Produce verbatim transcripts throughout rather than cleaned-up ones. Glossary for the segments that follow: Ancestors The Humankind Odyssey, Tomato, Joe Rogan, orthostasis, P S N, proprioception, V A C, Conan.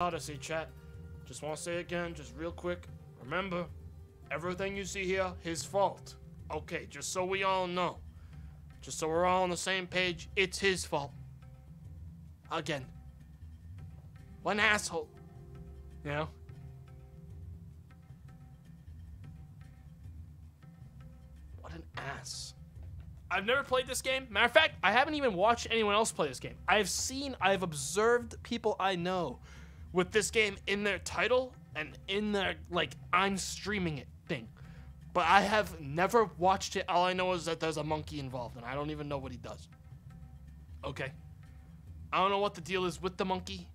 Odyssey, chat. Just want to say again, just real quick, remember, everything you see here, his fault. Okay, just so we all know. Just so we're all on the same page, it's his fault. Again. What an asshole. You know? What an ass. I've never played this game. Matter of fact, I haven't even watched anyone else play this game. I've seen, I've observed people I know with this game in their title and in their, like, I'm streaming it thing. But I have never watched it. All I know is that there's a monkey involved, and I don't even know what he does. Okay. I don't know what the deal is with the monkey.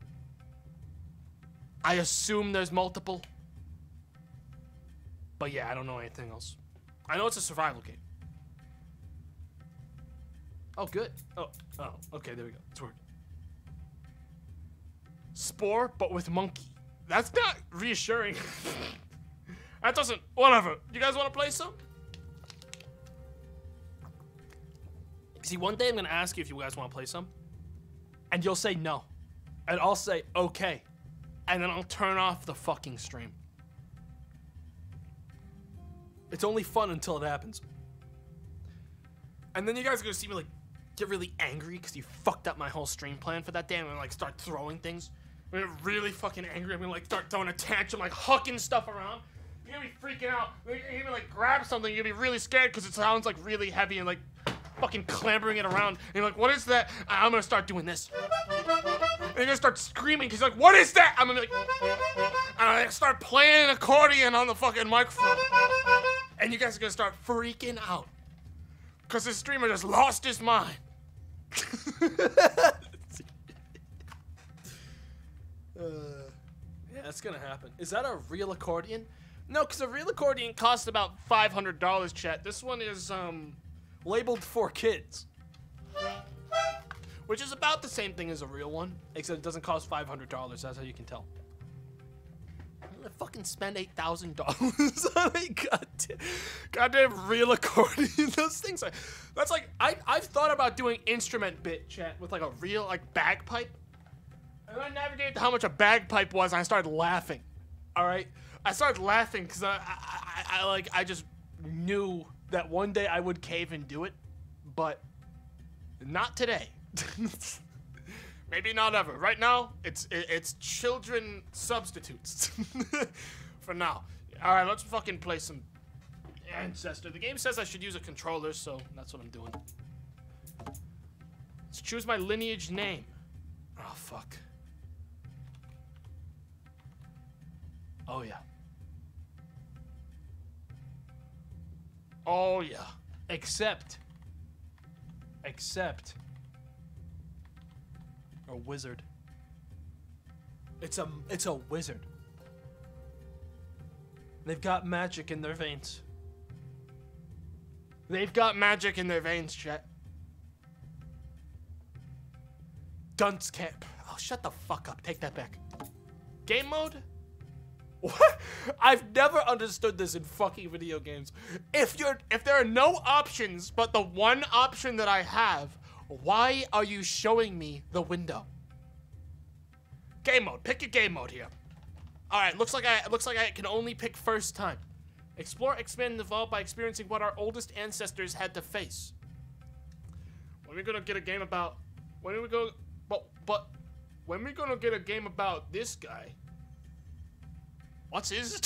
I assume there's multiple. But yeah, I don't know anything else. I know it's a survival game. Oh, good. Oh, oh, okay, there we go. It's working. Spore, but with monkey. That's not reassuring. That doesn't... Whatever. You guys want to play some? See, one day I'm going to ask you if you guys want to play some. And you'll say no. And I'll say, okay. And then I'll turn off the fucking stream. It's only fun until it happens. And then you guys are going to see me, like, get really angry because you fucked up my whole stream plan for that day. I'm going to, like, start throwing things. I'm going to get really fucking angry. I'm going to, like, start throwing a tantrum, like, hucking stuff around. You're going to be freaking out. You're going to, like, grab something. You're going to be really scared because it sounds, like, really heavy and, like, fucking clambering it around. And you're like, what is that? I'm going to start doing this. And you're going to start screaming because you're like, what is that? I'm going to be like... And I'm going to start playing an accordion on the fucking microphone. And you guys are going to start freaking out. Because this streamer just lost his mind. uh, yeah, that's gonna happen. Is that a real accordion? No, because a real accordion costs about five hundred dollars, chat. This one is um, labeled for kids. Which is about the same thing as a real one. Except it doesn't cost five hundred dollars. That's how you can tell. I fucking spend eight thousand dollars on a goddamn, goddamn real accordion. Those things, are, that's like I I've thought about doing instrument bit chat with like a real like bagpipe, and I navigated to how much a bagpipe was, and I started laughing. All right, I started laughing because I, I, I I like I just knew that one day I would cave and do it, but not today. Maybe not ever. Right now, it's it's children substitutes. For now. All right, let's fucking play some Ancestor. The game says I should use a controller, so that's what I'm doing. Let's choose my lineage name. Oh, fuck. Oh, yeah. Oh, yeah. Except. Except. A wizard. It's a it's a wizard. They've got magic in their veins. They've got magic in their veins, chat. Dunce camp. Oh, shut the fuck up. Take that back. Game mode? What? I've never understood this in fucking video games. If you're if there are no options but the one option that I have. Why are you showing me the window? Game mode. Pick your game mode here. All right. Looks like I looks like I can only pick first time. Explore, expand, and evolve by experiencing what our oldest ancestors had to face. When are we gonna get a game about? When are we going? But but when are we gonna get a game about this guy? What's his?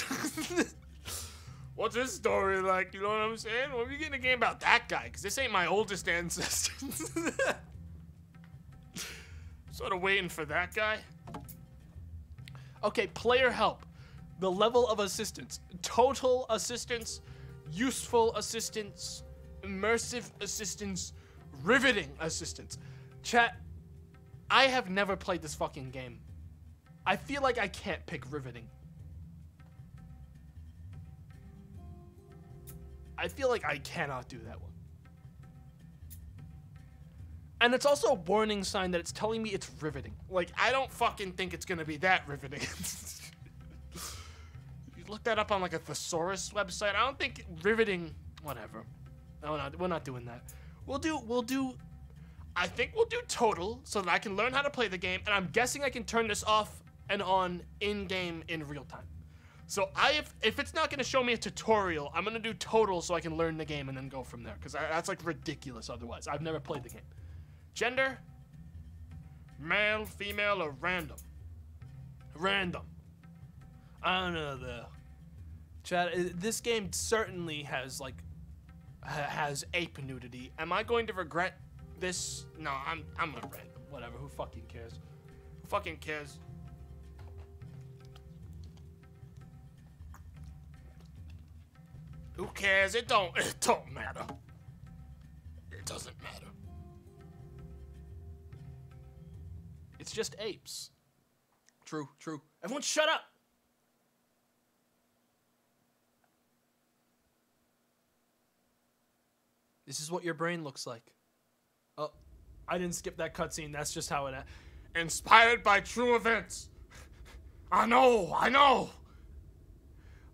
What's his story like? You know what I'm saying? When are we getting a game about that guy? Because this ain't my oldest ancestor. Sort of waiting for that guy. Okay, player help. The level of assistance. Total assistance. Useful assistance. Immersive assistance. Riveting assistance. Chat, I have never played this fucking game. I feel like I can't pick riveting. I feel like I cannot do that one. And it's also a warning sign that it's telling me it's riveting. Like, I don't fucking think it's gonna be that riveting. You look that up on like a thesaurus website. I don't think riveting, whatever. No, we're not, we're not doing that. We'll do, we'll do, I think we'll do total so that I can learn how to play the game. And I'm guessing I can turn this off and on in-game in real time. So I, if, if it's not going to show me a tutorial, I'm going to do total so I can learn the game and then go from there. Because that's like ridiculous otherwise. I've never played the game. Gender. Male, female, or random. Random. I don't know the... Chat, this game certainly has like... has ape nudity. Am I going to regret this? No, I'm I'm a random. Whatever, who fucking cares? Who fucking cares? Who cares? It don't it don't matter. It doesn't matter. It's just apes. True, true. Everyone shut up! This is what your brain looks like. Oh, I didn't skip that cutscene. That's just how it a- Inspired by true events. I know, I know.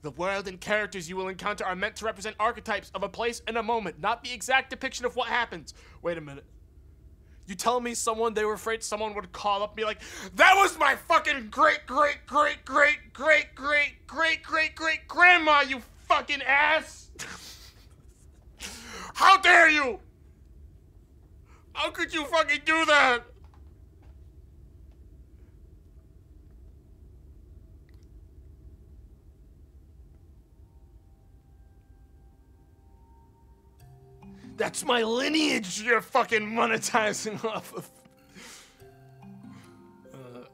The world and characters you will encounter are meant to represent archetypes of a place and a moment, not the exact depiction of what happens. Wait a minute. You tell me someone, they were afraid someone would call up and be like, that was my fucking great, great, great, great, great, great, great, great, great grandma, you fucking ass. How dare you? How could you fucking do that? That's my lineage you're fucking monetizing off of. Uh.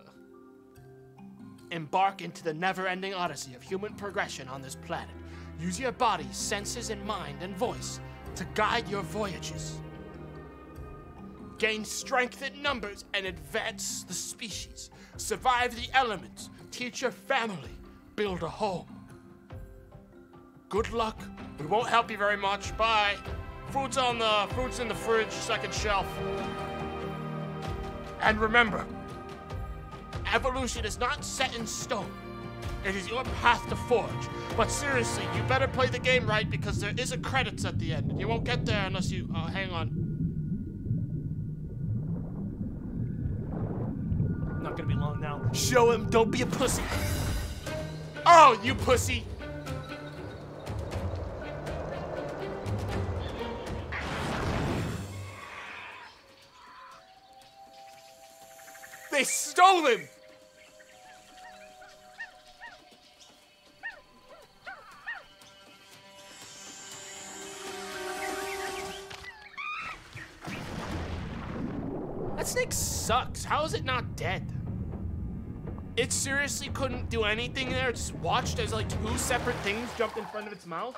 Embark into the never-ending odyssey of human progression on this planet. Use your body, senses, and mind and voice to guide your voyages. Gain strength in numbers and advance the species. Survive the elements. Teach your family. Build a home. Good luck. We won't help you very much. Bye. Fruits on the fruits in the fridge, second shelf. And remember, evolution is not set in stone. It is your path to forge. But seriously, you better play the game right, because there is a credits at the end. You won't get there unless you... Oh, hang on. Not gonna be long now. Show him, don't be a pussy. Oh, you pussy. They stole him! That snake sucks. How is it not dead? It seriously couldn't do anything there. It just watched as like two separate things jumped in front of its mouth.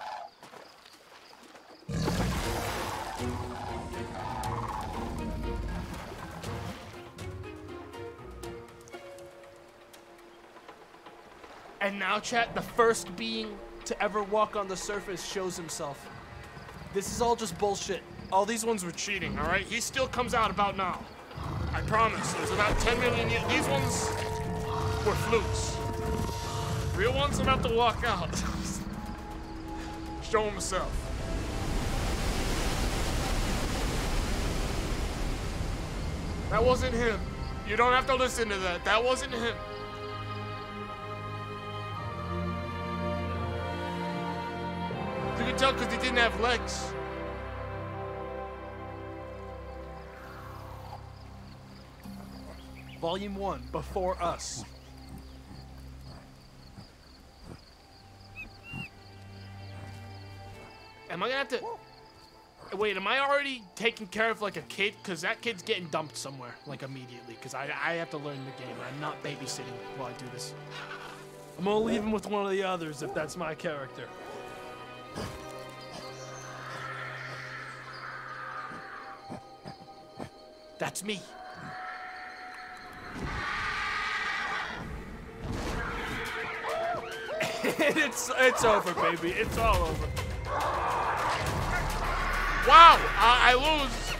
And now, chat, the first being to ever walk on the surface shows himself. This is all just bullshit. All these ones were cheating, all right? He still comes out about now. I promise, there's about ten million years. These ones were flukes. Real ones are about to walk out. Show himself. That wasn't him. You don't have to listen to that. That wasn't him. You can tell because they didn't have legs. Volume one, Before Us. Am I gonna have to... Wait, am I already taking care of like a kid? Because that kid's getting dumped somewhere, like immediately. Because I, I have to learn the game. I'm not babysitting while I do this. I'm gonna leave him with one of the others if that's my character. That's me. it's it's over, baby. It's all over. Wow, I, I lose.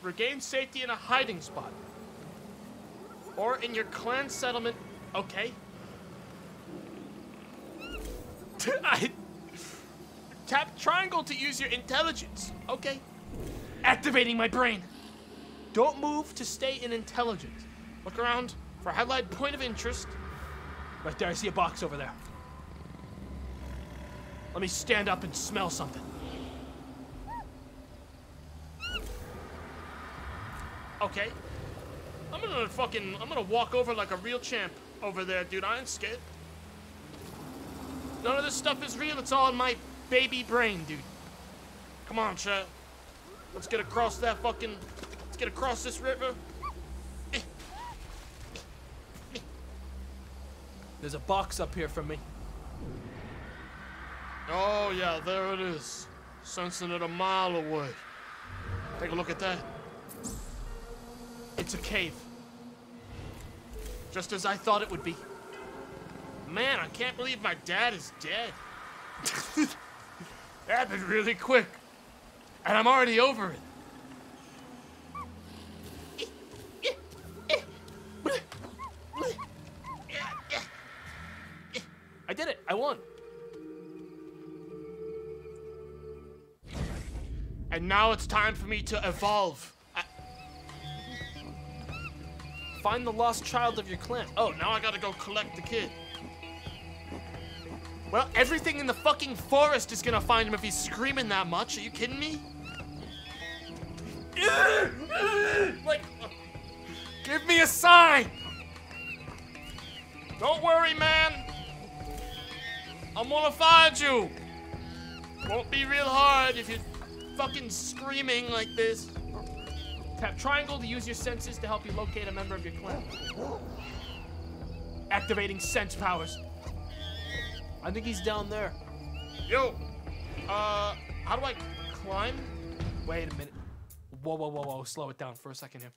Regain safety in a hiding spot, or in your clan settlement. Okay. I tap triangle to use your intelligence. Okay. activating my brain. Don't move to stay in intelligence. Look around for a highlight point of interest. Right there, I see a box over there. Let me stand up and smell something. Okay. I'm gonna fucking, I'm gonna walk over like a real champ over there, dude. I ain't scared. None of this stuff is real. It's all in my baby brain, dude. Come on, chat. Let's get across that fucking, let's get across this river. There's a box up here for me. Oh, yeah, there it is. Sensing it a mile away. Take a look at that. It's a cave. Just as I thought it would be. Man, I can't believe my dad is dead. That happened really quick. And I'm already over it. I did it. I won. And now it's time for me to evolve. I... Find the lost child of your clan. Oh, now I gotta go collect the kid. Well, everything in the fucking forest is gonna find him if he's screaming that much. Are you kidding me? Like, give me a sign. Don't worry, man. I'm gonna find you. Won't be real hard if you fucking screaming like this. Tap triangle to use your senses to help you locate a member of your clan. Activating sense powers. I think he's down there. Yo, uh, how do I climb? Wait a minute. Whoa, whoa, whoa, whoa, slow it down for a second here.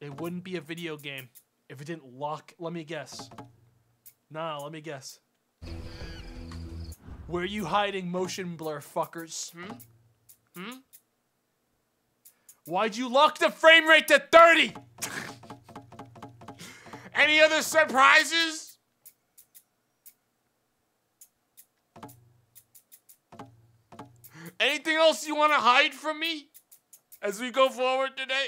It wouldn't be a video game if it didn't lock, let me guess. Nah, let me guess. Where you hiding, motion blur fuckers? Hmm? Hmm? Why'd you lock the frame rate to thirty? Any other surprises? Anything else you want to hide from me as we go forward today?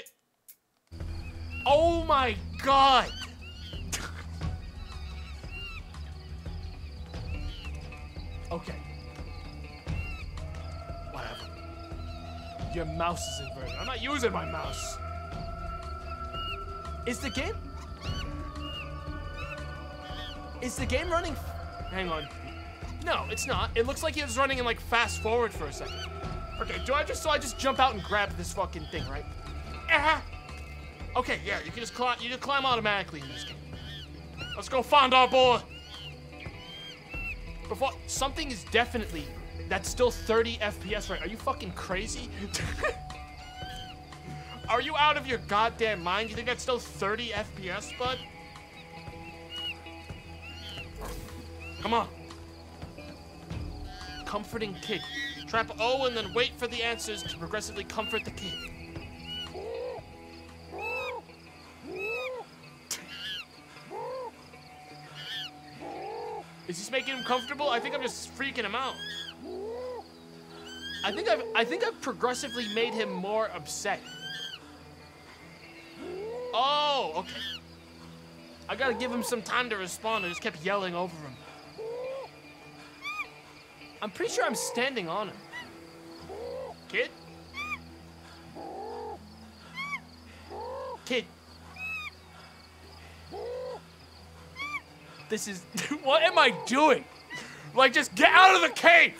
Oh my God. Okay. Whatever. Your mouse is inverted. I'm not using my mouse. Is the game... Is the game running... Hang on. No, it's not. It looks like it was running in, like, fast forward for a second. Okay, do I just... So I just jump out and grab this fucking thing, right? Ah! Okay, yeah, you can just climb... You just climb automatically in this game. Let's go find our boy. Before, something is definitely, that's still thirty F P S right. Are you fucking crazy? Are you out of your goddamn mind? You think that's still thirty F P S, bud? Come on. Comforting kid. Trap O and then wait for the answers to progressively comfort the kid. Is this making him comfortable? I think I'm just freaking him out. I think I've I think I've progressively made him more upset. Oh, okay. I gotta give him some time to respond. I just kept yelling over him. I'm pretty sure I'm standing on him. Kid? Kid. This is, what am I doing? Like, just get out of the cave!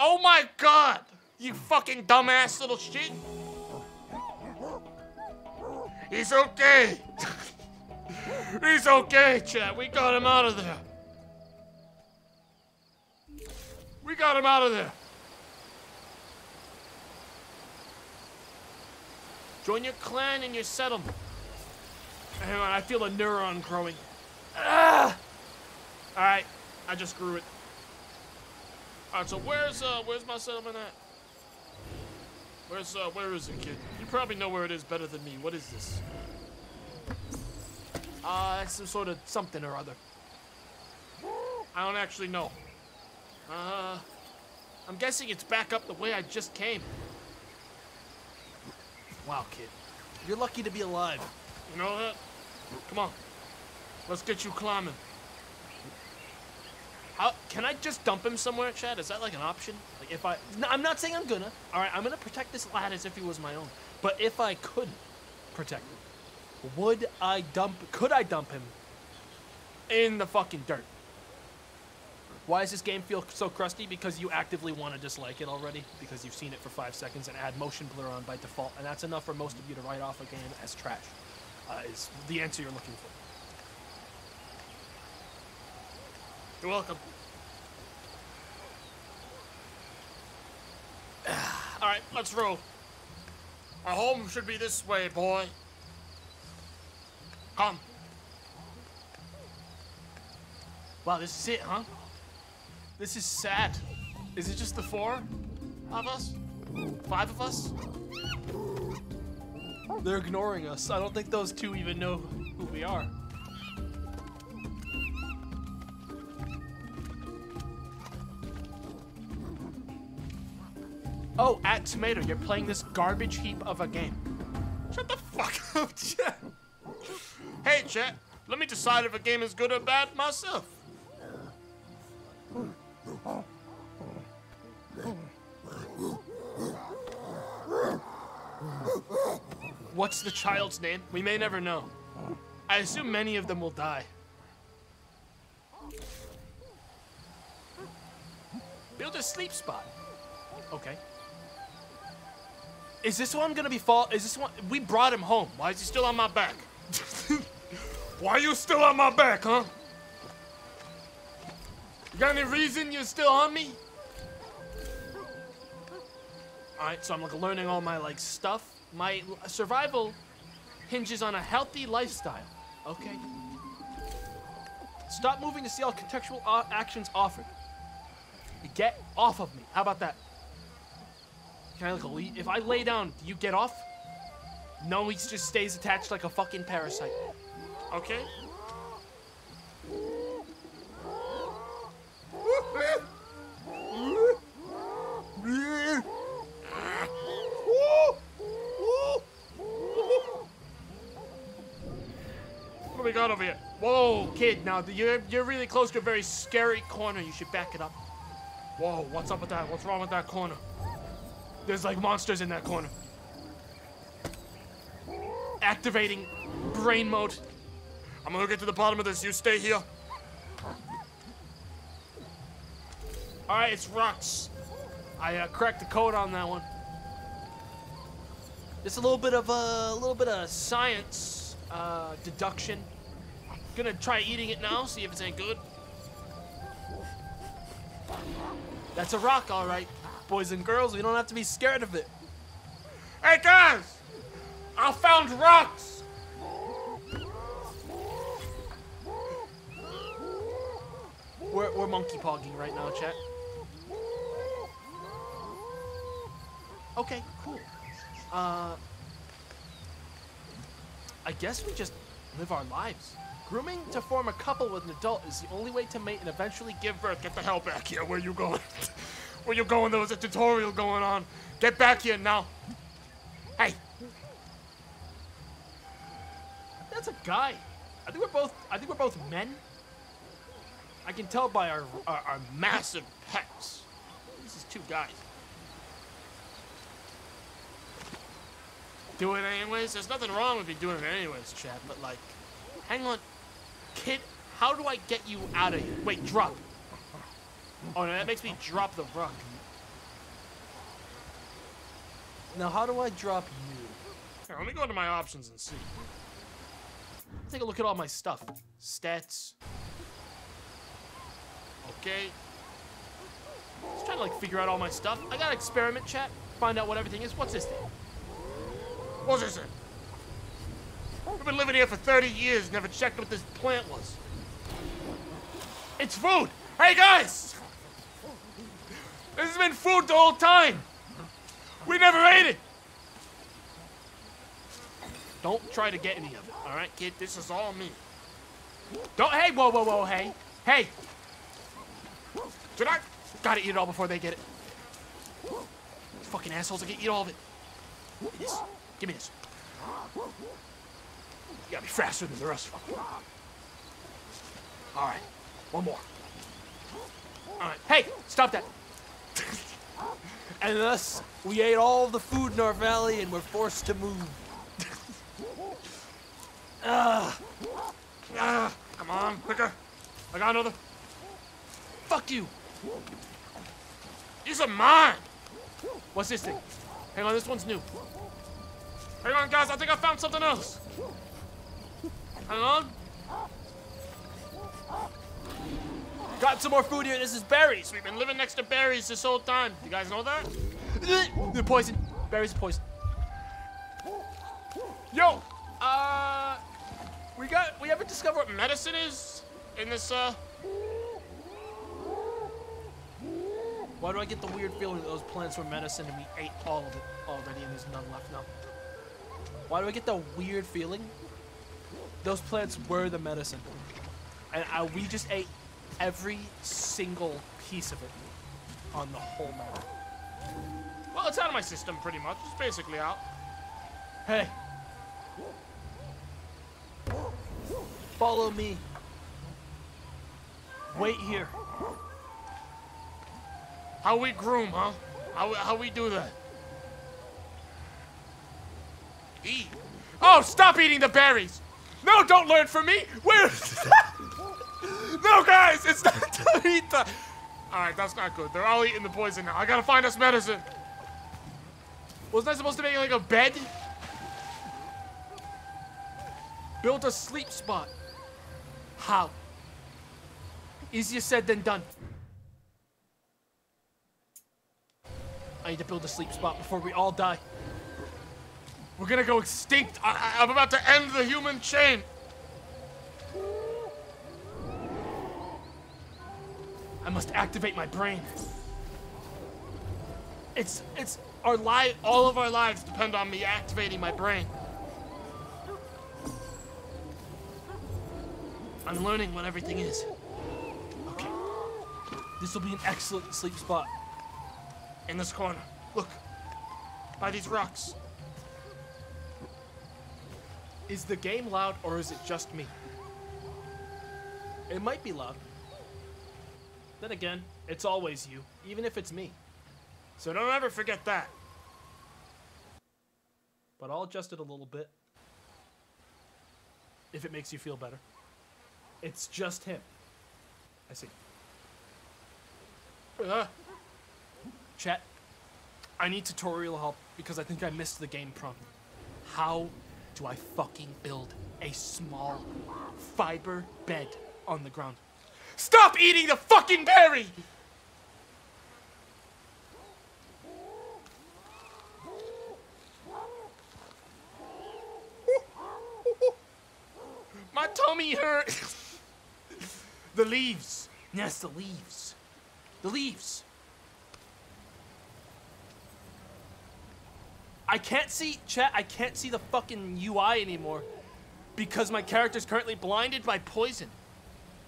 Oh my God! You fucking dumbass little shit! He's okay! He's okay, chat, we got him out of there! We got him out of there! Join your clan in your settlement. Hang on, I feel a neuron growing. Ah! All right, I just grew it. All right, so where's uh, where's my settlement at? Where's uh, where is it, kid? You probably know where it is better than me. What is this? Uh, that's some sort of something or other. I don't actually know. Uh, I I'm guessing it's back up the way I just came. Wow, kid. You're lucky to be alive. You know that? Come on. Let's get you climbing. How, can I just dump him somewhere, Chad? Is that like an option? Like if I... No, I'm not saying I'm gonna. All right, I'm gonna protect this lad as if he was my own. But if I couldn't protect him, would I dump... Could I dump him in the fucking dirt? Why does this game feel so crusty? Because you actively want to dislike it already, because you've seen it for five seconds and add motion blur on by default, and that's enough for most of you to write off a game as trash, uh, is the answer you're looking for. You're welcome. All right, let's roll. Our home should be this way, boy. Come. Wow, this is it, huh? This is sad. Is it just the four of us? Five of us? They're ignoring us. I don't think those two even know who we are. Oh, at Tomato, you're playing this garbage heap of a game. Shut the fuck up, chat. Hey, chat, let me decide if a game is good or bad myself. What's the child's name? We may never know. I assume many of them will die. Build a sleep spot. Okay. Is this one gonna be fall? Is this one? We brought him home. Why is he still on my back? Why are you still on my back, huh? You got any reason you're still on me? Alright, so I'm like learning all my like stuff. My survival hinges on a healthy lifestyle. Okay. Stop moving to see all contextual actions offered. Get off of me. How about that? Can I like leave? If I lay down, do you get off? No, he just stays attached like a fucking parasite. Okay. What we got over here? Whoa, kid, now you're, you're really close to a very scary corner. You should back it up. Whoa, what's up with that? What's wrong with that corner? There's like monsters in that corner. Activating brain mode. I'm gonna get to the bottom of this. You stay here. All right, it's rocks. I uh, cracked the code on that one. Just a little bit of a uh, little bit of science uh, deduction. I'm gonna try eating it now, see if it's any good. That's a rock, all right, boys and girls. We don't have to be scared of it. Hey guys, I found rocks. We're we're monkey pogging right now, chat. Okay, cool. Uh, I guess we just live our lives. Grooming to form a couple with an adult is the only way to mate and eventually give birth. Get the hell back here. Where you going? Where you going? There was a tutorial going on. Get back here now. Hey. That's a guy. I think we're both, I think we're both men. I can tell by our, our, our massive pecs. This is two guys. Do it anyways. There's nothing wrong with me doing it anyways, Chad, but like, hang on. Kid, how do I get you out of here? Wait, drop. Oh, no, that makes me drop the rock. Now, how do I drop you? Here, let me go into my options and see. Let's take a look at all my stuff. Stats. Okay. Just trying to, like, figure out all my stuff. I gotta experiment, chat. Find out what everything is. What's this thing? What's this thing? I've been living here for thirty years, never checked what this plant was. It's food! Hey guys! This has been food the whole time! We never ate it! Don't try to get any of it, alright kid? This is all me. Don't- hey, whoa, whoa, whoa, hey! Hey! Did I- Gotta eat it all before they get it. These fucking assholes are gonna eat all of it. Give me this. Give me this. You gotta be faster than the rest of them. Alright. One more. Alright. Hey! Stop that! And thus, we ate all the food in our valley and were forced to move. Ah! uh, come on, quicker. I got another. Fuck you! These are mine! What's this thing? Hang on, this one's new. Hang on, guys, I think I found something else. Hang on. Got some more food here. This is berries. We've been living next to berries this whole time. You guys know that? They're poison. Berries are poison. Yo, uh, we got, we haven't discovered what medicine is in this, uh. Why do I get the weird feeling that those plants were medicine and we ate all of it already and there's none left now? Why do I get the weird feeling? Those plants were the medicine. And I, we just ate every single piece of it on the whole map. Well, it's out of my system pretty much. It's basically out. Hey. Follow me. Wait here. How we groom, huh? How, how we do that? Eat. Oh, stop eating the berries! No, don't learn from me! We're... No, guys! It's not to eat the... Alright, that's not good. They're all eating the poison now. I gotta find us medicine. Wasn't I supposed to make, like, a bed? Build a sleep spot. How? Easier said than done. I need to build a sleep spot before we all die. We're gonna go extinct. I, I, I'm about to end the human chain. I must activate my brain. It's, it's our life, all of our lives depend on me activating my brain. I'm learning what everything is. Okay. This will be an excellent sleep spot. In this corner. Look. By these rocks. Is the game loud or is it just me? It might be loud. Then again, it's always you, even if it's me. So don't ever forget that. But I'll adjust it a little bit. If it makes you feel better. It's just him. I see. Uh. Chat, I need tutorial help because I think I missed the game prompt. How do I fucking build a small fiber bed on the ground? Stop eating the fucking berry! My tummy hurts. The leaves. Yes, the leaves. The leaves. I can't see, chat, I can't see the fucking U I anymore because my character's currently blinded by poison.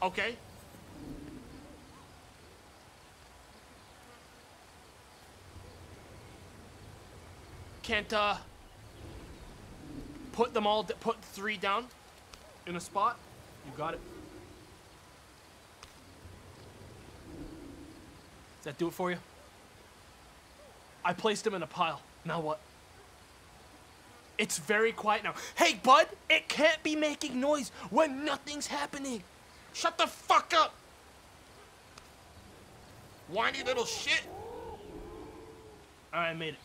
Okay. Can't, uh, put them all, put three down in a spot. You got it. Does that do it for you? I placed them in a pile. Now what? It's very quiet now. Hey, bud, it can't be making noise when nothing's happening. Shut the fuck up. Whiny little shit. All right, I made it.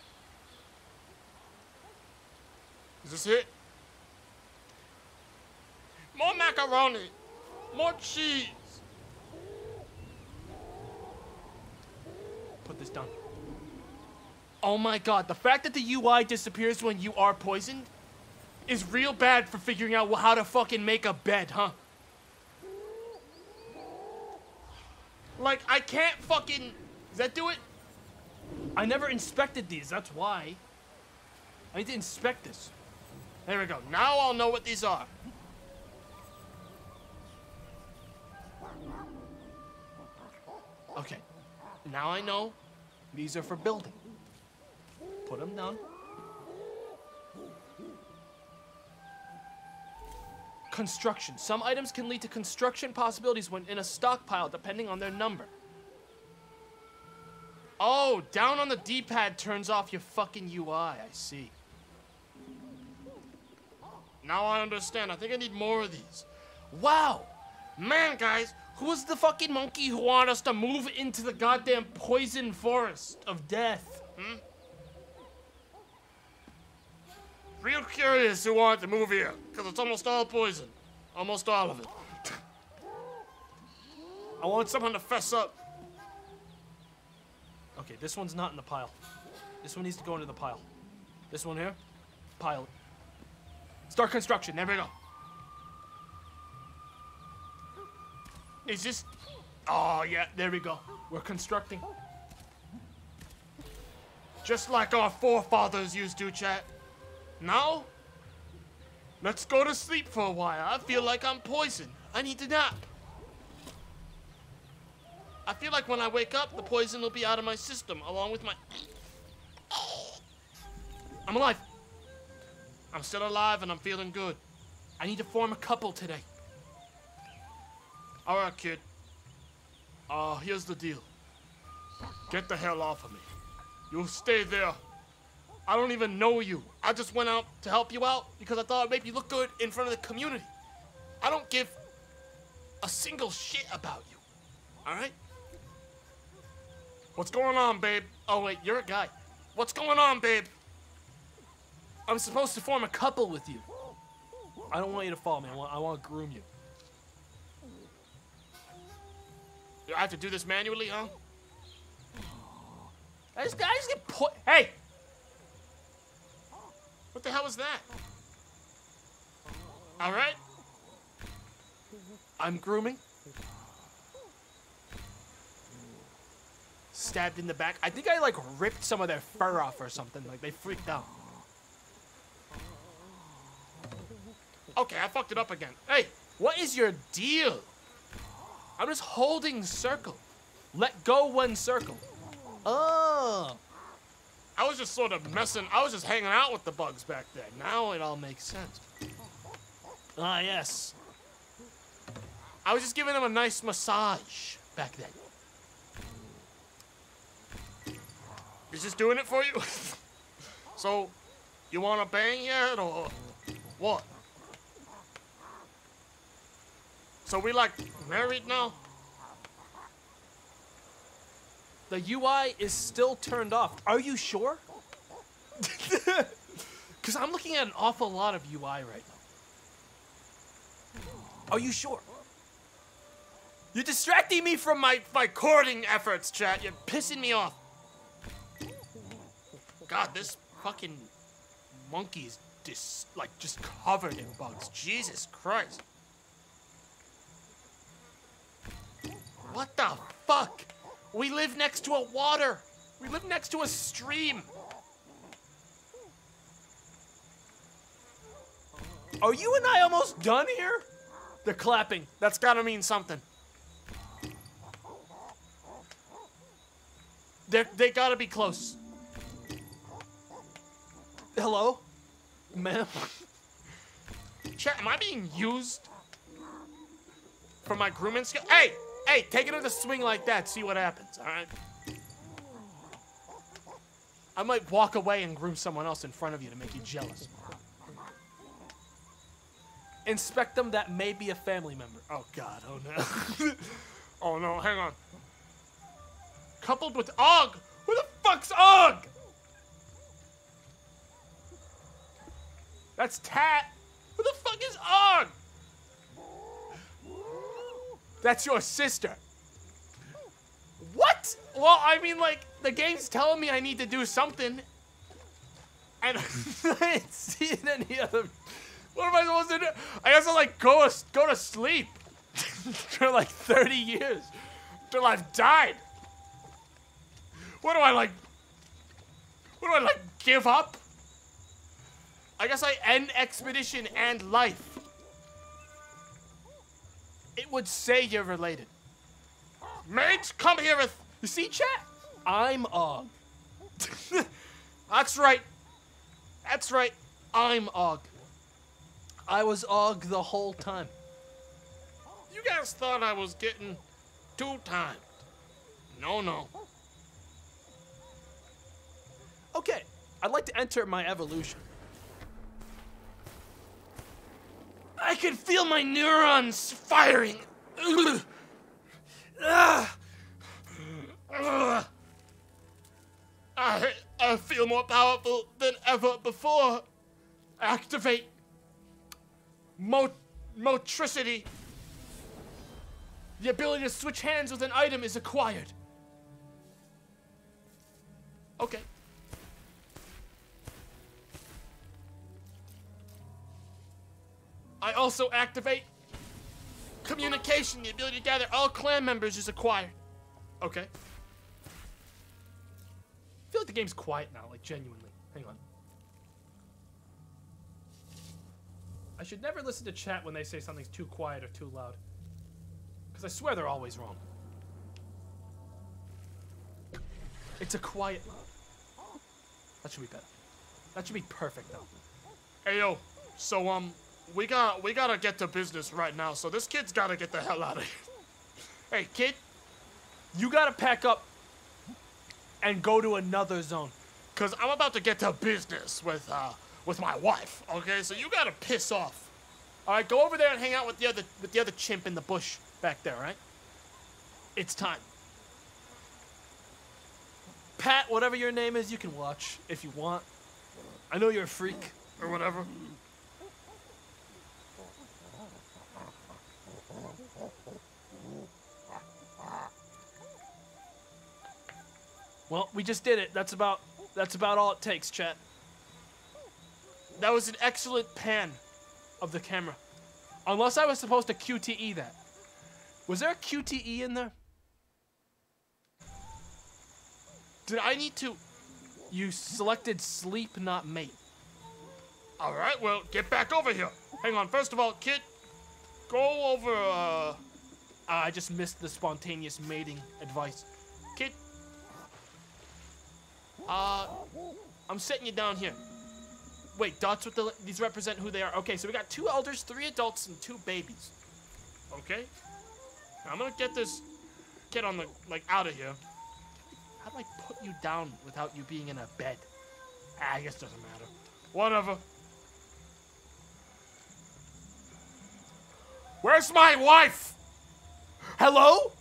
Is this it? More macaroni. More cheese. Put this down. Oh my god, the fact that the U I disappears when you are poisoned is real bad for figuring out how to fucking make a bed, huh? Like, I can't fucking... Does that do it? I never inspected these, that's why. I need to inspect this. There we go. Now I'll know what these are. Okay. Now I know these are for building. down. Construction. Some items can lead to construction possibilities when in a stockpile, depending on their number. Oh, down on the D-pad turns off your fucking U I. I see. Now I understand. I think I need more of these. Wow. Man, guys, who was the fucking monkey who wanted us to move into the goddamn poison forest of death? Hmm? Real curious who wanted to move here, because it's almost all poison. Almost all of it. I want someone to fess up. Okay, this one's not in the pile. This one needs to go into the pile. This one here? Pile. Start construction, there we go. Is this... Oh, yeah, there we go. We're constructing. Just like our forefathers used to, chat. Now, let's go to sleep for a while. I feel like I'm poisoned. I need to nap. I feel like when I wake up, the poison will be out of my system, along with my... I'm alive. I'm still alive and I'm feeling good. I need to form a couple today. All right, kid. Uh, here's the deal. Get the hell off of me. You'll stay there. I don't even know you. I just went out to help you out because I thought it made you look good in front of the community. I don't give a single shit about you. All right? What's going on, babe? Oh, wait, you're a guy. What's going on, babe? I'm supposed to form a couple with you. I don't want you to follow me. I want, I want to groom you. I have to do this manually, huh? I just, I just get put. Hey! What the hell is that? All right. I'm grooming. Stabbed in the back. I think I like ripped some of their fur off or something. Like they freaked out. Okay, I fucked it up again. Hey, what is your deal? I'm just holding circle. Let go when circle. Oh. I was just sort of messing. I was just hanging out with the bugs back then. Now it all makes sense. Ah, yes. I was just giving them a nice massage back then. Is this doing it for you? So, you want to bang yet or what? So we like married now? The U I is still turned off. Are you sure? Because I'm looking at an awful lot of U I right now. Are you sure? You're distracting me from my, my courting efforts, chat. You're pissing me off. God, this fucking monkey is dis like just covered in bugs. Jesus Christ. What the fuck? We live next to a water. We live next to a stream. Are you and I almost done here? They're clapping. That's gotta mean something. They're, they gotta be close. Hello? Ma'am? Chat, am I being used for my grooming skill? Hey! Hey, take it with a swing like that, see what happens, alright? I might walk away and groom someone else in front of you to make you jealous. Inspect them, that may be a family member. Oh god, oh no. Oh no, hang on. Coupled with Og! Who the fuck's Og? That's Tat! Who the fuck is Og? That's your sister. What? Well, I mean, like, the game's telling me I need to do something. And I ain't seeing any other... What am I supposed to do? I guess I'll, like, go, go to sleep for, like, thirty years. Till I've died. What do I, like... What do I, like, give up? I guess I end expedition and life. It would say you're related. Mate, come here with... You see, chat? I'm Og. I That's right. That's right. I'm Og. I was Og the whole time. You guys thought I was getting two-timed. No, no. Okay, I'd like to enter my evolution. I can feel my neurons firing. Ugh. Ugh. Ugh. I, I feel more powerful than ever before. Activate mot motricity. The ability to switch hands with an item is acquired. Okay. I also activate communication. The ability to gather all clan members is acquired. Okay. I feel like the game's quiet now, like genuinely. Hang on. I should never listen to chat when they say something's too quiet or too loud. Because I swear they're always wrong. It's a quiet love. That should be better. That should be perfect though. Hey yo, so um... We got, we gotta get to business right now, so this kid's gotta get the hell out of here. Hey, kid, you gotta pack up and go to another zone. Cause I'm about to get to business with, uh, with my wife, okay? So you gotta piss off. All right, go over there and hang out with the other, with the other chimp in the bush back there, right? It's time. Pat, whatever your name is, you can watch if you want. I know you're a freak or whatever. Well, we just did it. That's about that's about all it takes, chat. That was an excellent pan of the camera. Unless I was supposed to Q T E that. Was there a Q T E in there? Did I need to... You selected sleep, not mate. All right, well, get back over here. Hang on, first of all, kid, go over... Uh... I just missed the spontaneous mating advice. Kid... Uh, I'm setting you down here. Wait, dots with the, these represent who they are. Okay, so we got two elders, three adults, and two babies. Okay. Now I'm gonna get this kid on the, like, out of here. How do I put you down without you being in a bed? Ah, I guess it doesn't matter. Whatever. Where's my wife? Hello?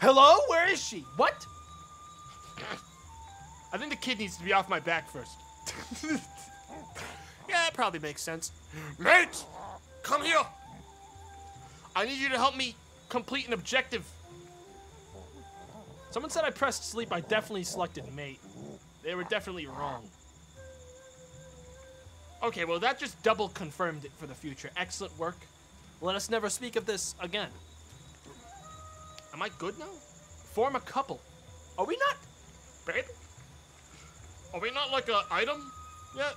Hello? Where is she? What? I think the kid needs to be off my back first. Yeah, that probably makes sense. Mate! Come here! I need you to help me complete an objective. Someone said I pressed sleep. I definitely selected mate. They were definitely wrong. Okay, well that just double confirmed it for the future. Excellent work. Let us never speak of this again. Am I good now? Form a couple. Are we not? Babe? Are we not like an item yet?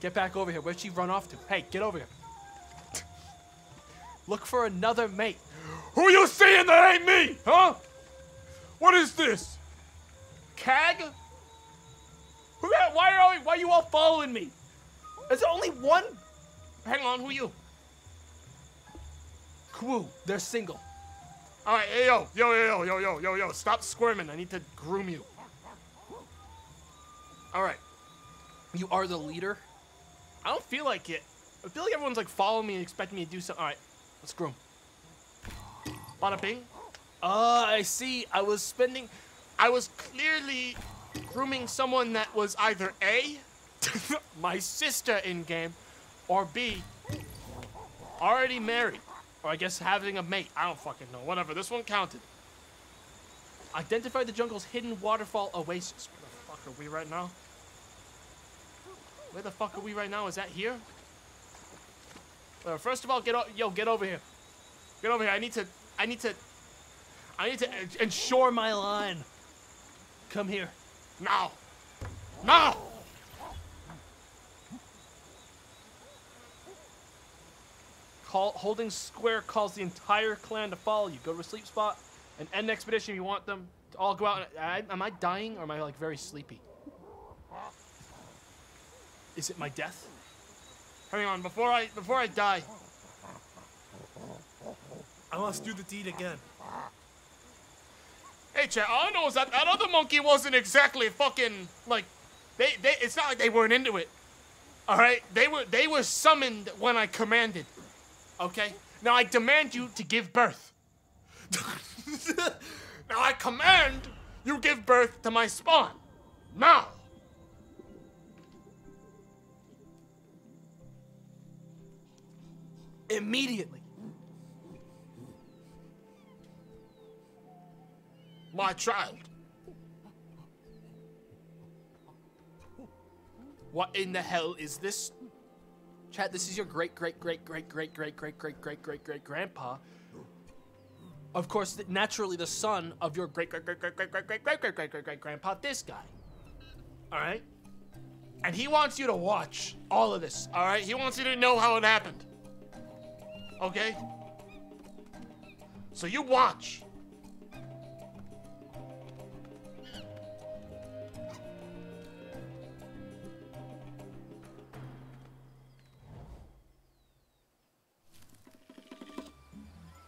Get back over here. Where'd she run off to? Hey, get over here. Look for another mate. Who you seeing that ain't me, huh? What is this? Cag? Who got, why, are, why are you all following me? Is there only one? Hang on, who you? Kwu, they're single. All right, hey, yo, yo, yo, yo, yo, yo, yo, stop squirming. I need to groom you. All right. You are the leader? I don't feel like it. I feel like everyone's like following me and expecting me to do something. All right, let's groom. Bada bing. Ah, uh, I see. I was spending... I was clearly grooming someone that was either A, my sister in-game, or B, already married. Or I guess having a mate. I don't fucking know. Whatever. This one counted. Identify the jungle's hidden waterfall oasis. Where the fuck are we right now? Where the fuck are we right now? Is that here? Well, first of all, get o yo, get over here. Get over here. I need to. I need to. I need to ensure my line. Come here. Now. Now. Holding square calls the entire clan to follow you. Go to a sleep spot. An end expedition, you want them to all go out. And I, am I dying or am I like very sleepy? Is it my death? Hang on, before I before I die. I must do the deed again. Hey, chat, all I know is that that other monkey wasn't exactly fucking like they they it's not like they weren't into it. Alright? They were they were summoned when I commanded. Okay? Now I demand you to give birth. Now I command you give birth to my spawn. Now. Immediately. My child. What in the hell is this? Chat, this is your great, great, great, great, great, great, great, great, great, great, great grandpa. Of course, naturally the son of your great, great, great, great, great, great, great, great, great, great, great, great grandpa, this guy. All right? And he wants you to watch all of this, all right? He wants you to know how it happened. Okay? So you watch.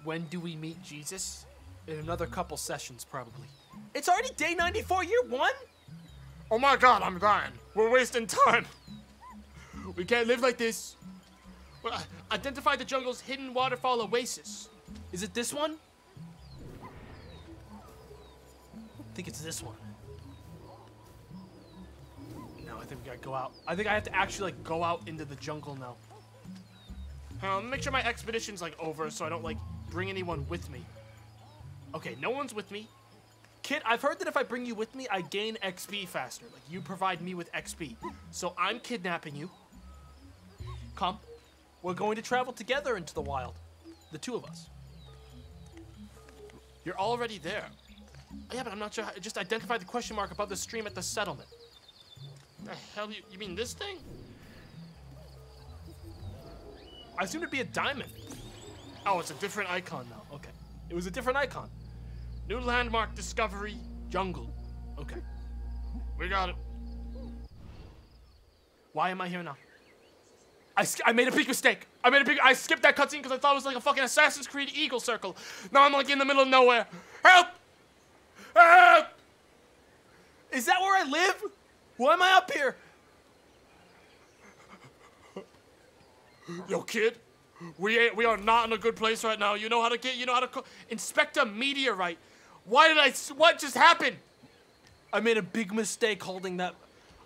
When do we meet Jesus? In another couple sessions, probably. It's already day ninety-four, year one? Oh my God, I'm dying. We're wasting time. We can't live like this. Well, identify the jungle's hidden waterfall oasis. Is it this one? I think it's this one. No, I think we gotta go out. I think I have to actually like go out into the jungle now. Hang on, let me make sure my expedition's like over so I don't like bring anyone with me. Okay, no one's with me. Kid, I've heard that if I bring you with me, I gain X P faster. Like, you provide me with X P. So I'm kidnapping you. Come. We're going to travel together into the wild. The two of us. You're already there. Yeah, but I'm not sure how, just identify the question mark above the stream at the settlement. The hell, you, you mean this thing? I assumed it'd be a diamond. Oh, it's a different icon now. Okay. It was a different icon. New landmark discovery, jungle. Okay. We got it. Why am I here now? I, I made a big mistake. I made a big, I skipped that cutscene because I thought it was like a fucking Assassin's Creed Eagle Circle. Now I'm like in the middle of nowhere. Help! Help! Is that where I live? Why am I up here? Yo, kid, we ain't, we are not in a good place right now. You know how to get, you know how to inspect a meteorite. Why did I, what just happened? I made a big mistake holding that.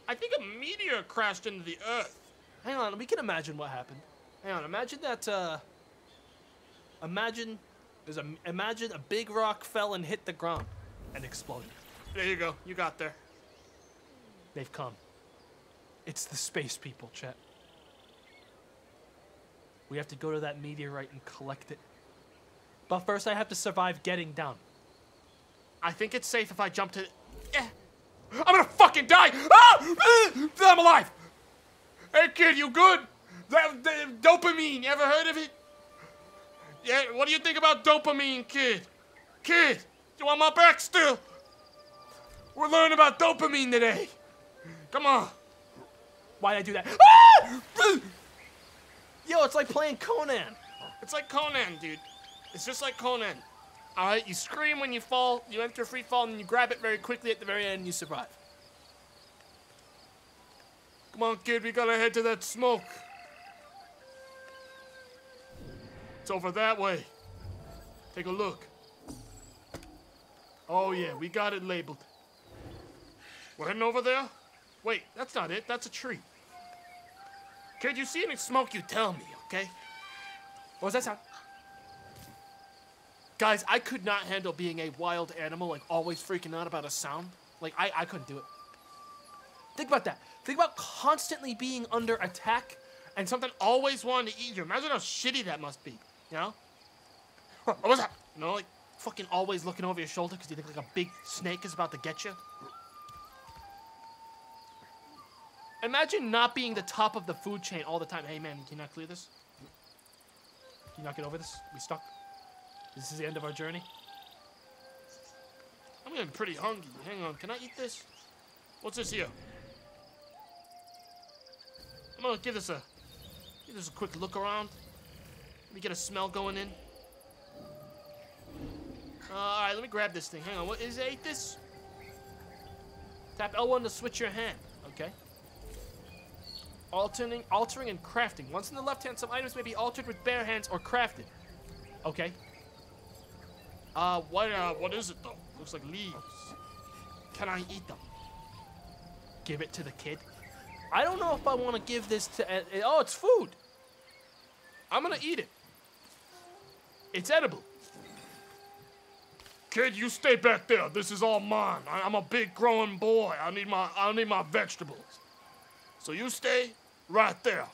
I think a meteor crashed into the earth. Hang on, we can imagine what happened. Hang on, imagine that, uh, imagine, there's a, imagine a big rock fell and hit the ground and exploded. There you go, you got there. They've come. It's the space people, chat. We have to go to that meteorite and collect it. But first I have to survive getting down. I think it's safe if I jump to... Eh. I'm gonna fucking die! Ah! I'm alive! Hey kid, you good? That, that, dopamine, ever heard of it? Yeah, what do you think about dopamine, kid? Kid, you want my back still? We're learning about dopamine today. Come on. Why'd I do that? Ah! Yo, it's like playing Conan. It's like Conan, dude. It's just like Conan. All right, you scream when you fall, you enter free fall, and you grab it very quickly at the very end, and you survive. Come on, kid, we gotta head to that smoke. It's over that way. Take a look. Oh yeah, we got it labeled. We're heading over there? Wait, that's not it, that's a tree. Kid, you see any smoke, you tell me, okay? What was that sound? Guys, I could not handle being a wild animal, like always freaking out about a sound. Like, I, I couldn't do it. Think about that. Think about constantly being under attack and something always wanting to eat you. Imagine how shitty that must be, you know? What was that? You know, like fucking always looking over your shoulder because you think like a big snake is about to get you. Imagine not being the top of the food chain all the time. Hey, man, can you not clear this? Can you not get over this? We stuck. This is the end of our journey. getting pretty hungry. Hang on, can I eat this? What's this here? I'm gonna give this a give this a quick look around. Let me get a smell going in. Uh, all right, let me grab this thing. Hang on, what is it? I ate this? Tap L one to switch your hand. Okay. Altering, altering, and crafting. Once in the left hand, some items may be altered with bare hands or crafted. Okay. Uh, what? Uh, what is it though? Looks like leaves. Can I eat them? Give it to the kid. I don't know if I want to give this to. Uh, oh, it's food. I'm gonna eat it. It's edible. Kid, you stay back there. This is all mine. I, I'm a big growing boy. I need my. I need my vegetables. So you stay right there,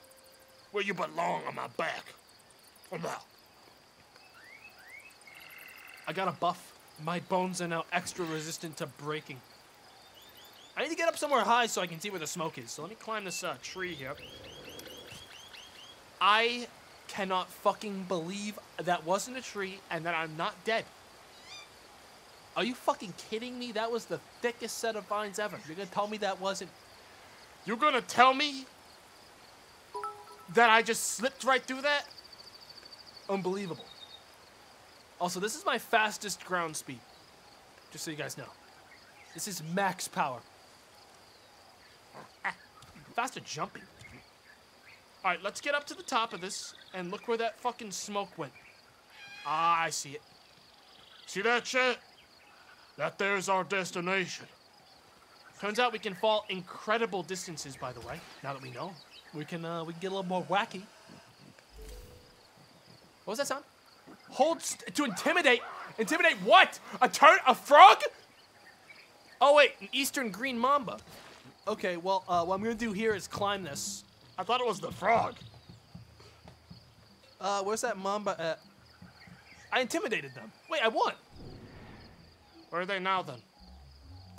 where you belong, on my back. I'm out. I got a buff. My bones are now extra resistant to breaking. I need to get up somewhere high so I can see where the smoke is. So let me climb this uh, tree here. I cannot fucking believe that wasn't a tree and that I'm not dead. Are you fucking kidding me? That was the thickest set of vines ever. You're gonna tell me that wasn't... You're gonna tell me that I just slipped right through that? Unbelievable. Also, this is my fastest ground speed. Just so you guys know. This is max power. Ah, faster jumping. All right, let's get up to the top of this and look where that fucking smoke went. Ah, I see it. See that shit? That there's our destination. Turns out we can fall incredible distances, by the way. Now that we know, we can uh, we can get a little more wacky. What was that sound? Hold st to intimidate. Intimidate what? A turn? A frog? Oh wait, an eastern green mamba. Okay, well, uh, what I'm gonna do here is climb this. I thought it was the frog. Uh, where's that mamba at? I intimidated them. Wait, I won. Where are they now then?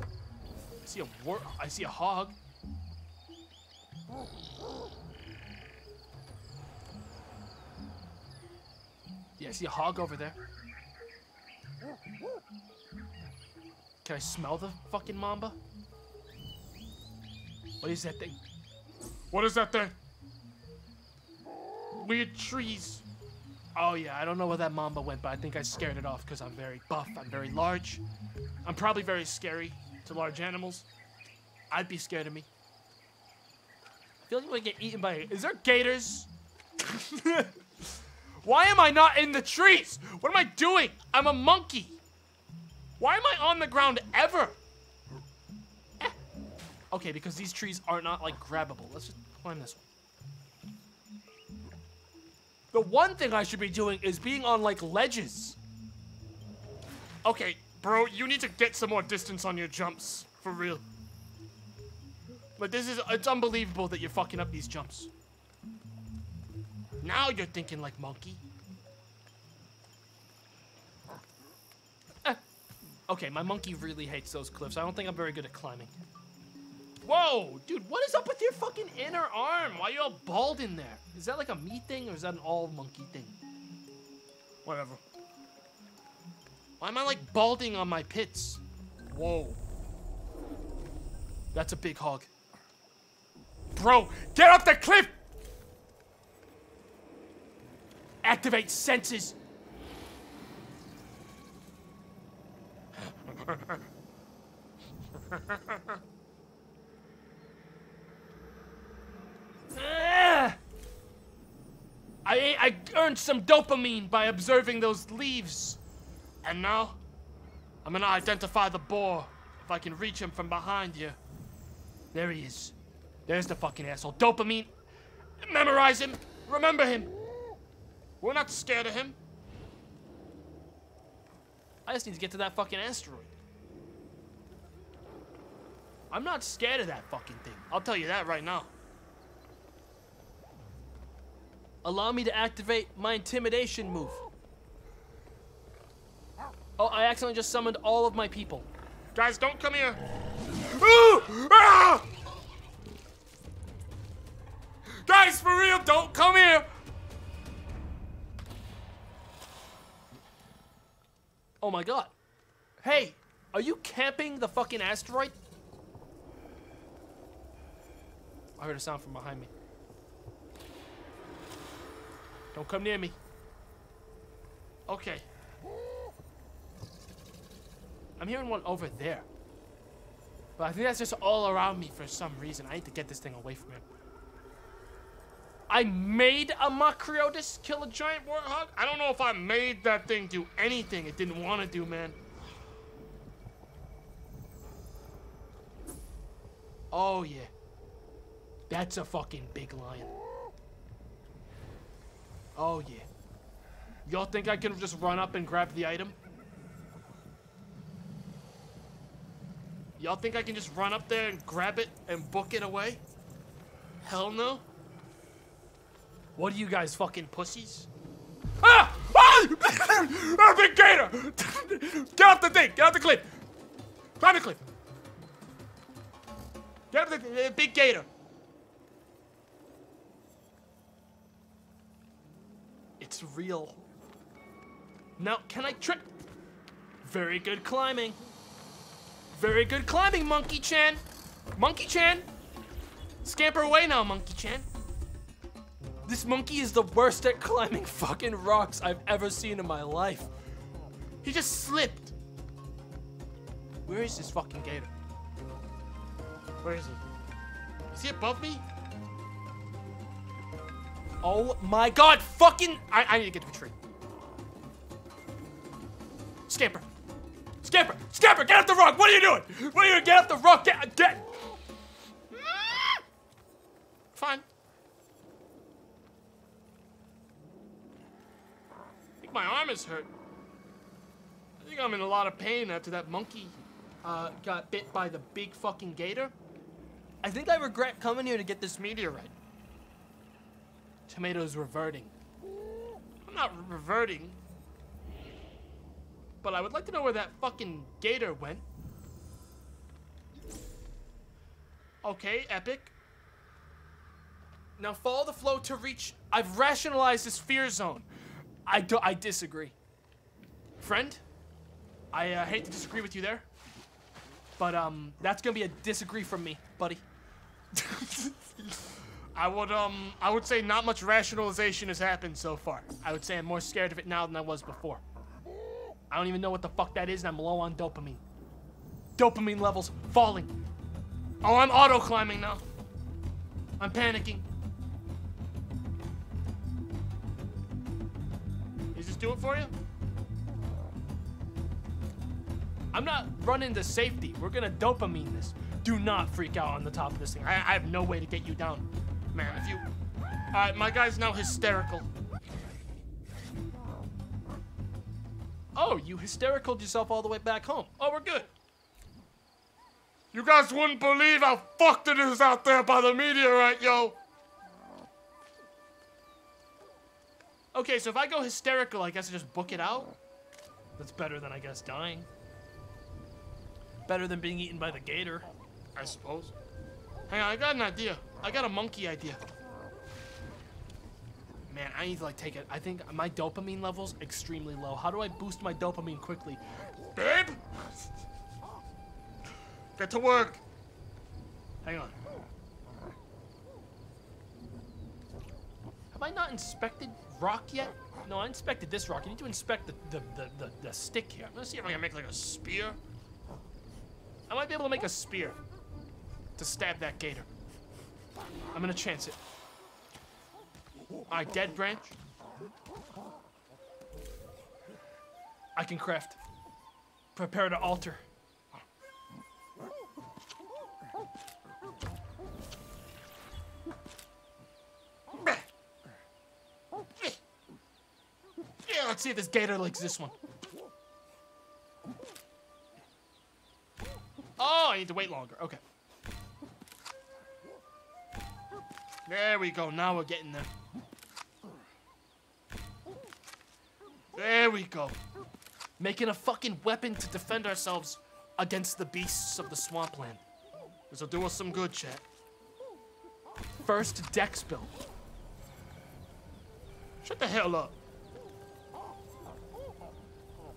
I see a wor- I see a hog. Yeah, I see a hog over there. Can I smell the fucking mamba? What is that thing? What is that thing? Weird trees. Oh yeah, I don't know where that mamba went, but I think I scared it off because I'm very buff, I'm very large. I'm probably very scary. To large animals, I'd be scared of me. I feel like I'm gonna get eaten by. Is there gators? Why am I not in the trees? What am I doing? I'm a monkey. Why am I on the ground ever? Eh. Okay, because these trees are not like grabbable. Let's just climb this one. The one thing I should be doing is being on like ledges. Okay. Bro, you need to get some more distance on your jumps, for real. But this is, it's unbelievable that you're fucking up these jumps. Now you're thinking like monkey. Eh. Okay, my monkey really hates those cliffs. I don't think I'm very good at climbing. Whoa, dude, what is up with your fucking inner arm? Why are you all bald in there? Is that like a me thing or is that an all monkey thing? Whatever. Why am I like balding on my pits? Whoa. That's a big hog. Bro, get up the cliff! Activate senses. I, I earned some dopamine by observing those leaves. And now, I'm gonna identify the boar. If I can reach him from behind you. There he is. There's the fucking asshole. Dopamine. Memorize him. Remember him. We're not scared of him. I just need to get to that fucking asteroid. I'm not scared of that fucking thing. I'll tell you that right now. Allow me to activate my intimidation move. Oh, I accidentally just summoned all of my people. Guys, don't come here. Ooh! Ah! Guys, for real, don't come here. Oh my God. Hey, Are you camping the fucking asteroid? I heard a sound from behind me. Don't come near me. Okay. I'm hearing one over there. But I think that's just all around me for some reason. I need to get this thing away from him. I made a Macryotis kill a giant warthog? I don't know if I made that thing do anything it didn't want to do, man. Oh, yeah. That's a fucking big lion. Oh, yeah. Y'all think I could've just run up and grabbed the item? Y'all think I can just run up there and grab it and book it away? Hell no. What are you guys, fucking pussies? Ah! Ah! Big gator! Get off the thing! Get off the cliff! Climb the cliff! Get off the uh, big gator! It's real. Now, can I trip? Very good climbing. Very good climbing, Monkey-chan. Monkey-chan. Scamper away now, Monkey-chan. This monkey is the worst at climbing fucking rocks I've ever seen in my life. He just slipped. Where is this fucking gator? Where is he? Is he above me? Oh my god, fucking... I, I need to get to a tree. Scamper. Scamper! Scamper! Get up the rock! What are you doing? What are you doing? Get up the rock! Get... Get... Fine. I think my arm is hurt. I think I'm in a lot of pain after that monkey uh, got bit by the big fucking gator. I think I regret coming here to get this meteorite. Tomatoes reverting. I'm not reverting. But I would like to know where that fucking gator went. Okay, epic. Now follow the flow to reach... I've rationalized this fear zone. I do, I disagree. Friend, I uh, hate to disagree with you there. But um, that's gonna be a disagree from me, buddy. I would um, I would say not much rationalization has happened so far. I would say I'm more scared of it now than I was before. I don't even know what the fuck that is, and I'm low on dopamine. Dopamine levels falling. Oh, I'm auto-climbing now. I'm panicking. Does this do it for you? I'm not running to safety. We're gonna dopamine this. Do not freak out on the top of this thing. I, I have no way to get you down. Man, if you... All right, my guy's now hysterical. Oh, you hystericaled yourself all the way back home. Oh, we're good. You guys wouldn't believe how fucked it is out there by the meteorite, yo. Okay, so if I go hysterical, I guess I just book it out. That's better than, I guess, dying. Better than being eaten by the gator, I suppose. Hang on, I got an idea. I got a monkey idea. Man, I need to like take it. I think my dopamine level's extremely low. How do I boost my dopamine quickly? Babe! Get to work! Hang on. Have I not inspected rock yet? No, I inspected this rock. I need to inspect the, the, the, the, the stick here. I'm gonna see if I can make like a spear. I might be able to make a spear to stab that gator. I'm gonna chance it. Alright, dead branch. I can craft. Prepare to alter. Yeah, let's see if this gator likes this one. Oh, I need to wait longer. Okay. There we go. Now we're getting there. There we go. Making a fucking weapon to defend ourselves against the beasts of the swampland. This'll do us some good, chat. First dex build. Shut the hell up.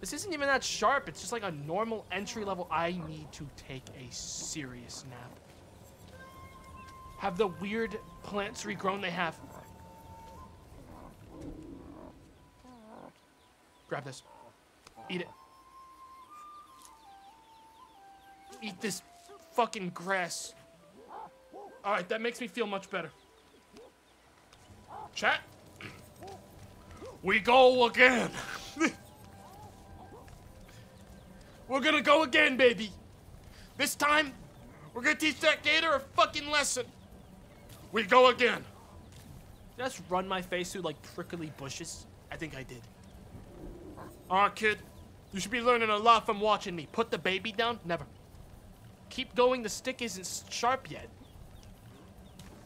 This isn't even that sharp. It's just like a normal entry level. I need to take a serious nap. Have the weird plants regrown they have. Grab this. Eat it. Eat this fucking grass. All right, that makes me feel much better. Chat. We go again. We're gonna go again, baby. This time, we're gonna teach that gator a fucking lesson. We go again. Did I just run my face through like prickly bushes? I think I did. All right, kid. You should be learning a lot from watching me. Put the baby down? Never. Keep going, the stick isn't sharp yet.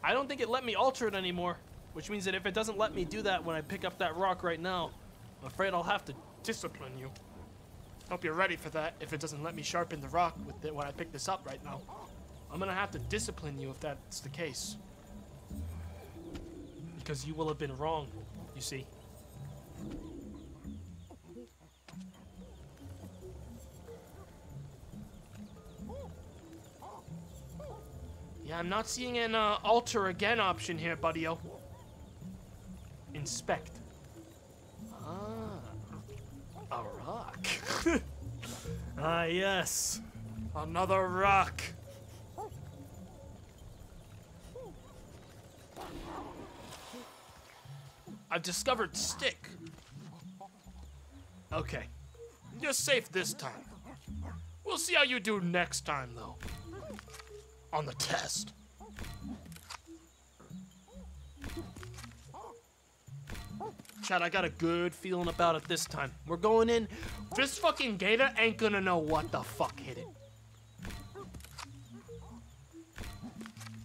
I don't think it let me alter it anymore, which means that if it doesn't let me do that when I pick up that rock right now, I'm afraid I'll have to discipline you. Hope you're ready for that if it doesn't let me sharpen the rock with it when I pick this up right now. I'm gonna have to discipline you if that's the case. Because you will have been wrong, you see. Yeah, I'm not seeing an uh, alter again option here, buddy-o. Inspect. Ah, a rock. Ah, yes. Another rock. I've discovered stick. Okay. You're safe this time. We'll see how you do next time, though. On the test. Chad, I got a good feeling about it this time. We're going in. This fucking gator ain't gonna know what the fuck hit it.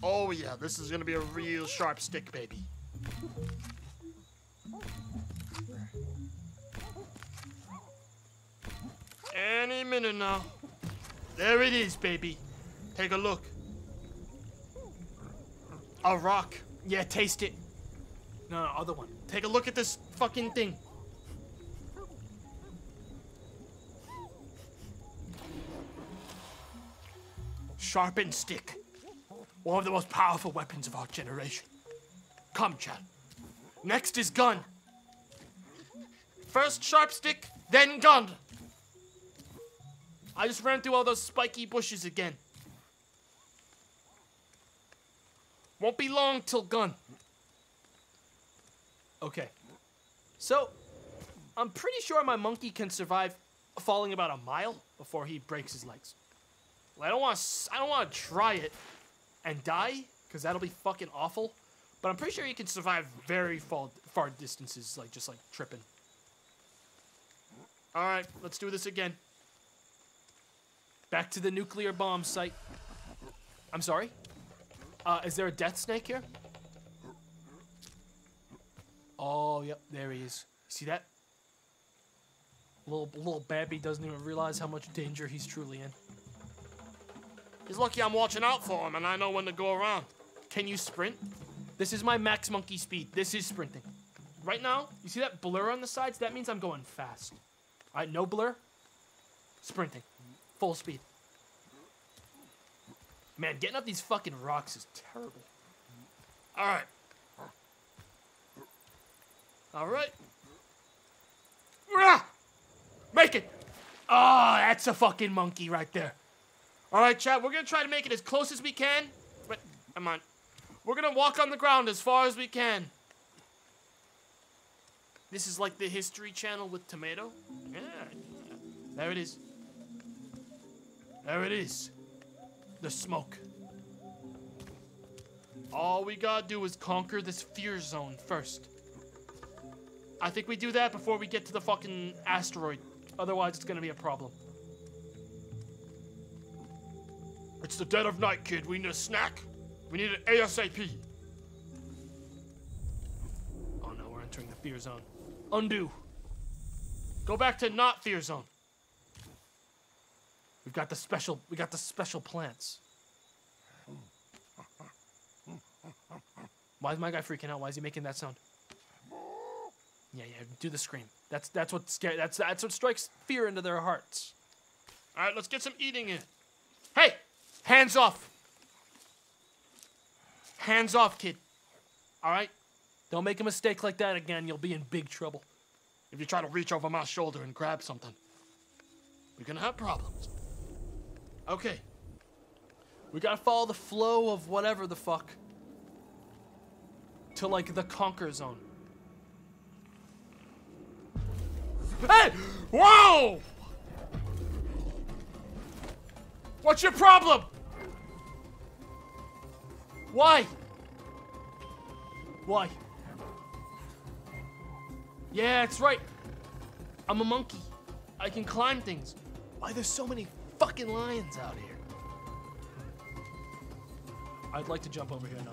Oh yeah, this is gonna be a real sharp stick, baby. Any minute now. There it is, baby. Take a look. A rock. Yeah, taste it. No, no, other one. Take a look at this fucking thing. Sharpened stick. One of the most powerful weapons of our generation. Come, Chad. Next is gun. First sharp stick, then gun. I just ran through all those spiky bushes again. Won't be long till gun. Okay, so I'm pretty sure my monkey can survive falling about a mile before he breaks his legs. Well, I don't want to. I don't want to try it and die because that'll be fucking awful. But I'm pretty sure he can survive very far, far distances, like just like tripping. All right, let's do this again. Back to the nuclear bomb site. I'm sorry. Uh, is there a death snake here? Oh, yep, there he is. See that? Little, little Babby doesn't even realize how much danger he's truly in. He's lucky I'm watching out for him and I know when to go around. Can you sprint? This is my max monkey speed. This is sprinting. Right now, you see that blur on the sides? That means I'm going fast. All right, no blur. Sprinting. Full speed. Man, getting up these fucking rocks is terrible. All right. All right. Rah! Make it. Oh, that's a fucking monkey right there. All right, Chad, we're going to try to make it as close as we can. Wait, come on. We're going to walk on the ground as far as we can. This is like the History Channel with Tomato. Yeah. There it is. There it is. The smoke. All we got to do is conquer this fear zone first. I think we do that before we get to the fucking asteroid. Otherwise, it's gonna be a problem. It's the dead of night, kid. We need a snack. We need an ASAP. Oh no, we're entering the fear zone. Undo. Go back to not fear zone. We've got the special, we got the special plants. Why is my guy freaking out? Why is he making that sound? Yeah, yeah, do the scream. That's that's what scares, that's that's what strikes fear into their hearts. All right, let's get some eating in. Hey, hands off. Hands off, kid. All right? Don't make a mistake like that again. You'll be in big trouble. If you try to reach over my shoulder and grab something, we're gonna have problems. Okay. We gotta follow the flow of whatever the fuck to, like, the conquer zone. Hey! Whoa! What's your problem? Why? Why? Yeah, that's right. I'm a monkey. I can climb things. Why there's so many fucking lions out here? I'd like to jump over here now.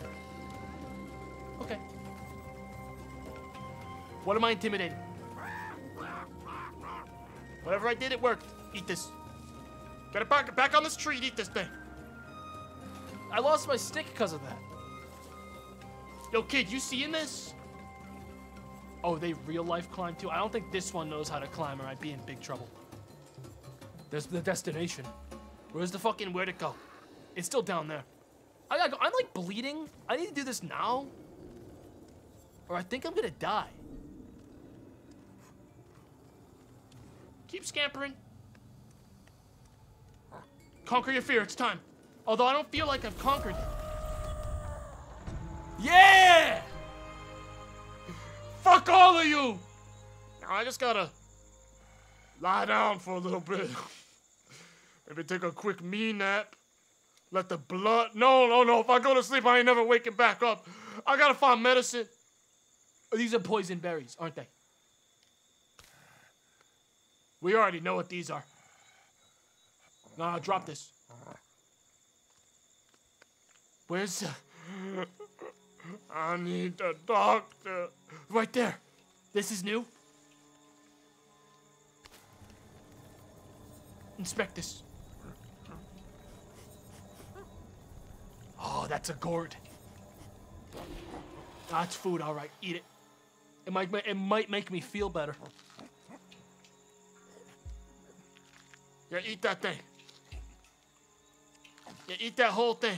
Okay. What am I intimidating? Whatever I did, it worked. Eat this. Get it back, back on this tree and eat this thing. I lost my stick because of that. Yo, kid, you seeing this? Oh, they real-life climb, too? I don't think this one knows how to climb, or I'd be in big trouble. There's the destination. Where's the fucking where'd it go? It's still down there. I gotta go. I'm, like, bleeding. I need to do this now. Or I think I'm gonna die. Keep scampering. Conquer your fear. It's time. Although I don't feel like I've conquered it. Yeah! Fuck all of you! Now I just gotta lie down for a little bit. Maybe take a quick me nap. Let the blood... No, no, no. If I go to sleep, I ain't never waking back up. I gotta find medicine. These are poison berries, aren't they? We already know what these are. Nah, drop this. Where's uh, I need a doctor. Right there. This is new. Inspect this. Oh, that's a gourd. That's food, all right. Eat it. It might it might make me feel better. Yeah, eat that thing. Yeah, eat that whole thing.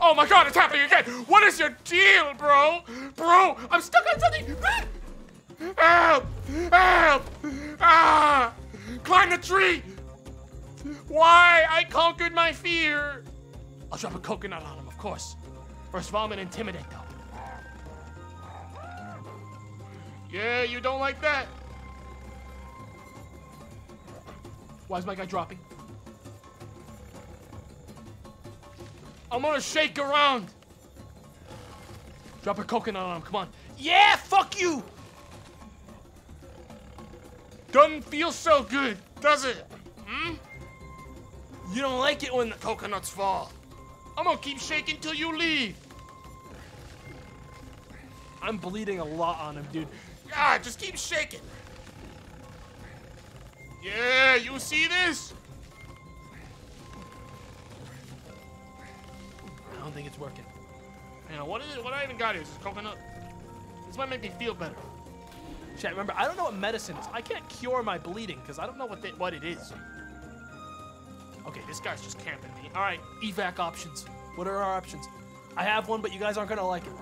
Oh my god, it's happening again! What is your deal, bro? Bro, I'm stuck on something! Help! Help! Ah! Climb the tree! Why? I conquered my fear! I'll drop a coconut on him, of course. First of all, I'm gonna intimidate, though. Yeah, you don't like that. Why is my guy dropping? I'm gonna shake around. Drop a coconut on him, come on. Yeah, fuck you! Doesn't feel so good, does it? Hmm? You don't like it when the coconuts fall. I'm gonna keep shaking till you leave. I'm bleeding a lot on him, dude. God, just keep shaking. Yeah, you see this? I don't think it's working. Hang on, what is it? What I even got here? Is this coconut? This might make me feel better. Chat, remember, I don't know what medicine is. I can't cure my bleeding because I don't know what the, what it is. Okay, this guy's just camping me. All right, evac options. What are our options? I have one, but you guys aren't gonna like it.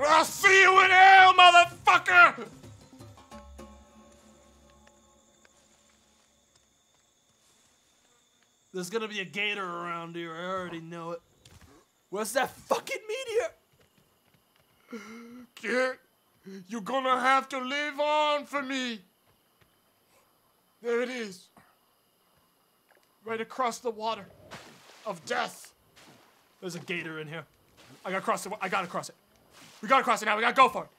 I'll see you in hell, motherfucker! There's gonna be a gator around here, I already know it. Where's that fucking meteor? Kid, you're gonna have to live on for me. There it is. Right across the water of death. There's a gator in here. I gotta cross it. I gotta cross it. We gotta cross it now. We gotta go for it.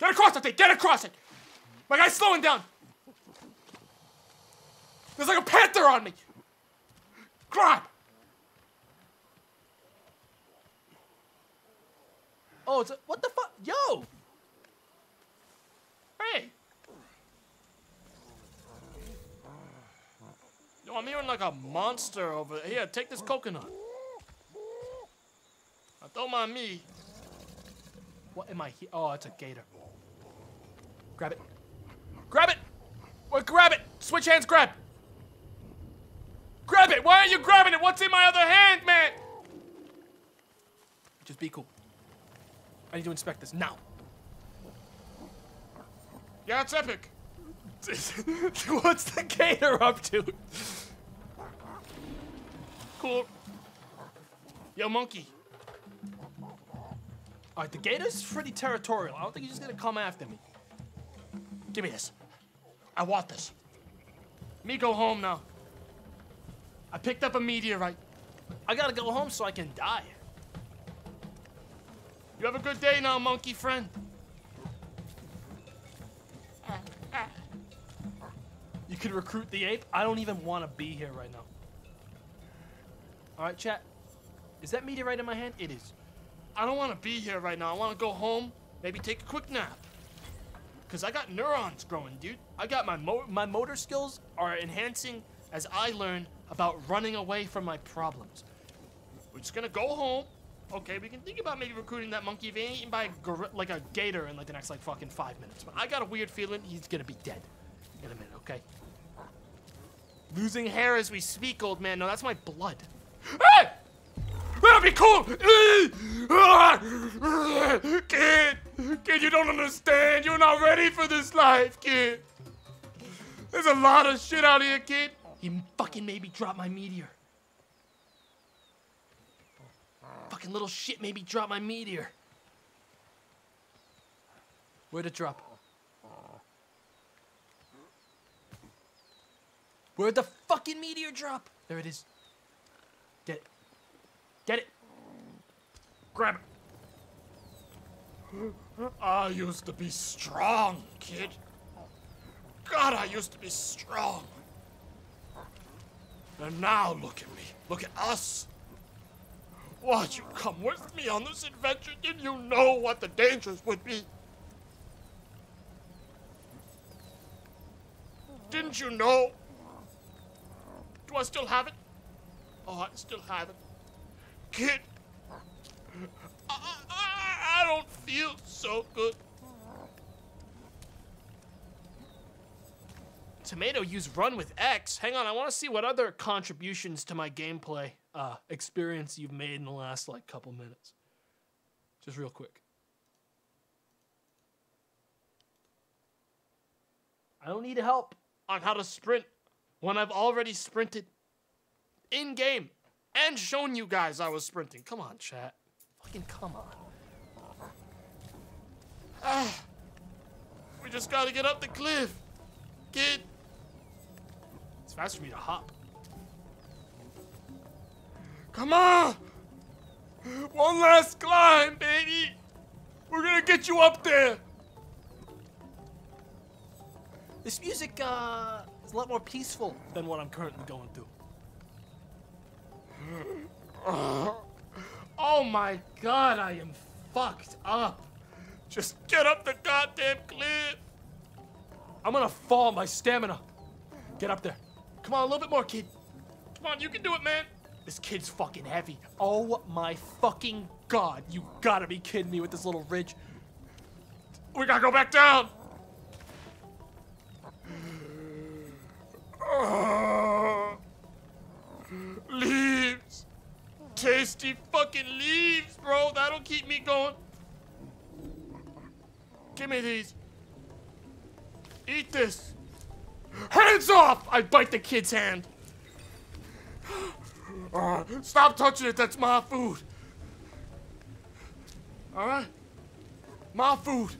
Get across that thing. Get across it. My guy's slowing down. There's like a panther on me. Grab. Oh, it's a, what the fuck? Yo. Hey. Yo, I'm hearing like a monster over there. Here, take this coconut. Now, don't mind me. What am I here? Oh, it's a gator. Grab it. Grab it! Well, grab it! Switch hands, grab! Grab it! Why are you grabbing it? What's in my other hand, man? Just be cool. I need to inspect this now. Yeah, it's epic. What's the gator up to? Cool. Yo, monkey. Alright, the gator's pretty territorial. I don't think he's just gonna come after me. Give me this. I want this. Me go home now. I picked up a meteorite. I gotta go home so I can die. You have a good day now, monkey friend. You could recruit the ape? I don't even want to be here right now. Alright, chat. Is that meteorite in my hand? It is. I don't want to be here right now. I want to go home, maybe take a quick nap. Because I got neurons growing, dude. I got my mo my motor skills are enhancing as I learn about running away from my problems. We're just going to go home. Okay, we can think about maybe recruiting that monkey if he ain't eaten by a like a gator in like the next like fucking five minutes. But I got a weird feeling he's going to be dead in a minute, okay? Losing hair as we speak, old man. No, that's my blood. Hey! That'll be cool! Kid! Kid, you don't understand. You're not ready for this life, kid. There's a lot of shit out here, kid. He fucking made me drop my meteor. Fucking little shit made me drop my meteor. Where'd it drop? Where'd the fucking meteor drop? There it is. Get it. Get it. Grab it. I used to be strong, kid. God, I used to be strong. And now look at me. Look at us. Why'd you come with me on this adventure? Didn't you know what the dangers would be? Didn't you know? Do I still have it? Oh, I still have it. Kid, I, I, I don't feel so good. Tomato, use run with X. Hang on, I want to see what other contributions to my gameplay uh, experience you've made in the last like couple minutes. Just real quick. I don't need help on how to sprint when I've already sprinted in game. And shown you guys I was sprinting. Come on, chat. Fucking come on. Ah, we just gotta get up the cliff, kid. It's fast for me to hop. Come on! One last climb, baby! We're gonna get you up there! This music, uh, is a lot more peaceful than what I'm currently going through. Oh my God, I am fucked up. Just get up the goddamn cliff. I'm gonna fall, my stamina. Get up there. Come on, a little bit more, kid. Come on, you can do it, man. This kid's fucking heavy. Oh my fucking God, you gotta be kidding me with this little ridge. We gotta go back down. Oh. Leaves! Tasty fucking leaves, bro! That'll keep me going. Give me these. Eat this. Hands off! I bite the kid's hand. Uh, stop touching it, that's my food. Alright? My food.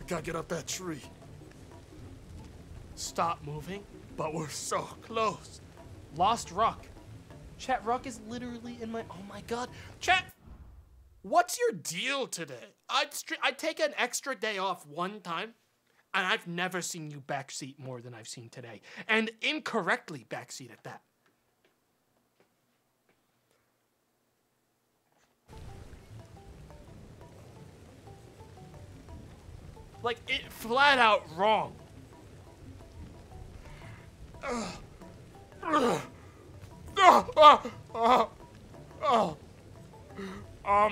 I gotta get up that tree. Stop moving, but we're so close. Lost rock. Chat, rock is literally in my... Oh, my God. Chat, what's your deal today? I'd, I'd take an extra day off one time, and I've never seen you backseat more than I've seen today. And incorrectly backseat at that. Like, it flat out wrong. Ugh. I'm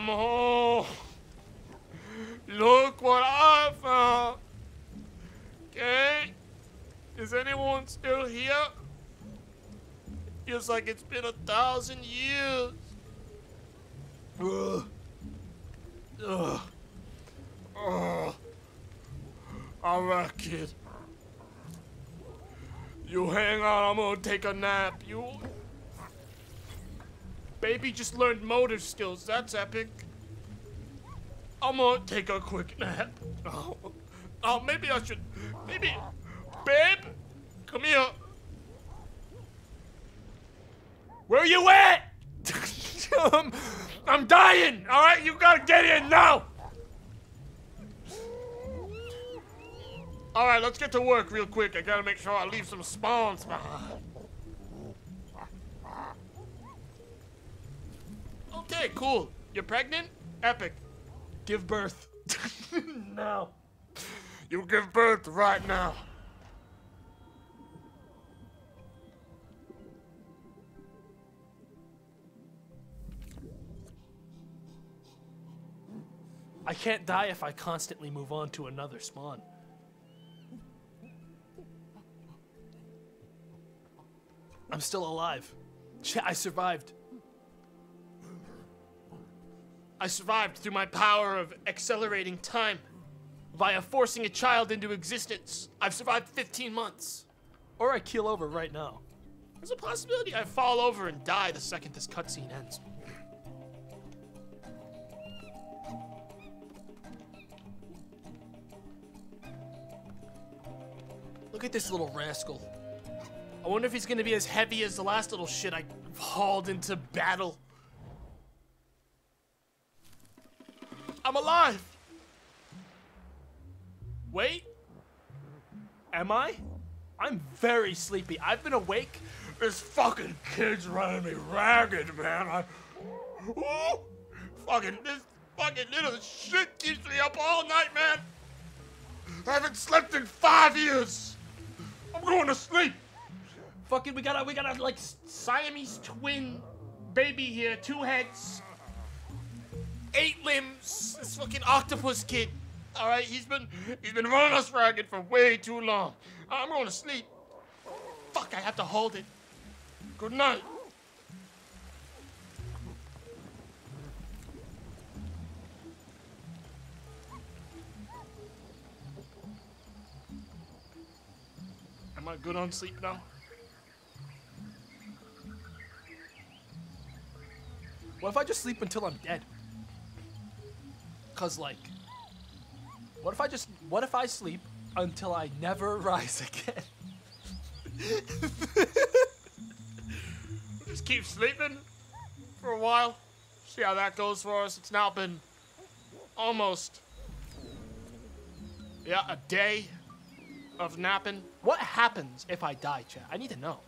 home. Look what I found. Okay. Is anyone still here? Feels like it's been a thousand years. Ugh. Ugh. Ugh. All right, kid. You hang on, I'm gonna take a nap. You... Baby just learned motor skills. That's epic. I'm gonna take a quick nap. Oh, oh maybe I should... Maybe... Babe! Come here. Where you at? um, I'm dying, all right? You gotta get in now. All right, let's get to work real quick. I gotta make sure I leave some spawns behind. Okay, cool. You're pregnant? Epic. Give birth. Now. You give birth right now. I can't die if I constantly move on to another spawn. I'm still alive. I survived. I survived through my power of accelerating time. Via forcing a child into existence. I've survived fifteen months. Or I keel over right now. There's a possibility I fall over and die the second this cutscene ends. Look at this little rascal. I wonder if he's gonna be as heavy as the last little shit I hauled into battle. I'm alive! Wait? Am I? I'm very sleepy. I've been awake. This fucking kid's running me ragged, man. I... Ooh, fucking, this fucking little shit keeps me up all night, man. I haven't slept in five years. I'm going to sleep. Fucking, we got a, we got a, like, Siamese twin baby here. Two heads. Eight limbs. This fucking octopus kid. All right, he's been, he's been running us ragged for way too long. I'm going to sleep. Fuck, I have to hold it. Good night. Am I good on sleep now? What if I just sleep until I'm dead? Cause like, what if I just, what if I sleep until I never rise again? Just keep sleeping for a while. See how that goes for us. It's now been almost, yeah, a day of napping. What happens if I die, chat? I need to know.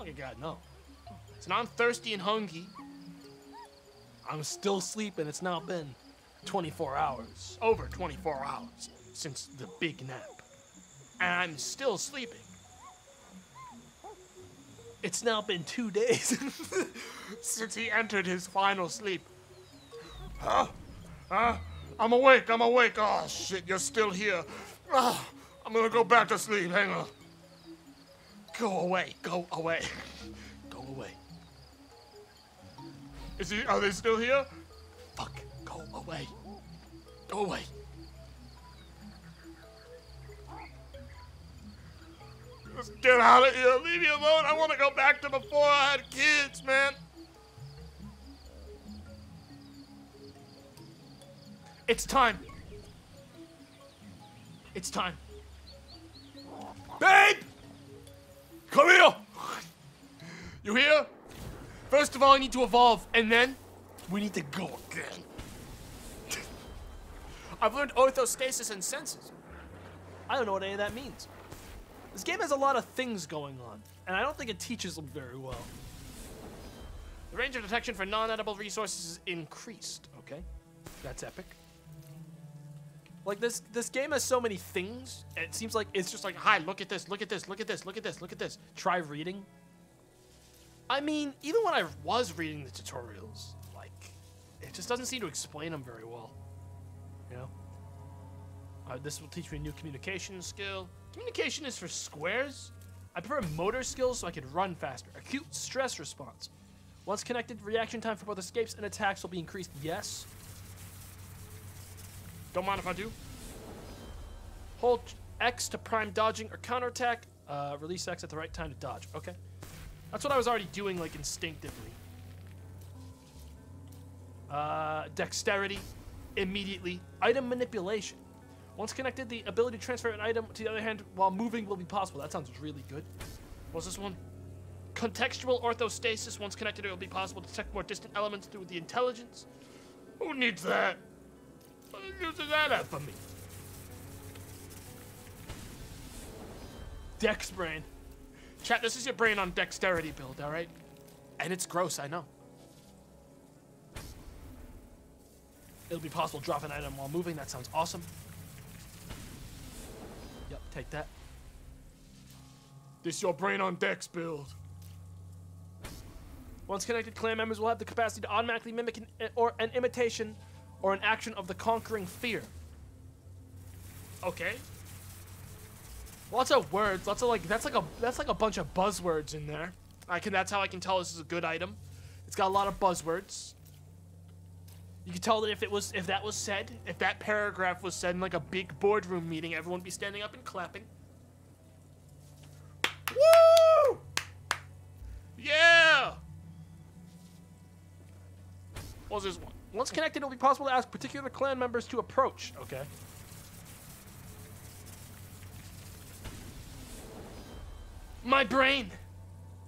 I gotta know. So now I'm thirsty and hungry. I'm still sleeping. It's now been twenty-four hours, over twenty-four hours since the big nap, and I'm still sleeping. It's now been two days since he entered his final sleep. Huh? Huh? I'm awake. I'm awake. Oh shit! You're still here. Oh, I'm gonna go back to sleep. Hang on. Go away. Go away. Go away. Is he? Are they still here? Fuck. Go away. Go away. Just get out of here. Leave me alone. I want to go back to before I had kids, man. It's time. It's time. Babe! Come here! You here? First of all, I need to evolve, and then we need to go again. I've learned orthostasis and senses. I don't know what any of that means. This game has a lot of things going on, and I don't think it teaches them very well. The range of detection for non-edible resources is increased. Okay, that's epic. Like this, this game has so many things. It seems like it's just like, hi, look at this, look at this, look at this, look at this, look at this. Try reading. I mean, even when I was reading the tutorials, like, it just doesn't seem to explain them very well, you know? Uh, this will teach me a new communication skill. Communication is for squares. I prefer motor skills so I could run faster. Acute stress response. Once connected, reaction time for both escapes and attacks will be increased. Yes. Don't mind if I do. Hold X to prime dodging or counterattack. Uh, release X at the right time to dodge. Okay. That's what I was already doing, like, instinctively. Uh, dexterity. Immediately. Item manipulation. Once connected, the ability to transfer an item to the other hand while moving will be possible. That sounds really good. What's this one? Contextual orthostasis. Once connected, it will be possible to detect more distant elements through the intelligence. Who needs that? What use is that have for me? Dex brain. Chat, this is your brain on dexterity build, all right? And it's gross, I know. It'll be possible to drop an item while moving. That sounds awesome. Yep, take that. This your brain on dex build. Once connected, clan members will have the capacity to automatically mimic an, or an imitation or an action of the conquering fear. Okay. Lots of words, lots of like that's like a that's like a bunch of buzzwords in there. I can that's how I can tell this is a good item. It's got a lot of buzzwords. You can tell that if it was if that was said, if that paragraph was said in like a big boardroom meeting, everyone would be standing up and clapping. Woo! Yeah! What's this one? Once connected, it'll be possible to ask particular clan members to approach. Okay. My brain!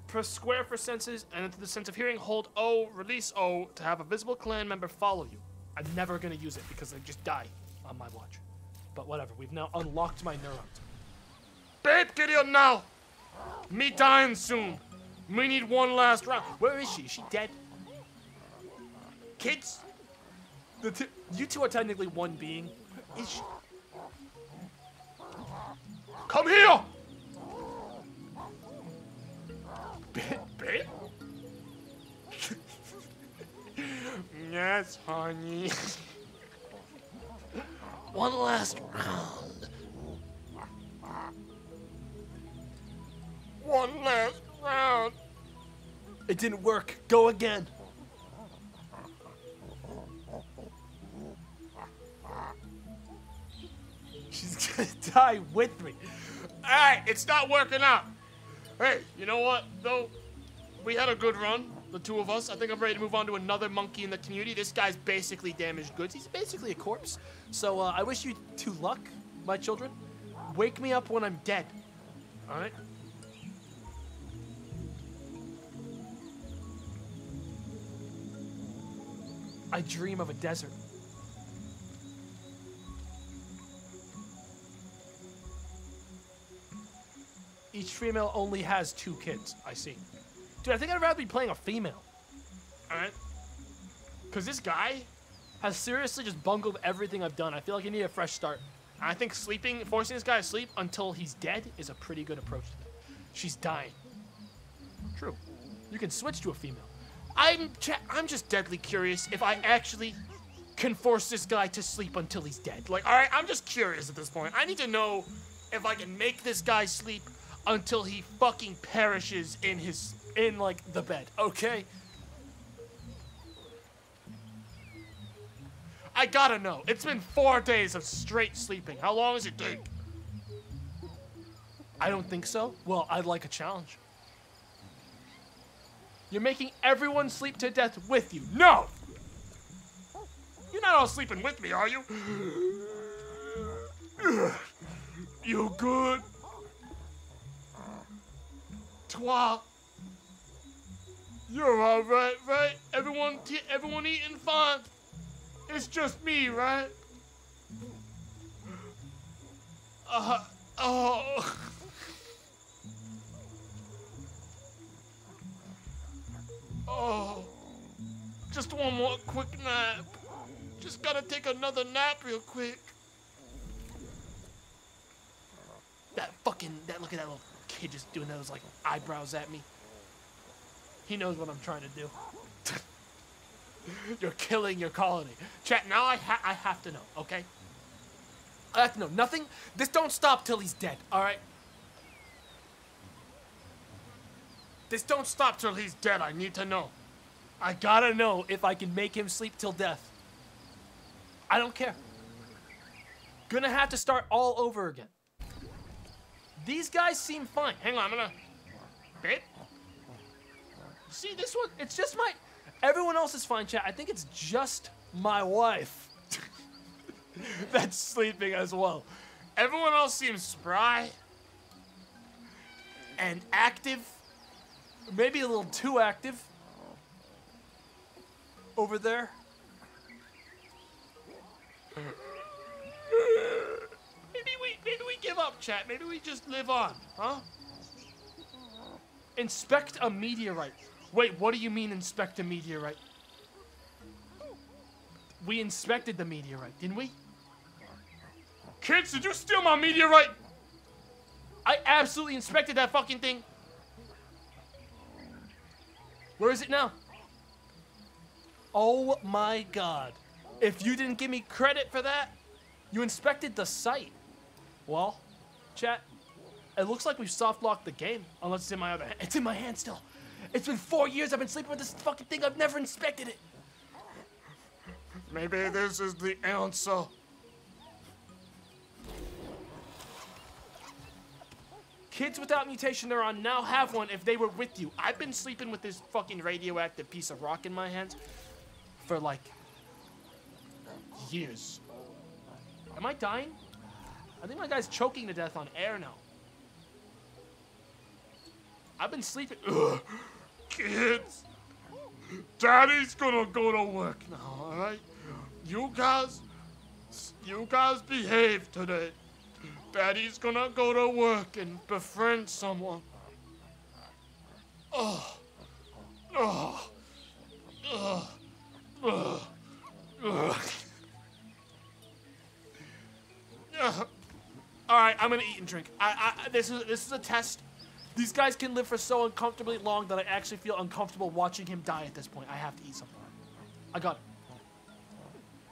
Press square for senses, and into the sense of hearing, hold O, release O, to have a visible clan member follow you. I'm never gonna use it, because they just die on my watch. But whatever, we've now unlocked my neurons. Babe, get here now! Me dying soon! We need one last round. Where is she? Is she dead? Kids? The t you two are technically one being. Is she? Come here! Babe? Yes, honey. One last round. One last round. It didn't work. Go again. She's gonna die with me. All right, it's not working out. Hey, you know what, though? We had a good run, the two of us. I think I'm ready to move on to another monkey in the community. This guy's basically damaged goods. He's basically a corpse. So uh, I wish you two luck, my children. Wake me up when I'm dead. All right? I dream of a desert. Each female only has two kids. I see. Dude, I think I'd rather be playing a female. Alright? Because this guy has seriously just bungled everything I've done. I feel like I need a fresh start. And I think sleeping, forcing this guy to sleep until he's dead is a pretty good approach to that. She's dying. True. You can switch to a female. I'm, I'm just deadly curious if I actually can force this guy to sleep until he's dead. Like, alright, I'm just curious at this point. I need to know if I can make this guy sleep until he fucking perishes in his, in like the bed, okay? I gotta know. It's been four days of straight sleeping. How long does it take? I don't think so. Well, I'd like a challenge. You're making everyone sleep to death with you. No! You're not all sleeping with me, are you? You good? Toi, you're all right, right? Everyone, t everyone eating fine. It's just me, right? Uh, oh. Oh. Just one more quick nap. Just gotta take another nap real quick. That fucking, that look at that little kid just doing those like eyebrows at me. He knows what I'm trying to do. You're killing your colony. Chat, now I, ha I have to know, okay? I have to know. Nothing. This don't stop till he's dead, all right? This don't stop till he's dead. I need to know. I gotta know if I can make him sleep till death. I don't care. Gonna have to start all over again. These guys seem fine. Hang on, I'm gonna... Babe? See, this one, it's just my... Everyone else is fine, chat. I think it's just my wife that's sleeping as well. Everyone else seems spry and active. Maybe a little too active over there. Maybe we, maybe we give up, chat. Maybe we just live on, huh? Inspect a meteorite. Wait, what do you mean inspect a meteorite? We inspected the meteorite, didn't we? Kids, did you steal my meteorite? I absolutely inspected that fucking thing. Where is it now? Oh my god. If you didn't give me credit for that, you inspected the site. Well, chat, it looks like we've soft locked the game. Unless it's in my other hand. It's in my hand still. It's been four years I've been sleeping with this fucking thing. I've never inspected it. Maybe this is the answer. Kids without mutation neuron now have one if they were with you. I've been sleeping with this fucking radioactive piece of rock in my hands for like years. Am I dying? I think my guy's choking to death on air now. I've been sleeping. Ugh. Kids, Daddy's gonna go to work now, all right? You guys, you guys behave today. Daddy's gonna go to work and befriend someone. Oh, oh, oh, oh, oh. All right, I'm gonna eat and drink. I, I, this is this is a test. These guys can live for so uncomfortably long that I actually feel uncomfortable watching him die at this point. I have to eat something. I got it.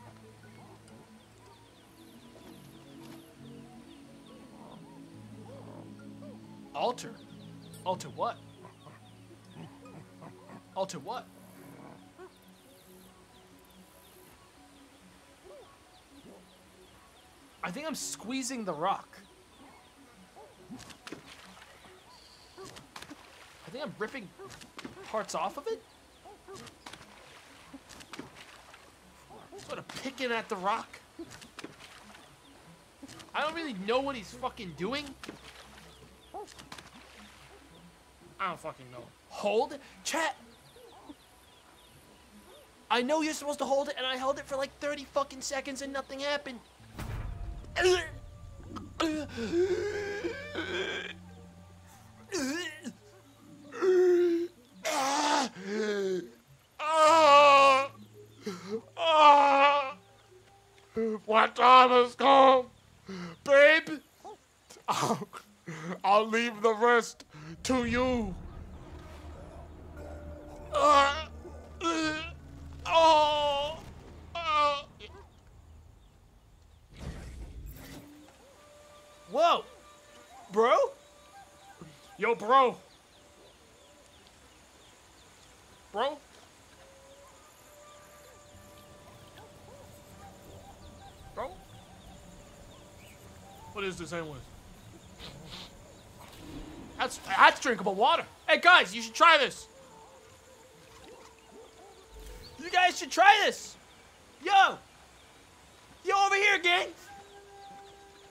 Alter? Alter what? Alter what? I think I'm squeezing the rock. I think I'm ripping parts off of it? Sort of picking at the rock. I don't really know what he's fucking doing. I don't fucking know. Hold? Chat! I know you're supposed to hold it, and I held it for like thirty fucking seconds and nothing happened. Ah! Ah! What time is gone? Babe? I'll, I'll leave the rest to you. Ah! Oh! Ah! Whoa! Bro? Yo, bro. Bro? Bro? What is this anyway? That's, that's drinkable water. Hey guys, you should try this. You guys should try this. Yo. Yo, over here, gang.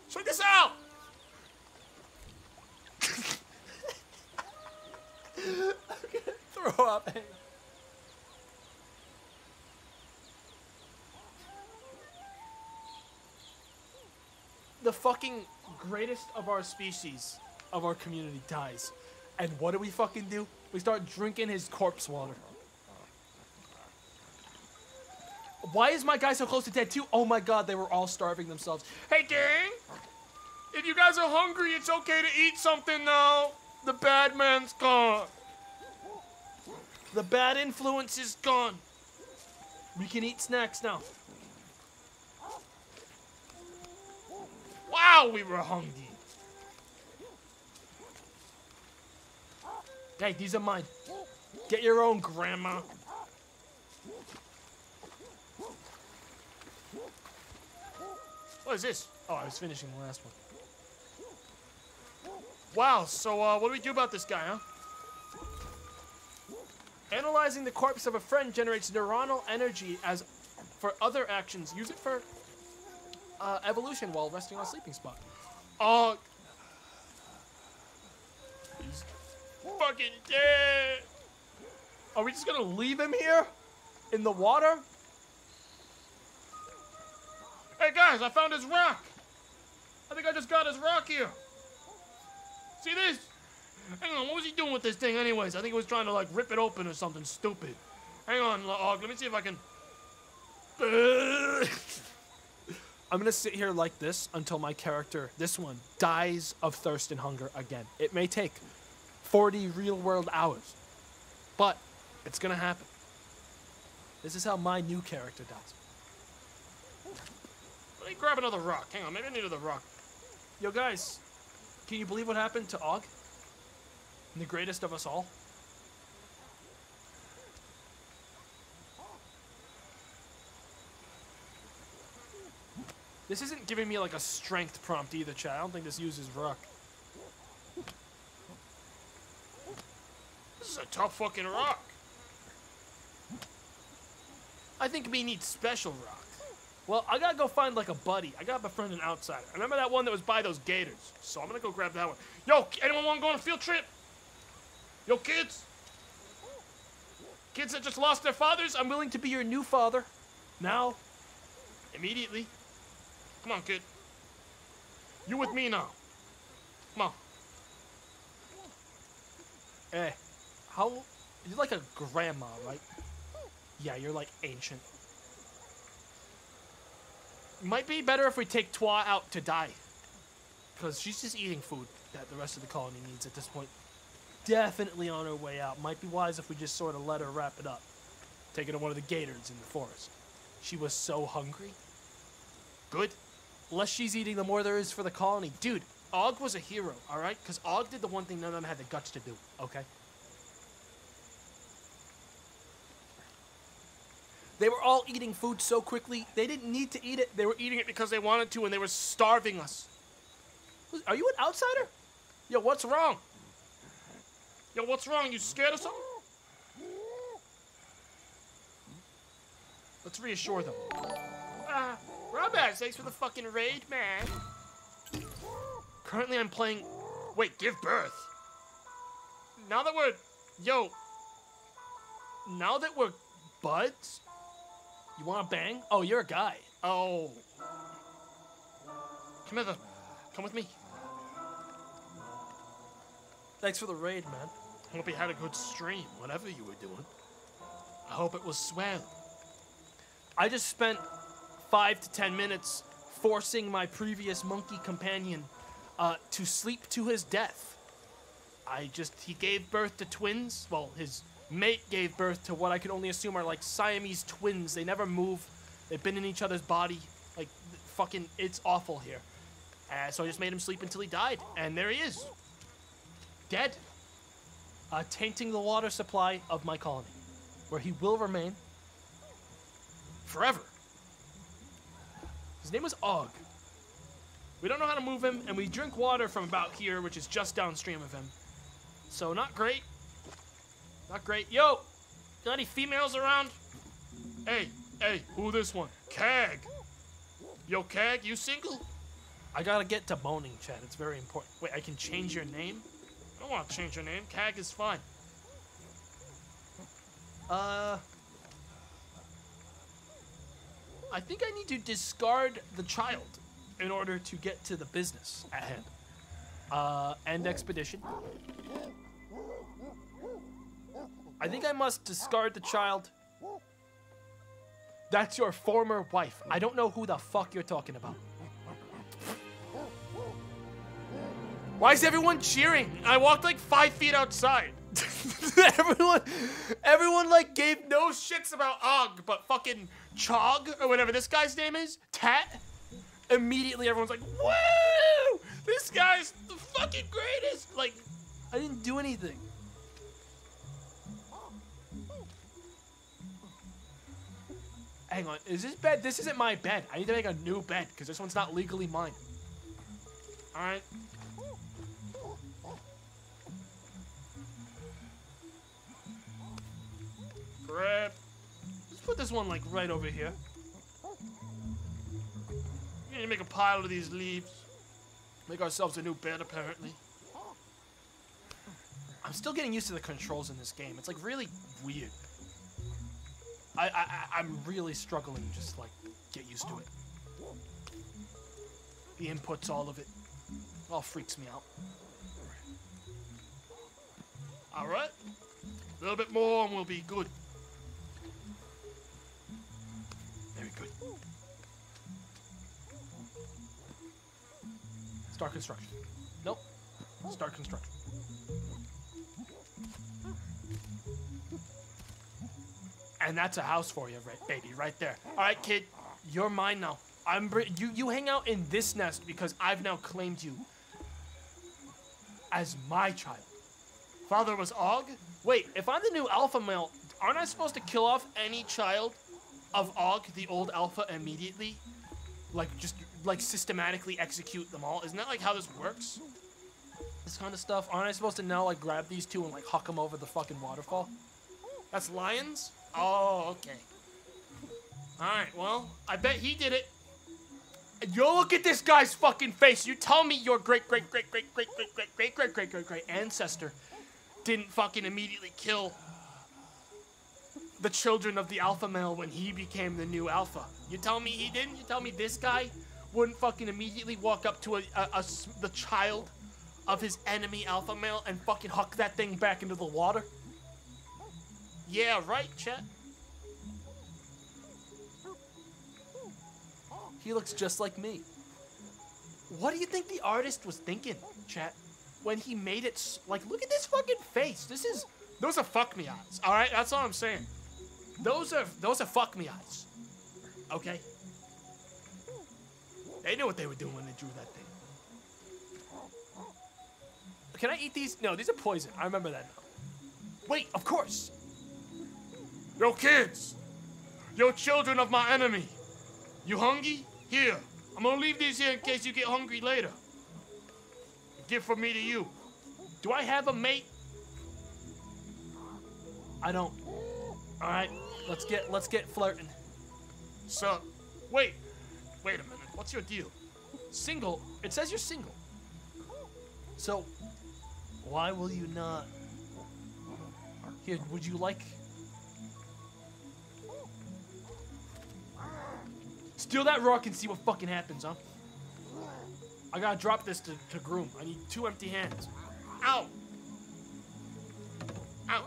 Check this out. I'm gonna throw up. The fucking greatest of our species, of our community, dies. And what do we fucking do? We start drinking his corpse water. Why is my guy so close to dead too? Oh my god, they were all starving themselves. Hey gang! If you guys are hungry, it's okay to eat something now. The bad man's gone. The bad influence is gone. We can eat snacks now. Wow, we were hungry. Hey, these are mine. Get your own, Grandma. What is this? Oh, I was finishing the last one. Wow, so uh, what do we do about this guy, huh? Analyzing the corpse of a friend generates neuronal energy as for other actions. Use it for uh, evolution while resting on a sleeping spot. Oh. He's fucking dead. Are we just gonna leave him here? In the water? Hey guys, I found his rock. I think I just got his rock here. See this? Hang on, what was he doing with this thing anyways? I think he was trying to like rip it open or something stupid. Hang on, Log, let me see if I can... I'm gonna sit here like this until my character, this one, dies of thirst and hunger again. It may take forty real world hours, but it's gonna happen. This is how my new character dies. Let me grab another rock. Hang on, maybe I need another rock. Yo guys, can you believe what happened to Og? The greatest of us all. This isn't giving me like a strength prompt either, chat. I don't think this uses rock. This is a tough fucking rock. I think we need special rock. Well, I gotta go find like a buddy. I gotta befriend an outsider. Remember that one that was by those gators? So I'm gonna go grab that one. Yo, anyone wanna go on a field trip? Yo, kids! Kids that just lost their fathers, I'm willing to be your new father. Now. Immediately. Come on, kid. You with me now. Come on. Hey. How... You're like a grandma, right? Yeah, you're like ancient. Might be better if we take Twa out to die. Because she's just eating food that the rest of the colony needs at this point. Definitely on her way out. Might be wise if we just sort of let her wrap it up. Take her to one of the gators in the forest. She was so hungry. Good. Less she's eating, the more there is for the colony. Dude, Og was a hero, alright? Because Og did the one thing none of them had the guts to do, okay? They were all eating food so quickly, they didn't need to eat it. They were eating it because they wanted to and they were starving us. Are you an outsider? Yo, what's wrong? Yo, what's wrong? You scared of something? Let's reassure them. Ah, Robert, thanks for the fucking raid, man. Currently I'm playing... Wait, give birth. Now that we're... Yo. Now that we're buds? You want to bang? Oh, you're a guy. Oh. Come here, come with me. Thanks for the raid, man. Hope you had a good stream, whatever you were doing. I hope it was swell. I just spent five to ten minutes forcing my previous monkey companion uh, to sleep to his death. I just, he gave birth to twins. Well, his mate gave birth to what I could only assume are like Siamese twins. They never move. They've been in each other's body. Like, fucking, it's awful here. Uh, so I just made him sleep until he died. And there he is. Dead, uh, tainting the water supply of my colony, where he will remain forever. His name was Og. We don't know how to move him, and we drink water from about here, which is just downstream of him. So not great. Not great. Yo, got any females around? Hey, hey, who this one? Cag. Yo, Cag, you single? I gotta get to boning, Chad. It's very important. Wait, I can change your name? I don't want to change your name. Cag is fine. Uh... I think I need to discard the child in order to get to the business at hand. Uh, end expedition. I think I must discard the child. That's your former wife. I don't know who the fuck you're talking about. Why is everyone cheering? I walked like five feet outside. everyone, everyone like gave no shits about Og, but fucking Chog or whatever this guy's name is, Tat. Immediately, everyone's like, "Whoa, this guy's the fucking greatest!" Like, I didn't do anything. Hang on, is this bed? This isn't my bed. I need to make a new bed because this one's not legally mine. All right. Crap. Let's put this one like right over here. We need to make a pile of these leaves. Make ourselves a new bed, apparently. I'm still getting used to the controls in this game. It's like really weird. I, I, I'm really struggling to just like get used to it. The inputs, all of it, it all freaks me out. All right, a little bit more and we'll be good. Very good. Start construction. Nope. Start construction. And that's a house for you, right, baby, right there. All right, kid, you're mine now. I'm br you. You hang out in this nest because I've now claimed you as my child. Father was Og. Wait, if I'm the new alpha male, aren't I supposed to kill off any child of Og, the old alpha, immediately? Like just like systematically execute them all. Isn't that like how this works? This kind of stuff. Aren't I supposed to now like grab these two and like huck them over the fucking waterfall? That's lions? Oh, okay. Alright, well, I bet he did it. Yo, look at this guy's fucking face. You tell me your great, great, great, great, great, great, great, great, great, great, great, great ancestor didn't fucking immediately kill the children of the alpha male when he became the new alpha. You tell me he didn't? You tell me this guy wouldn't fucking immediately walk up to a, a, a the child of his enemy alpha male and fucking huck that thing back into the water? Yeah, right, chat. He looks just like me. What do you think the artist was thinking, chat, when he made it? S like, look at this fucking face. This is, those are fuck me eyes. All right, that's all I'm saying. Those are, those are fuck me eyes. Okay. They knew what they were doing when they drew that thing. Can I eat these? No, these are poison. I remember that now. Wait, of course. Yo, kids! Yo, children of my enemy! You hungry? Here. I'm gonna leave these here in case you get hungry later. A gift from me to you. Do I have a mate? I don't. Alright, let's get let's get flirting. So wait. Wait a minute. What's your deal? Single? It says you're single. So why will you not? Here, would you like? Steal that rock and see what fucking happens, huh? I gotta drop this to, to groom. I need two empty hands. Ow! Ow!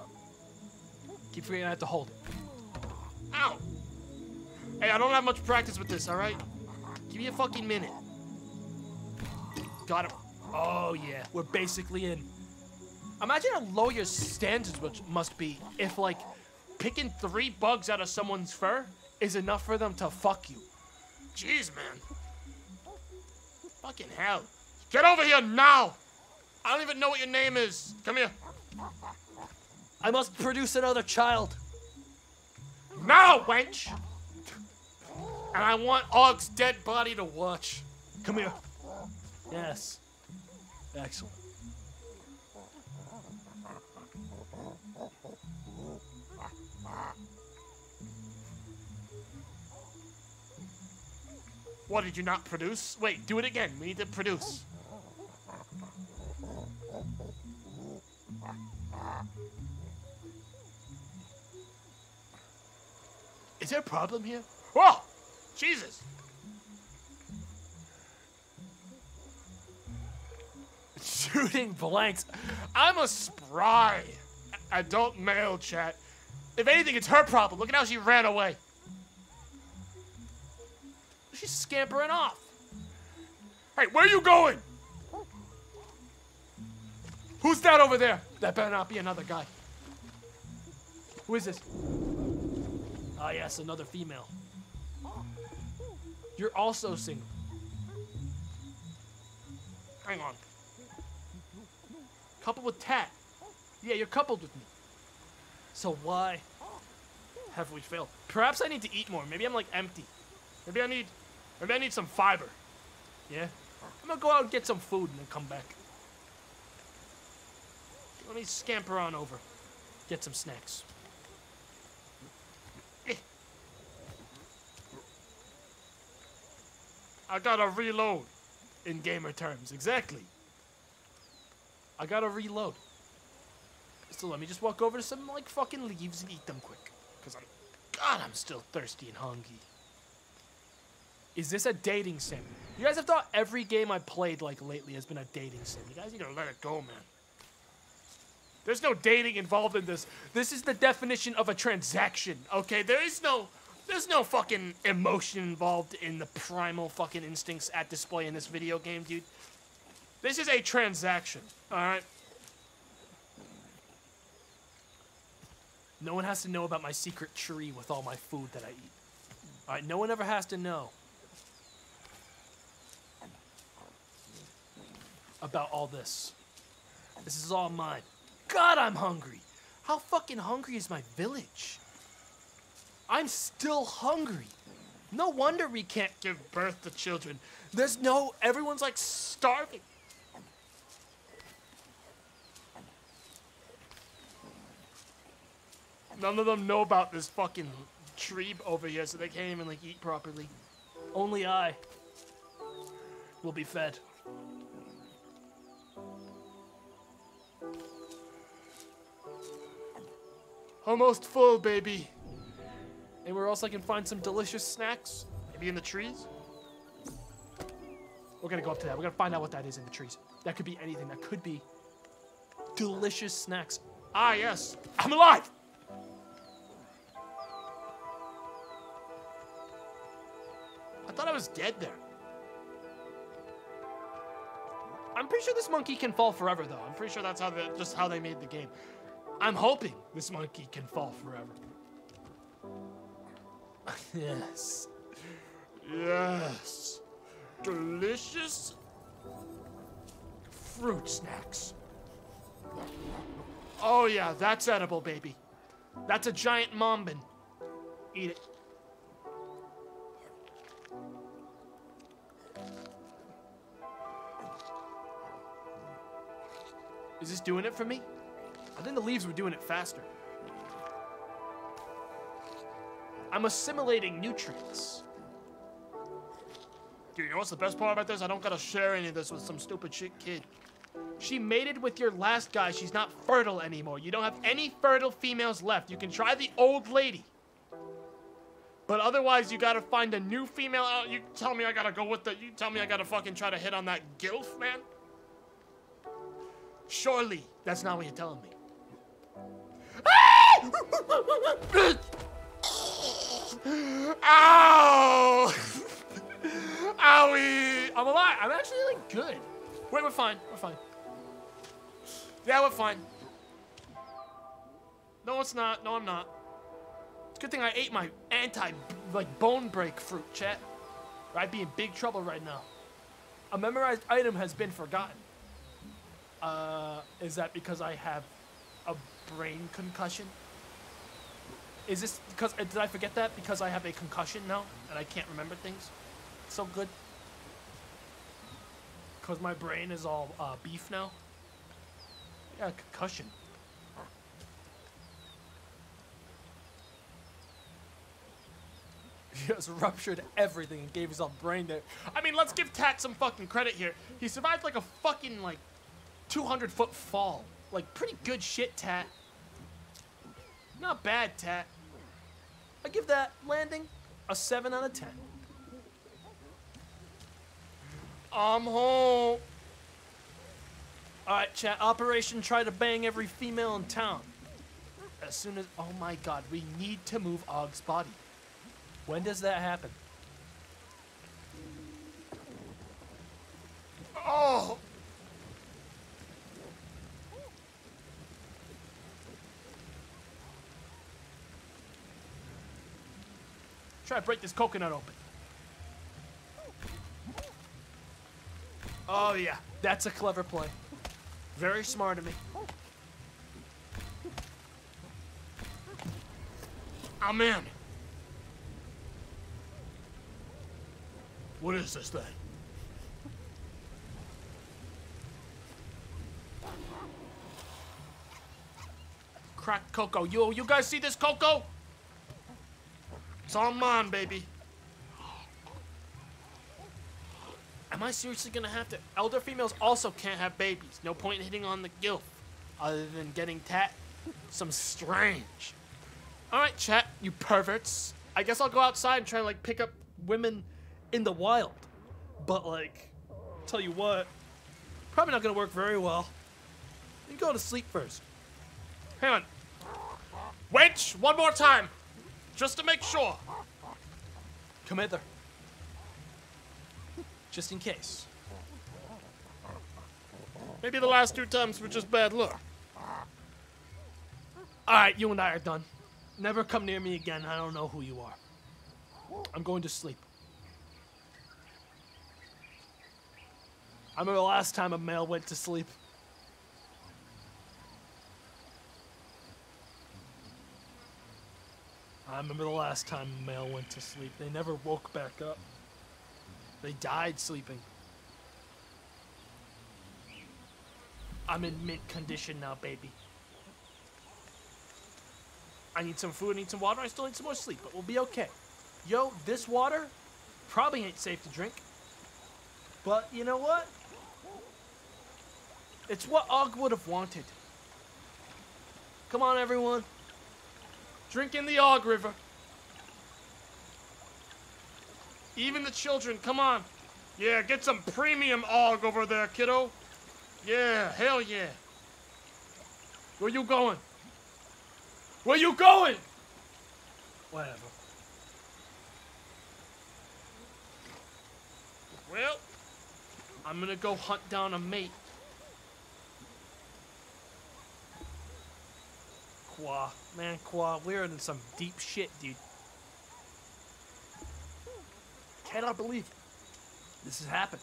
Keep forgetting I have to hold it. Ow! Hey, I don't have much practice with this, alright? Give me a fucking minute. Got him. Oh, yeah. We're basically in. Imagine how low your standards must be if, like, picking three bugs out of someone's fur is enough for them to fuck you. Jeez, man. Fucking hell. Get over here now! I don't even know what your name is. Come here. I must produce another child. Now, wench! And I want Og's dead body to watch. Come here. Yes. Excellent. What, did you not produce? Wait, do it again. We need to produce. Is there a problem here? Whoa! Jesus! Shooting blanks. I'm a spry adult male, chat. If anything, it's her problem. Look at how she ran away. She's scampering off. Hey, where are you going? Who's that over there? That better not be another guy. Who is this? Ah, yes, another female. You're also single. Hang on. Coupled with Tat. Yeah, you're coupled with me. So why have we failed? Perhaps I need to eat more. Maybe I'm like empty. Maybe I need, maybe I need some fiber. Yeah? I'm gonna go out and get some food and then come back. Let me scamper on over. Get some snacks. I gotta reload, in gamer terms. Exactly. I gotta reload. So let me just walk over to some, like, fucking leaves and eat them quick. Because I'm... God, I'm still thirsty and hungry. Is this a dating sim? You guys have thought every game I played, like, lately has been a dating sim. You guys need to let it go, man. There's no dating involved in this. This is the definition of a transaction, okay? There is no... There's no fucking emotion involved in the primal fucking instincts at display in this video game, dude. This is a transaction, alright? No one has to know about my secret tree with all my food that I eat. Alright, no one ever has to know about all this. This is all mine. God, I'm hungry! How fucking hungry is my village? I'm still hungry. No wonder we can't give birth to children. There's no, everyone's like starving. None of them know about this fucking tree over here, so they can't even like eat properly. Only I will be fed. Almost full, baby. Anywhere else I can find some delicious snacks? Maybe in the trees? We're gonna go up to that. We're gonna find out what that is in the trees. That could be anything. That could be delicious snacks. Ah, yes. I'm alive! I thought I was dead there. I'm pretty sure this monkey can fall forever, though. I'm pretty sure that's how they, just how they made the game. I'm hoping this monkey can fall forever. Yes. Yes. Delicious fruit snacks. Oh yeah, that's edible, baby. That's a giant mombin. Eat it. Is this doing it for me? I think the leaves were doing it faster. I'm assimilating nutrients. Dude, you know what's the best part about this? I don't gotta share any of this with some stupid shit kid. She mated with your last guy. She's not fertile anymore. You don't have any fertile females left. You can try the old lady. But otherwise, you gotta find a new female. Oh, you tell me I gotta go with the... You tell me I gotta fucking try to hit on that gilf, man? Surely, that's not what you're telling me. Ah! Ow! Owie! I'm alive. I'm actually like good. Wait, we're fine. We're fine. Yeah, we're fine. No, it's not. No, I'm not. It's a good thing I ate my anti, like, bone break fruit, chat. Or I'd be in big trouble right now. A memorized item has been forgotten. Uh, is that because I have a brain concussion? Is this because, did I forget that? Because I have a concussion now, and I can't remember things? So good. Because my brain is all uh, beef now. Yeah, concussion. He has ruptured everything and gave himself brain damage. I mean, let's give Tat some fucking credit here. He survived like a fucking, like, two hundred foot fall. Like, pretty good shit, Tat. Not bad, Tat. I give that landing a seven out of ten. I'm home. Alright, chat. Operation try to bang every female in town. As soon as... Oh my god, we need to move Og's body. When does that happen? Oh! Try to break this coconut open. Oh, yeah. That's a clever play. Very smart of me. I'm in. What is this thing? Cracked cocoa. Yo, you guys see this cocoa? It's all mine, baby. Am I seriously gonna have to? Elder females also can't have babies. No point in hitting on the gilf, other than getting tat. Some strange. All right, chat, you perverts. I guess I'll go outside and try to like pick up women in the wild. But like, tell you what, probably not gonna work very well. You go to sleep first. Hang on. Wench, one more time, just to make sure. Come hither. Just in case. Maybe the last two times were just bad luck. Alright, you and I are done. Never come near me again. I don't know who you are. I'm going to sleep. I remember the last time a male went to sleep. I remember the last time a male went to sleep. They never woke back up. They died sleeping. I'm in mint condition now, baby. I need some food, I need some water, I still need some more sleep, but we'll be okay. Yo, this water probably ain't safe to drink. But you know what? It's what Og would have wanted. Come on, everyone. Drink in the Og River. Even the children, come on. Yeah, get some premium Og over there, kiddo. Yeah, hell yeah. Where you going? Where you going? Whatever. Well, I'm gonna go hunt down a mate. Qua, man, Qua, we're in some deep shit, dude. Cannot believe it. This has happened.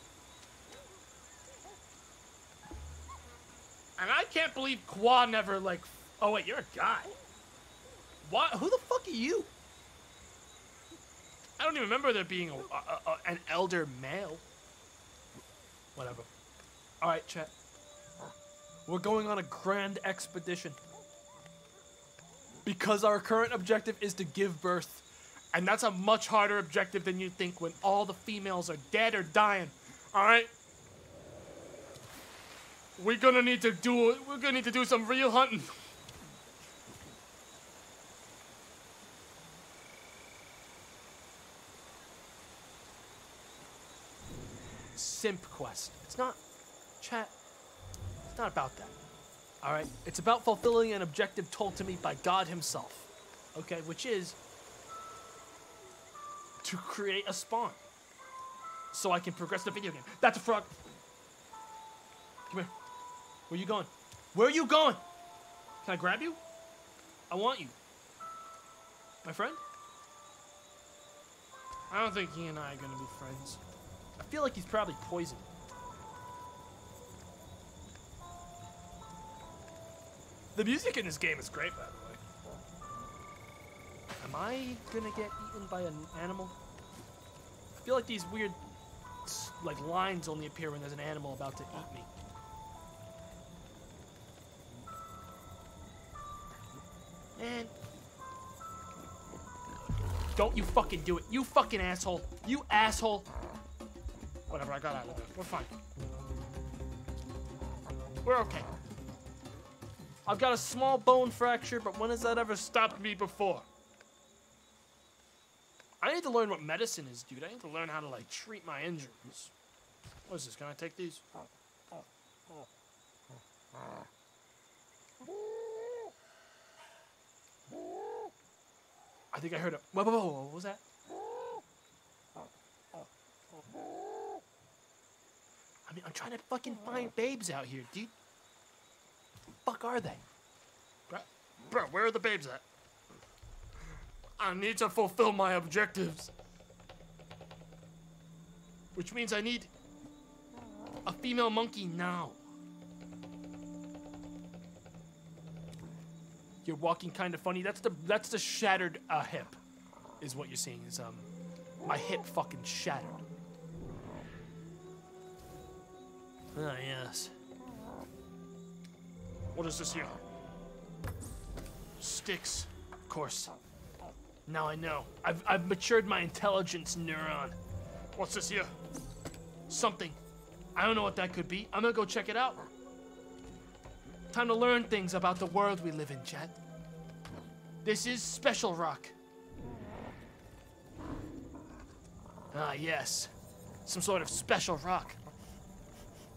And I can't believe Qua never like. Oh wait, you're a guy. What? Who the fuck are you? I don't even remember there being a, a, a, an elder male. Whatever. All right, chat. We're going on a grand expedition because our current objective is to give birth. And that's a much harder objective than you think when all the females are dead or dying. Alright? We're gonna need to do we're gonna need to do some real hunting. Simp quest. It's not chat. It's not about that. Alright? It's about fulfilling an objective told to me by God himself. Okay, which is to create a spawn so I can progress the video game. That's a frog. Come here. Where you going? Where are you going? Can I grab you? I want you. My friend? I don't think he and I are gonna be friends. I feel like he's probably poisoned. The music in this game is great, by the way. Am I gonna get eaten by an animal? I feel like these weird, like, lines only appear when there's an animal about to eat me. Man. Don't you fucking do it. You fucking asshole. You asshole. Whatever, I got out of there. We're fine. We're okay. I've got a small bone fracture, but when has that ever stopped me before? I need to learn what medicine is, dude. I need to learn how to, like, treat my injuries. What is this? Can I take these? I think I heard a... Whoa, whoa, whoa, what was that? I mean, I'm trying to fucking find babes out here, dude. Where the fuck are they? Bro, where are the babes at? I need to fulfill my objectives. Which means I need a female monkey now. You're walking kind of funny. That's the that's the shattered uh, hip, is what you're seeing. Is um, my hip fucking shattered. Ah yes. What is this here? Sticks, of course. Now I know. I've I've matured my intelligence neuron. What's this here? Something. I don't know what that could be. I'm gonna go check it out. Time to learn things about the world we live in, chat. This is Special Rock. Ah, yes. Some sort of special rock.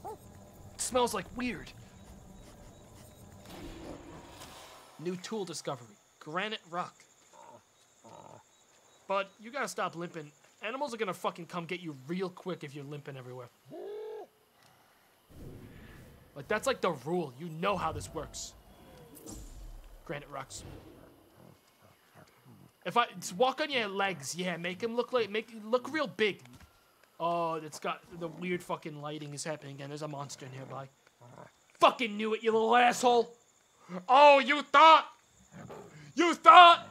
It smells like weird. New tool discovery. Granite rock. But you gotta stop limping. Animals are gonna fucking come get you real quick if you're limping everywhere. Like, that's like the rule. You know how this works. Granite rocks. If I just walk on your legs, yeah, make him look like, make look real big. Oh, it's got the weird fucking lighting is happening again. There's a monster nearby. Fucking knew it, you little asshole. Oh, you thought. You thought.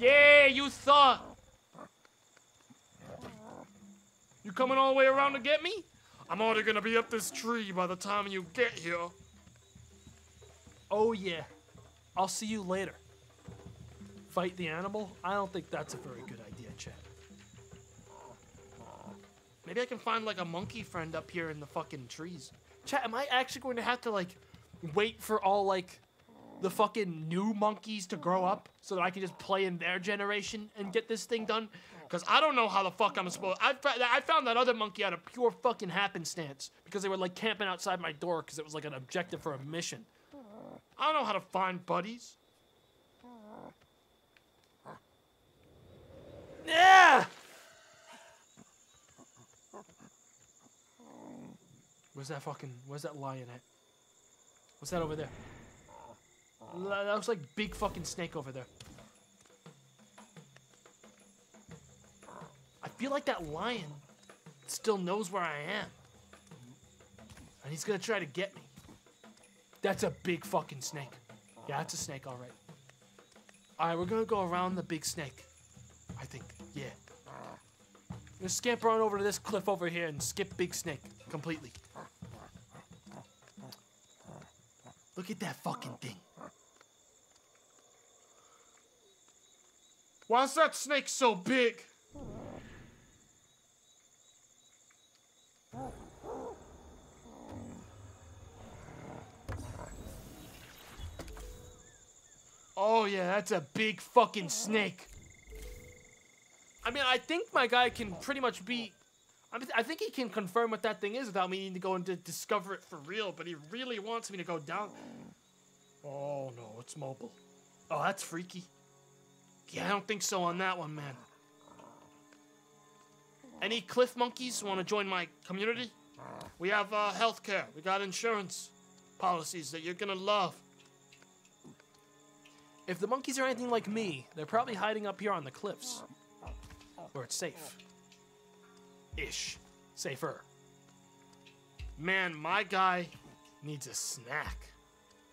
Yeah, you thought. You coming all the way around to get me? I'm already gonna be up this tree by the time you get here. Oh yeah. I'll see you later. Fight the animal? I don't think that's a very good idea, Chad. Maybe I can find like a monkey friend up here in the fucking trees. Chad, am I actually going to have to like wait for all like the fucking new monkeys to grow up so that I can just play in their generation and get this thing done? Because I don't know how the fuck I'm supposed to. I, I found that other monkey out of pure fucking happenstance because they were like camping outside my door because it was like an objective for a mission. I don't know how to find buddies. Yeah! Where's that fucking. Where's that lion at? What's that over there? That looks like big fucking snake over there. I feel like that lion still knows where I am. And he's gonna try to get me. That's a big fucking snake. Yeah, that's a snake, all right. All right, we're gonna go around the big snake. I think, yeah. I'm gonna scamper on over to this cliff over here and skip big snake completely. Look at that fucking thing. Why is that snake so big? Oh yeah, that's a big fucking snake. I mean, I think my guy can pretty much be... I, mean, I think he can confirm what that thing is without me needing to go and to discover it for real, but he really wants me to go down... Oh no, it's mobile. Oh, that's freaky. Yeah, I don't think so on that one, man. Any cliff monkeys want to join my community? We have uh, healthcare. We got insurance policies that you're gonna love. If the monkeys are anything like me, they're probably hiding up here on the cliffs, where it's safe. Ish, safer. Man, my guy needs a snack.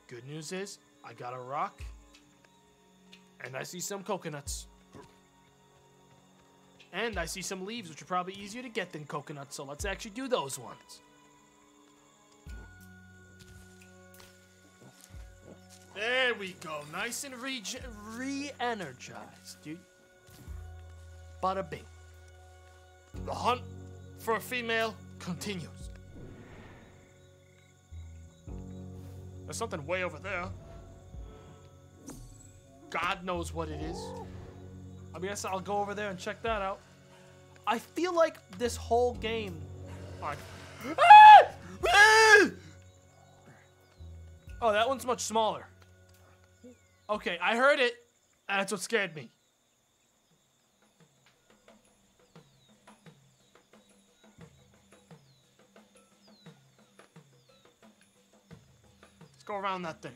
Good news is, I got a rock. And I see some coconuts. And I see some leaves, which are probably easier to get than coconuts, so let's actually do those ones. There we go, nice and re- re-energized, dude. Bada bing. The hunt for a female continues. There's something way over there. God knows what it is. I guess I'll go over there and check that out. I feel like this whole game... I... Oh, that one's much smaller. Okay, I heard it. That's what scared me. Let's go around that thing.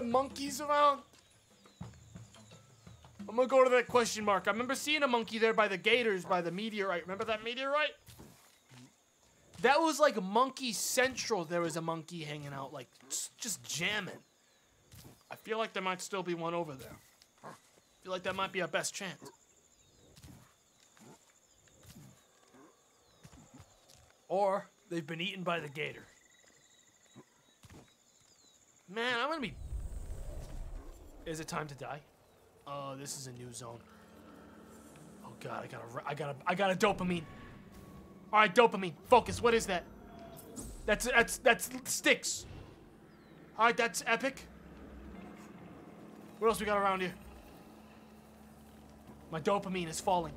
of monkeys around? I'm gonna go to that question mark. I remember seeing a monkey there by the gators, by the meteorite. Remember that meteorite? That was like Monkey Central. There was a monkey hanging out, like, just jamming. I feel like there might still be one over there. I feel like that might be our best chance. Or they've been eaten by the gator. Man, I'm gonna be... Is it time to die? Oh, this is a new zone. Oh god, I gotta, I gotta, I gotta dopamine. All right, dopamine, focus. What is that? That's, that's, that's sticks. All right, that's epic. What else we got around here? My dopamine is falling.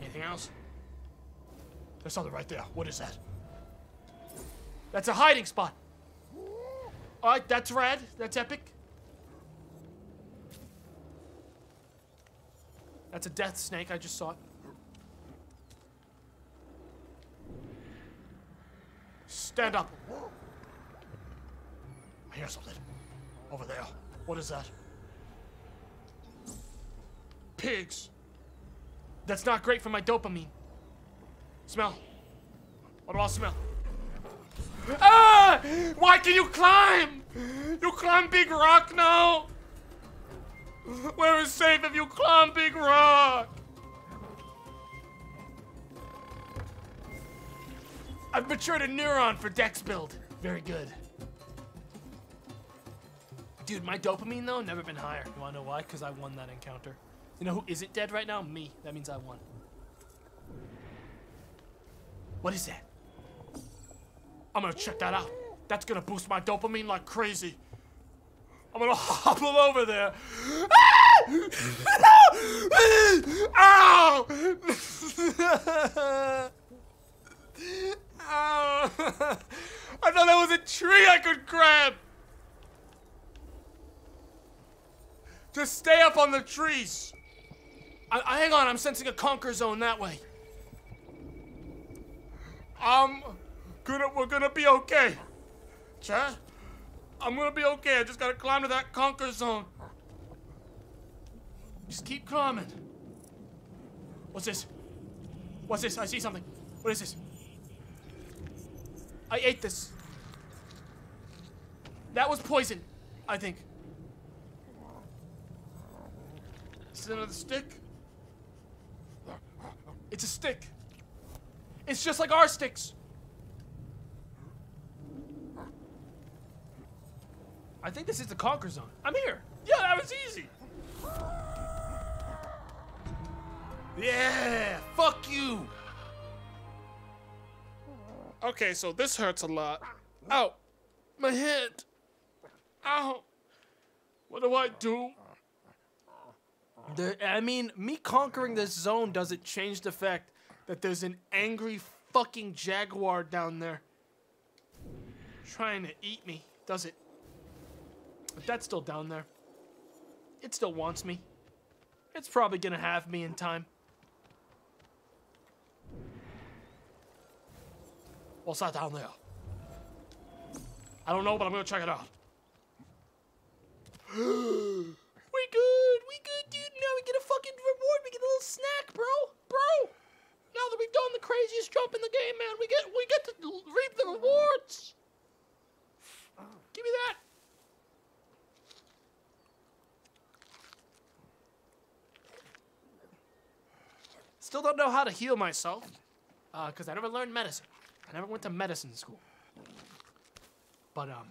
Anything else? There's something right there. What is that? That's a hiding spot. All right, that's rad. That's epic. That's a death snake. I just saw it. Stand up. I hear something. Over there. What is that? Pigs. That's not great for my dopamine. Smell. What do I smell? Ah! Why can you climb? You climb Big Rock now? Where is safe if you climb Big Rock? I've matured a neuron for Dex build. Very good. Dude, my dopamine though, never been higher. You wanna know why? Because I won that encounter. You know who isn't dead right now? Me. That means I won. What is that? I'm gonna check that out. That's gonna boost my dopamine like crazy. I'm gonna hobble over there. Ah! Ow! Ow! I thought that was a tree I could grab. Just stay up on the trees. I, I hang on. I'm sensing a conquer zone that way. Um, gonna we're gonna be okay. Chat. I'm gonna be okay, I just gotta climb to that conquer zone. Just keep climbing. What's this? What's this? I see something. What is this? I ate this. That was poison, I think. Is it another stick? It's a stick. It's just like our sticks. I think this is the conquer zone. I'm here. Yeah, that was easy. Yeah, fuck you. Okay, so this hurts a lot. Ow, my head. Ow. What do I do? The, I mean, me conquering this zone doesn't change the fact that there's an angry fucking jaguar down there trying to eat me, does it? But that's still down there. It still wants me. It's probably gonna have me in time. What's that down there? I don't know, but I'm gonna check it out. We good, we good, dude. Now we get a fucking reward. We get a little snack, bro. Bro. Now that we've done the craziest jump in the game, man, we get we get to reap the rewards. Give me that. Still don't know how to heal myself, uh, cause I never learned medicine. I never went to medicine school. But um,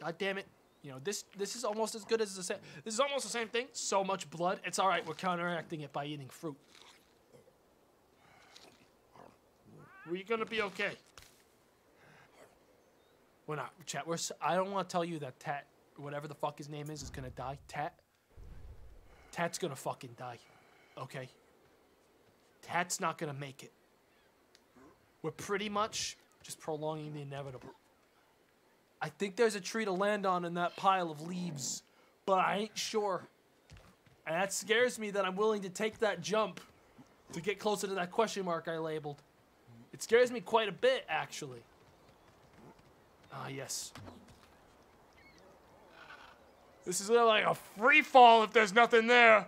god damn it, you know this. This is almost as good as the same. This is almost the same thing. So much blood. It's all right. We're counteracting it by eating fruit. We're gonna be okay. We're not, chat. We're. I don't want to tell you that Tat, whatever the fuck his name is, is gonna die. Tat. Tat's gonna fucking die. Okay. Tat's not gonna make it. We're pretty much just prolonging the inevitable. I think there's a tree to land on in that pile of leaves, but I ain't sure. And that scares me that I'm willing to take that jump to get closer to that question mark I labeled. It scares me quite a bit, actually. Ah, yes. This is like a free fall if there's nothing there.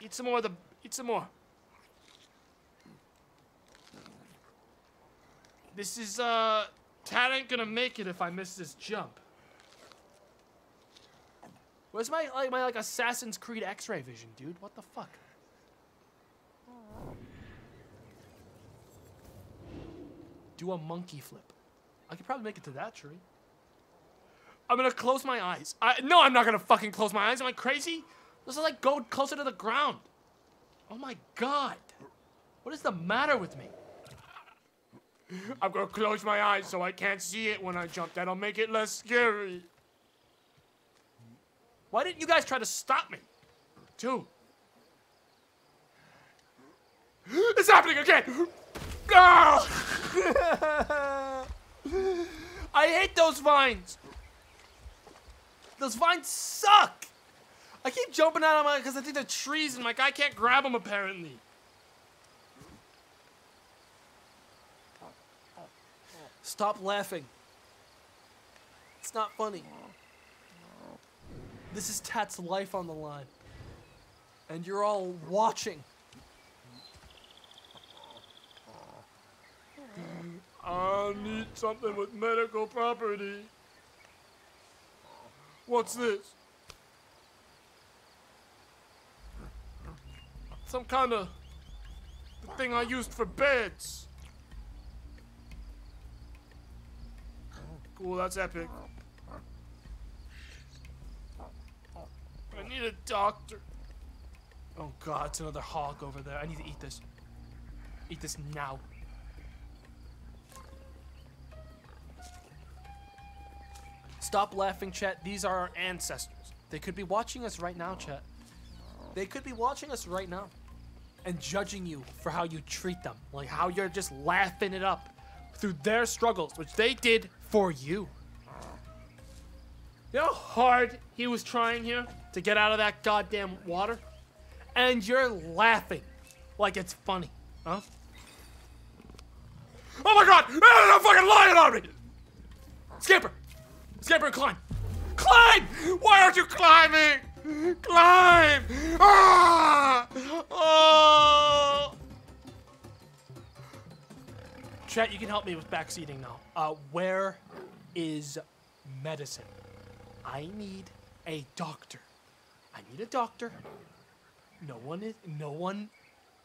Eat some more of the, eat some more. This is, uh, Tad ain't gonna make it if I miss this jump. Where's my, like, my, like, Assassin's Creed X-ray vision, dude? What the fuck? Do a monkey flip. I could probably make it to that tree. I'm gonna close my eyes. I, no, I'm not gonna fucking close my eyes. Am I crazy? This is like go closer to the ground. Oh my God. What is the matter with me? I'm gonna close my eyes so I can't see it when I jump. That'll make it less scary. Why didn't you guys try to stop me? Dude. It's happening again! Oh! I hate those vines. Those vines suck. I keep jumping out of my because I think they're trees and my guy can't grab them apparently. Stop laughing. It's not funny. This is Tat's life on the line. And you're all watching. I need something with medical property. What's this? Some kind of the thing I used for beds. Cool, that's epic. I need a doctor. Oh God, it's another hog over there. I need to eat this. Eat this now. Stop laughing, chat. These are our ancestors. They could be watching us right now, chat. They could be watching us right now and judging you for how you treat them. Like how you're just laughing it up through their struggles, which they did for you. You know how hard he was trying here to get out of that goddamn water? And you're laughing like it's funny, huh? Oh my God! They're fucking lying on me! Skipper! Skipper, climb! Climb! Why aren't you climbing? Climb! Ah! Oh! Chat, you can help me with backseating now. Uh, where is medicine? I need a doctor. I need a doctor. No one is. No one.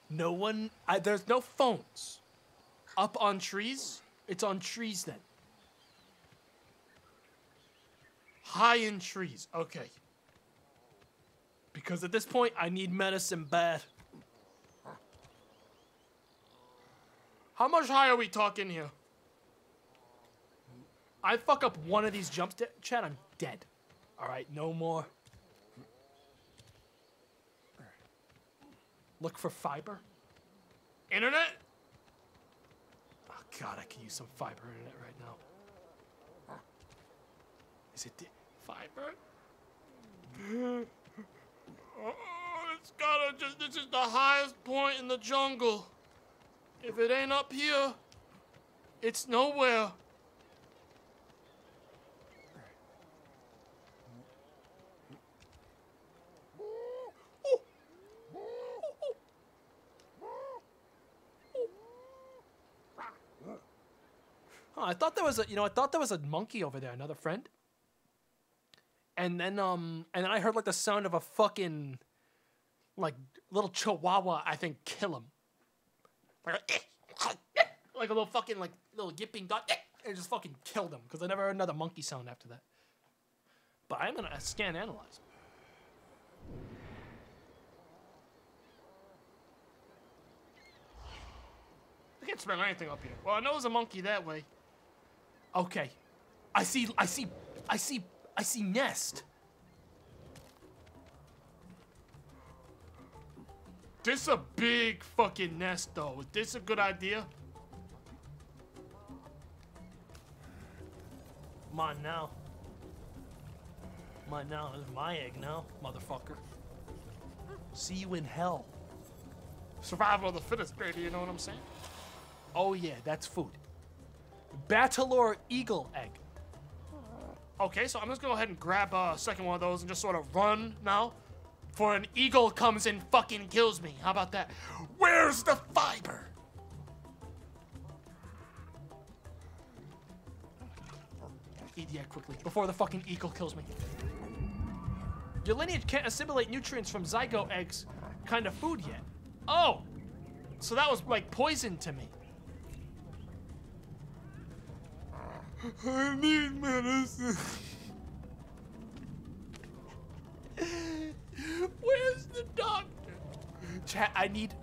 No one. I, there's no phones. Up on trees? It's on trees then. High in trees, okay. Because at this point, I need medicine bad. How much high are we talking here? I fuck up one of these jumps, Chad, I'm dead. All right, no more. Look for fiber. Internet? Oh God, I can use some fiber internet right now. Is it fiber? Oh, it's gotta just, this is the highest point in the jungle. If it ain't up here, it's nowhere. Huh, I thought there was a, you know, I thought there was a monkey over there, another friend. And then, um, and then I heard, like, the sound of a fucking, like, little chihuahua, I think, kill him. Like a, like a little fucking, like, little yipping dog, and just fucking killed him, because I never heard another monkey sound after that. But I'm gonna scan analyze. I can't smell anything up here. Well, I know there's a monkey that way. Okay. I see, I see, I see... I see nest. This a big fucking nest though. Is this a good idea? Come on now. Come on now. This is my egg now, motherfucker. See you in hell. Survival of the fittest, baby, you know what I'm saying? Oh yeah, that's food. Batalor Eagle Egg. Okay, so I'm just gonna go ahead and grab a second one of those and just sort of run now. For an eagle comes and fucking kills me. How about that? Where's the fiber? Eat the egg quickly before the fucking eagle kills me. Your lineage can't assimilate nutrients from zygote eggs kind of food yet. Oh! So that was like poison to me. I need medicine. Where's the doctor? Chat, I need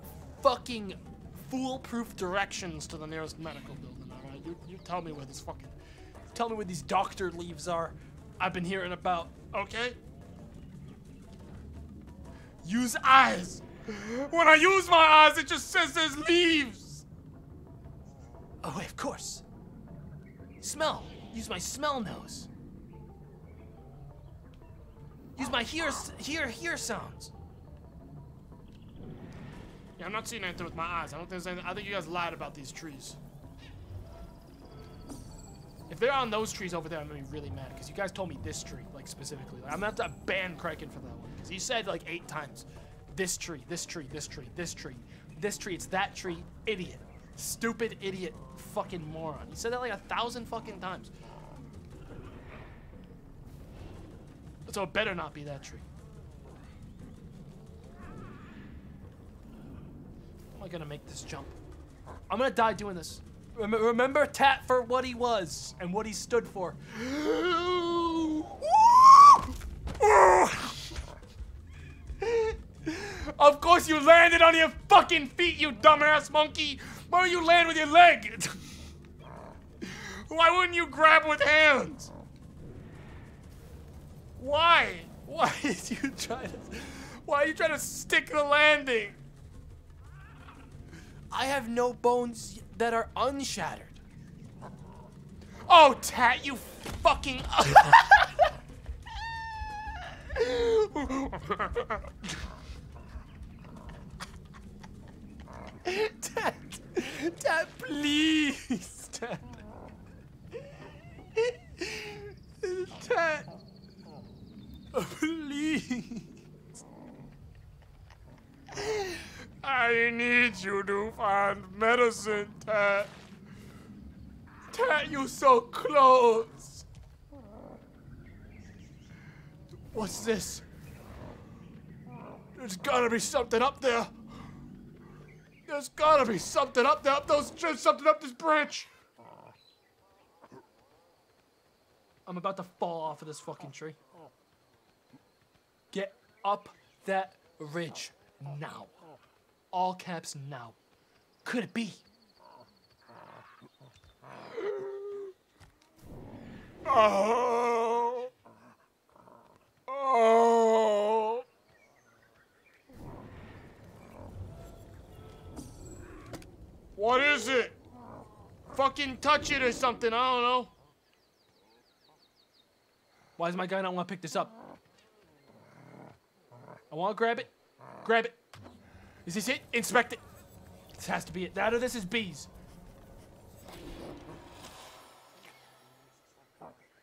fucking foolproof directions to the nearest medical building, alright? You, you tell me where this fucking... Tell me where these doctor leaves are I've been hearing about, okay? Use eyes. When I use my eyes, it just says there's leaves. Oh, wait, of course. Smell. Use my smell nose. Use my hear, hear, hear sounds. Yeah, I'm not seeing anything with my eyes. I don't think there's anything. I think you guys lied about these trees. If they're on those trees over there, I'm gonna be really mad because you guys told me this tree, like specifically. Like, I'm gonna have to ban Kraken for that one because he said like eight times, this tree, this tree, this tree, this tree, this tree. It's that tree, idiot, stupid idiot, fucking moron. He said that like a thousand fucking times. So it better not be that tree. How am I gonna make this jump? I'm gonna die doing this. Remember Tat for what he was and what he stood for. Of course you landed on your fucking feet, you dumbass monkey. Why don't you land with your leg? Why wouldn't you grab with hands? Why? Why did you try to? Why are you trying to stick the landing? I have no bones that are unshattered. Oh, Tat, you fucking... Tat, Tat, please, Tat. Tat, please. I need you to find medicine, Tat. Tat, you so close. What's this? There's gotta be something up there. There's gotta be something up there, up those, there's something up this branch. I'm about to fall off of this fucking tree. Get up that ridge now. All caps now. Could it be? Oh. Oh. What is it? Fucking touch it or something. I don't know. Why does my guy not want to pick this up? I want to grab it. Grab it. Is this it? Inspect it. This has to be it. That or this is bees.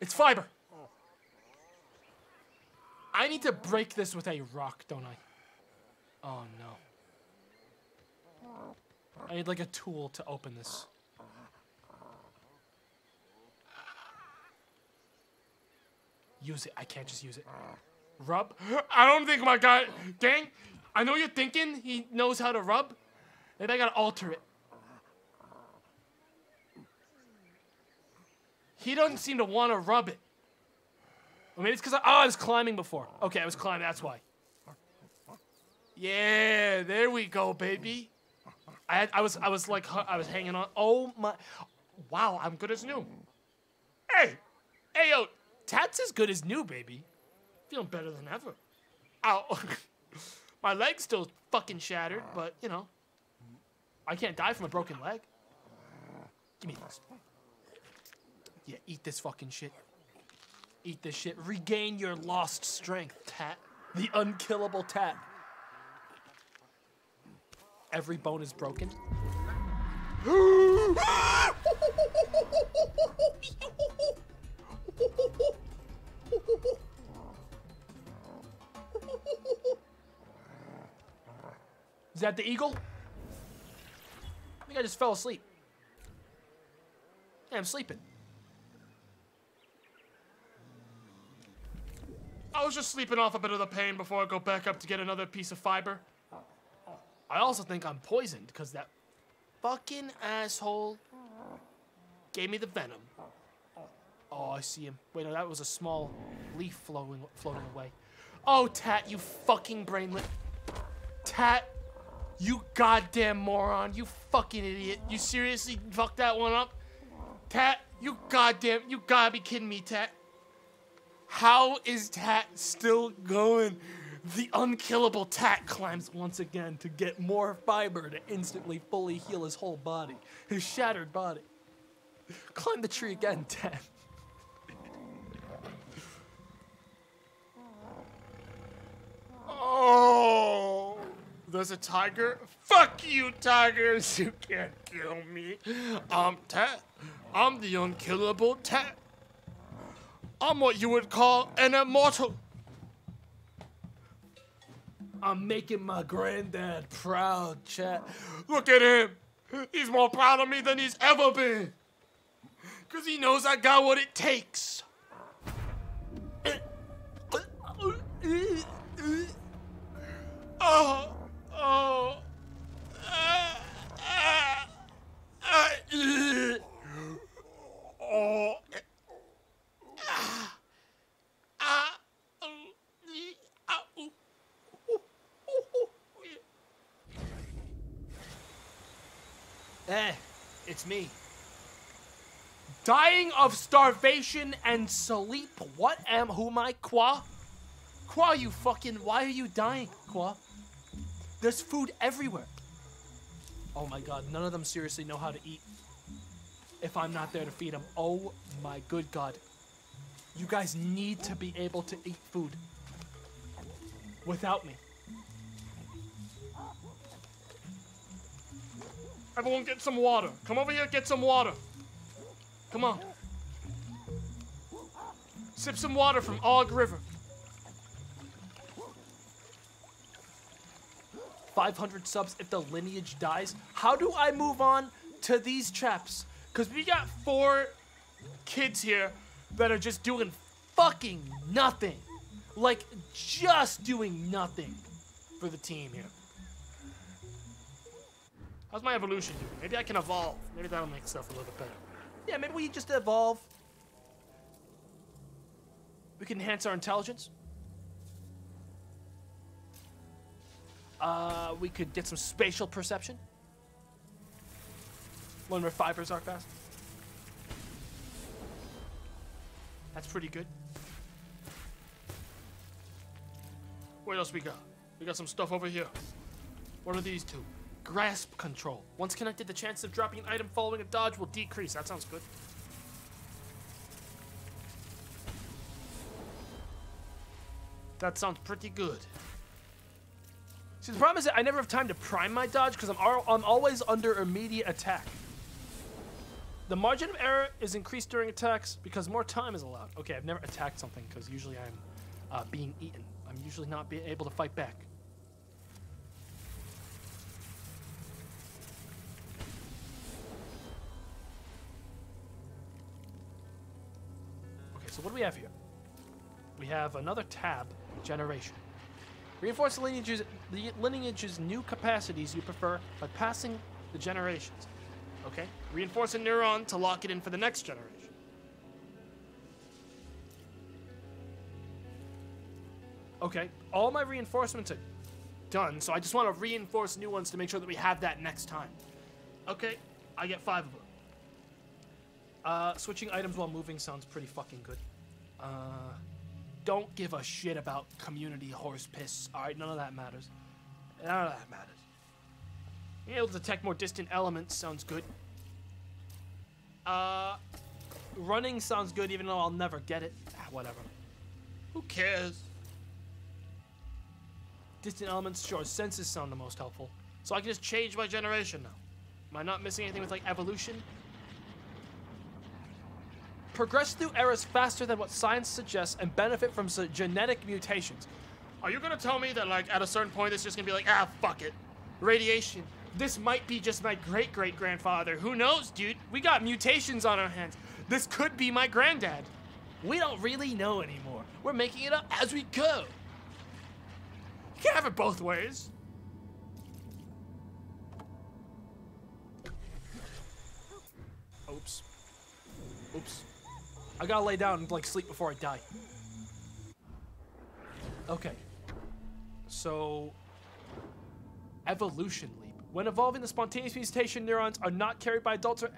It's fiber. I need to break this with a rock, don't I? Oh, no. I need like a tool to open this. Use it. I can't just use it. Rub. I don't think my guy... Gang. I know you're thinking he knows how to rub. Maybe I gotta alter it. He doesn't seem to want to rub it. Or maybe it's because I, oh, I was climbing before. Okay, I was climbing, that's why. Yeah, there we go, baby. I had, I was I was like I was hanging on. Oh my! Wow, I'm good as new. Hey, hey yo, Tat's as good as new, baby. Feeling better than ever. Ow. My leg's still fucking shattered, but, you know, I can't die from a broken leg. Give me this. Yeah, eat this fucking shit. Eat this shit. Regain your lost strength, Tat. The unkillable Tat. Every bone is broken. Is that the eagle? I think I just fell asleep. Yeah, I'm sleeping. I was just sleeping off a bit of the pain before I go back up to get another piece of fiber. I also think I'm poisoned because that fucking asshole gave me the venom. Oh, I see him. Wait, no, that was a small leaf flowing, floating away. Oh, Tat, you fucking brainlet. Tat, you goddamn moron. You fucking idiot. You seriously fucked that one up? Tat, you goddamn, you gotta be kidding me, Tat. How is Tat still going? The unkillable Tat climbs once again to get more fiber to instantly fully heal his whole body, his shattered body. Climb the tree again, Tat. Oh, there's a tiger? Fuck you, tigers! You can't kill me. I'm Tat. I'm the unkillable Tat. I'm what you would call an immortal. I'm making my granddad proud, chat. Look at him. He's more proud of me than he's ever been. Because he knows I got what it takes. Oh, oh. Ah, ah, ah, oh. Ah, ah, Eh, it's me. Dying of starvation and sleep. What am who am I? Qua? Qua, you fucking, why are you dying, Qua? There's food everywhere. Oh my god, none of them seriously know how to eat if I'm not there to feed them. Oh my good god. You guys need to be able to eat food without me. Everyone get some water. Come over here, get some water. Come on. Sip some water from Og River. five hundred subs if the lineage dies. How do I move on to these chaps? Because we got four kids here that are just doing fucking nothing. Like, just doing nothing for the team here. How's my evolution doing? Maybe I can evolve. Maybe that'll make stuff a little bit better. Yeah, maybe we just evolve. We can enhance our intelligence. Uh, we could get some spatial perception. Learn where fibers are fast. That's pretty good. What else we got? We got some stuff over here. What are these two? Grasp control. Once connected, the chance of dropping an item following a dodge will decrease. That sounds good. That sounds pretty good. See, the problem is that I never have time to prime my dodge because I'm, I'm always under immediate attack. The margin of error is increased during attacks because more time is allowed. Okay, I've never attacked something because usually I'm uh, being eaten. I'm usually not be able to fight back. So what do we have here? We have another tab, generation. Reinforce the lineage's, the lineage's new capacities you prefer by passing the generations. Okay, reinforce a neuron to lock it in for the next generation. Okay, all my reinforcements are done, so I just want to reinforce new ones to make sure that we have that next time. Okay, I get five of them. Uh, switching items while moving sounds pretty fucking good. Uh, don't give a shit about community horse piss. Alright, none of that matters. None of that matters. Being able to detect more distant elements sounds good. Uh, running sounds good even though I'll never get it. Ah, whatever. Who cares? Distant elements, sure, senses sound the most helpful. So I can just change my generation now. Am I not missing anything with, like, evolution? progress through eras faster than what science suggests, and benefit from genetic mutations. Are you gonna tell me that, like, at a certain point, it's just gonna be like, ah, fuck it. Radiation. This might be just my great-great-grandfather. Who knows, dude? We got mutations on our hands. This could be my granddad. We don't really know anymore. We're making it up as we go. You can't have it both ways. Oops. Oops. I gotta lay down and, like, sleep before I die. Okay. So... evolution leap. When evolving, the spontaneous mutation neurons are not carried by adults or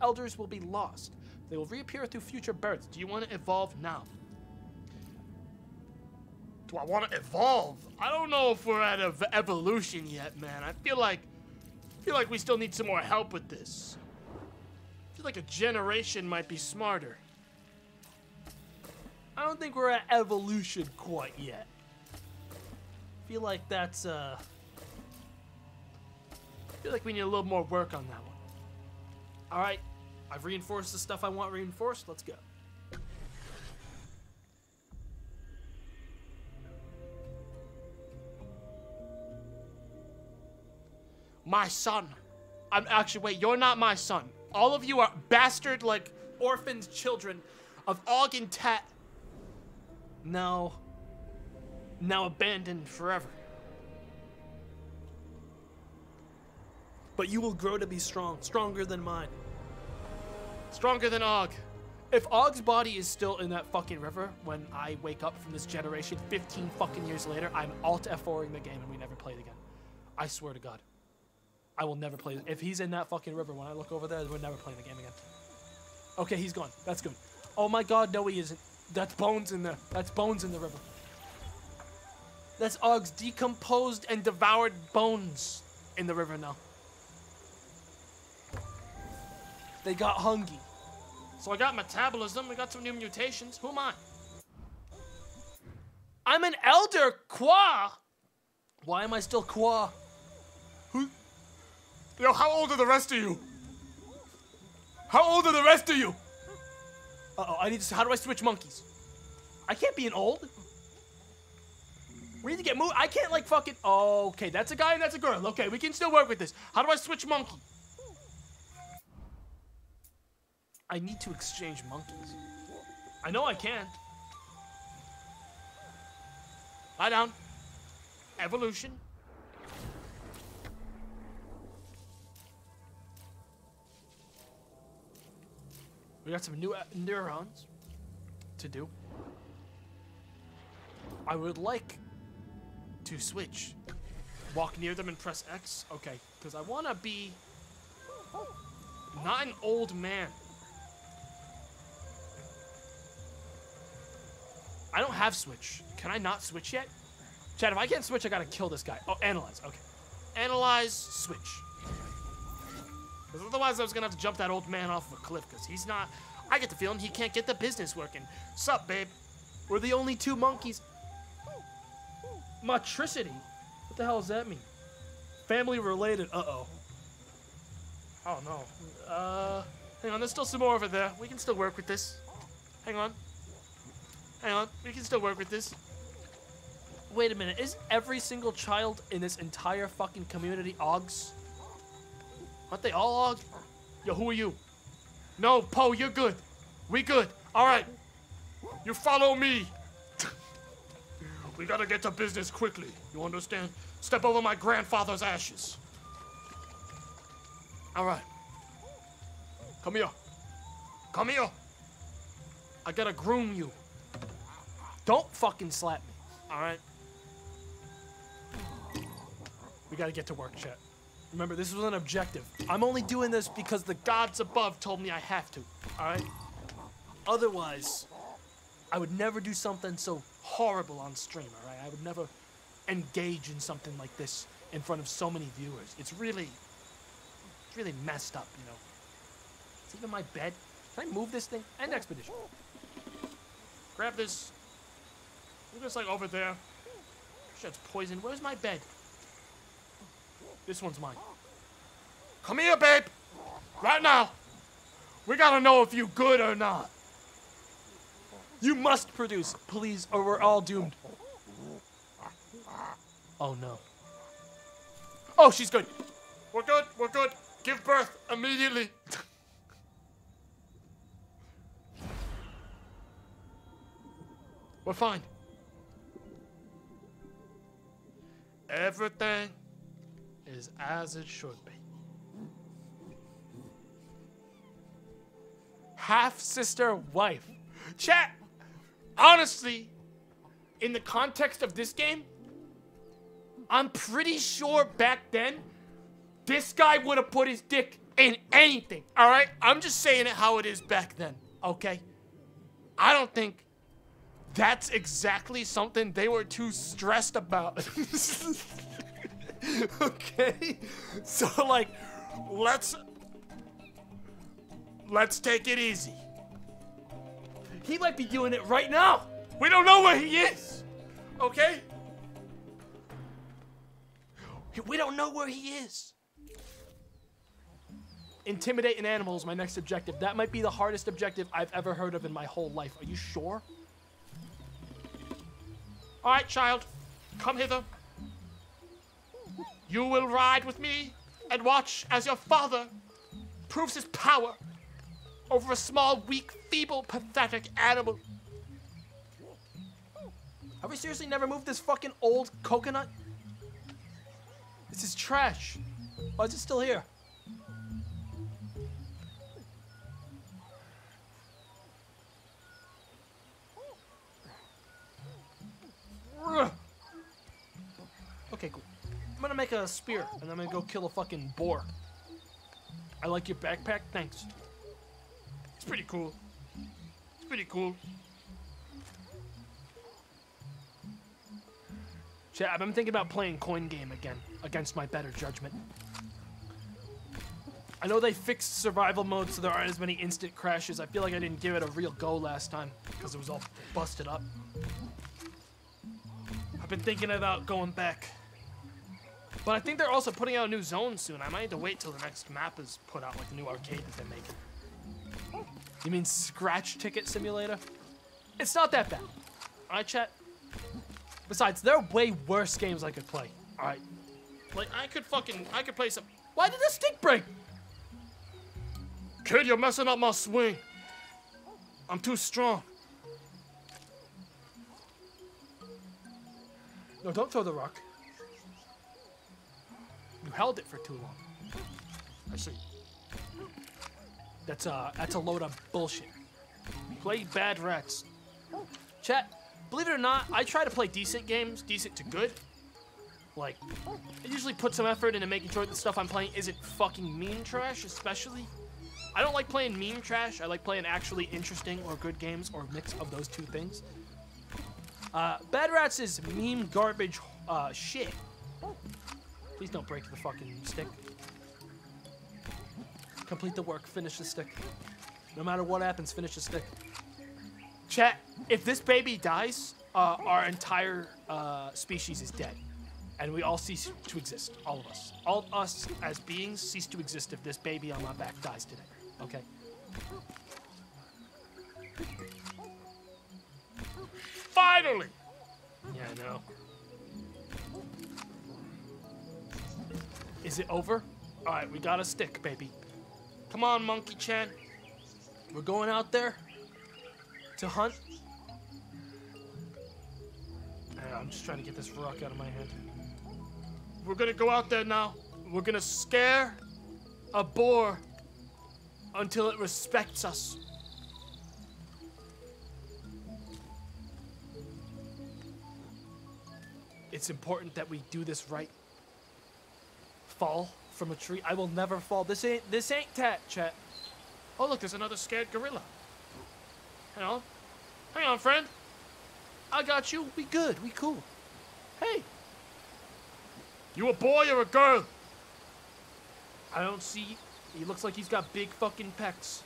elders will be lost. They will reappear through future births. Do you want to evolve now? Do I want to evolve? I don't know if we're at ev evolution yet, man. I feel like... I feel like we still need some more help with this. I feel like a generation might be smarter. I don't think we're at evolution quite yet. I feel like that's, uh... I feel like we need a little more work on that one. Alright. I've reinforced the stuff I want reinforced. Let's go. My son. I'm actually, wait, you're not my son. All of you are bastard, like, orphaned children of Og and Tat. Now, now abandoned forever. But you will grow to be strong, stronger than mine. Stronger than Og. If Og's body is still in that fucking river when I wake up from this generation fifteen fucking years later, I'm alt F four-ing the game and we never play it again. I swear to God. I will never play it. If he's in that fucking river when I look over there, we're never playing the game again. Okay, he's gone. That's good. Oh my God, no he isn't. That's bones in there. That's bones in the river. That's Og's decomposed and devoured bones in the river now. They got hungry. So I got metabolism, we got some new mutations. Who am I? I'm an elder, qua! Why am I still qua? Who? Yo, how old are the rest of you? How old are the rest of you? Uh-oh, I need to, how do I switch monkeys? I can't be an old. We need to get moved, I can't like fucking, oh, okay, that's a guy and that's a girl. Okay, we can still work with this. How do I switch monkey? I need to exchange monkeys. I know I can. Lie down. Evolution. We got some new neurons to do. I would like to switch. Walk near them and press X. Okay, because I want to be not an old man. I don't have switch. Can I not switch yet? Chad, if I can't switch, I gotta kill this guy. Oh, analyze, okay. Analyze, switch. Because otherwise I was gonna have to jump that old man off of a cliff because he's not, I get the feeling he can't get the business working. Sup, babe? We're the only two monkeys. Matricity? What the hell does that mean? Family related, uh-oh. Oh no. Uh, hang on, there's still some more over there. We can still work with this. Hang on. Hang on, we can still work with this. Wait a minute, isn't every single child in this entire fucking community Ogs? Aren't they all Ogs? Yo, who are you? No, Poe, you're good. We good. Alright. You follow me. We gotta get to business quickly. You understand? Step over my grandfather's ashes. Alright. Come here. Come here. I gotta groom you. Don't fucking slap me, all right? We gotta get to work, chat. Remember, this was an objective. I'm only doing this because the gods above told me I have to, all right? Otherwise, I would never do something so horrible on stream, all right? I would never engage in something like this in front of so many viewers. It's really, it's really messed up, you know? It's even my bed. Can I move this thing? End expedition. Grab this. I'm just like over there. Shit's poison. Where's my bed? This one's mine. Come here, babe. Right now. We gotta know if you good or not. You must produce, please, or we're all doomed. Oh, no. Oh, she's good. We're good, we're good. Give birth immediately. We're fine. Everything is as it should be. Half-sister wife. Chat, honestly, in the context of this game, I'm pretty sure back then, this guy would have put his dick in anything, all right? I'm just saying it how it is back then, okay? I don't think that's exactly something they were too stressed about. Okay? So, like, let's... Let's take it easy. He might be doing it right now. We don't know where he is, okay? We don't know where he is. Intimidate an animal is my next objective. That might be the hardest objective I've ever heard of in my whole life. Are you sure? All right, child, come hither. You will ride with me and watch as your father proves his power over a small, weak, feeble, pathetic animal. Have we seriously never moved this fucking old coconut? This is trash. Why is it still here? Okay, cool. I'm gonna make a spear, and I'm gonna go kill a fucking boar. I like your backpack, thanks. It's pretty cool. It's pretty cool. Chat, I've been thinking about playing coin game again, against my better judgment. I know they fixed survival mode so there aren't as many instant crashes. I feel like I didn't give it a real go last time, because it was all busted up. I've been thinking about going back. But I think they're also putting out a new zone soon. I might have to wait till the next map is put out, like the new arcade that they're making. You mean Scratch Ticket Simulator? It's not that bad. All right, chat? Besides, there are way worse games I could play. All right. Like, I could fucking, I could play some... Why did the stick break? Kid, you're messing up my swing. I'm too strong. No, don't throw the rock. You held it for too long. I see. That's a, that's a load of bullshit. Play bad rats. Chat, believe it or not, I try to play decent games, decent to good. Like, I usually put some effort into making sure the stuff I'm playing isn't fucking meme trash, especially. I don't like playing meme trash. I like playing actually interesting or good games or a mix of those two things. Uh, Bad Rats is meme garbage uh, shit. Please don't break the fucking stick. Complete the work, finish the stick. No matter what happens, finish the stick. Chat, if this baby dies, uh, our entire uh, species is dead. And we all cease to exist, all of us. All of us as beings cease to exist if this baby on my back dies today, okay? Finally! Yeah, I know. Is it over? All right, we got a stick, baby. Come on, Monkey Chan. We're going out there to hunt. Know, I'm just trying to get this rock out of my hand. We're gonna go out there now. We're gonna scare a boar until it respects us. It's important that we do this right. Fall from a tree. I will never fall. This ain't this ain't tat chat. Oh look, there's another scared gorilla. Hang on. Hang on, friend. I got you. We good. We cool. Hey. You a boy or a girl? I don't see. He looks like he's got big fucking pecs.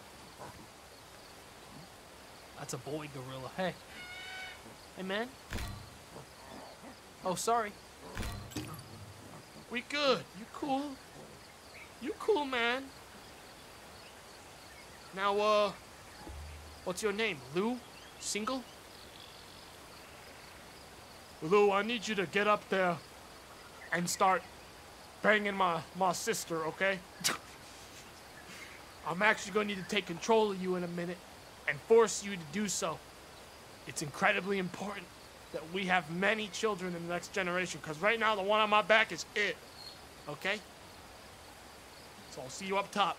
That's a boy gorilla. Hey. Hey man. Oh sorry. We good. You cool. You cool, man. Now, uh, what's your name? Lou? Single? Lou, I need you to get up there and start banging my, my sister, okay? I'm actually going to need to take control of you in a minute and force you to do so. It's incredibly important that we have many children in the next generation, because right now the one on my back is it, okay? So I'll see you up top.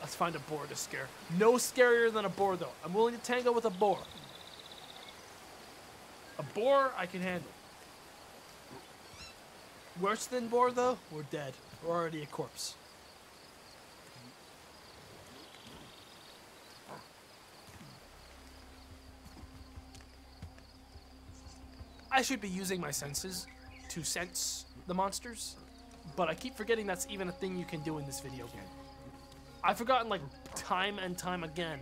Let's find a boar to scare. No scarier than a boar, though. I'm willing to tango with a boar. A boar I can handle. Worse than boar, though, we're dead. We're already a corpse. I should be using my senses to sense the monsters, but I keep forgetting that's even a thing you can do in this video game. I've forgotten, like, time and time again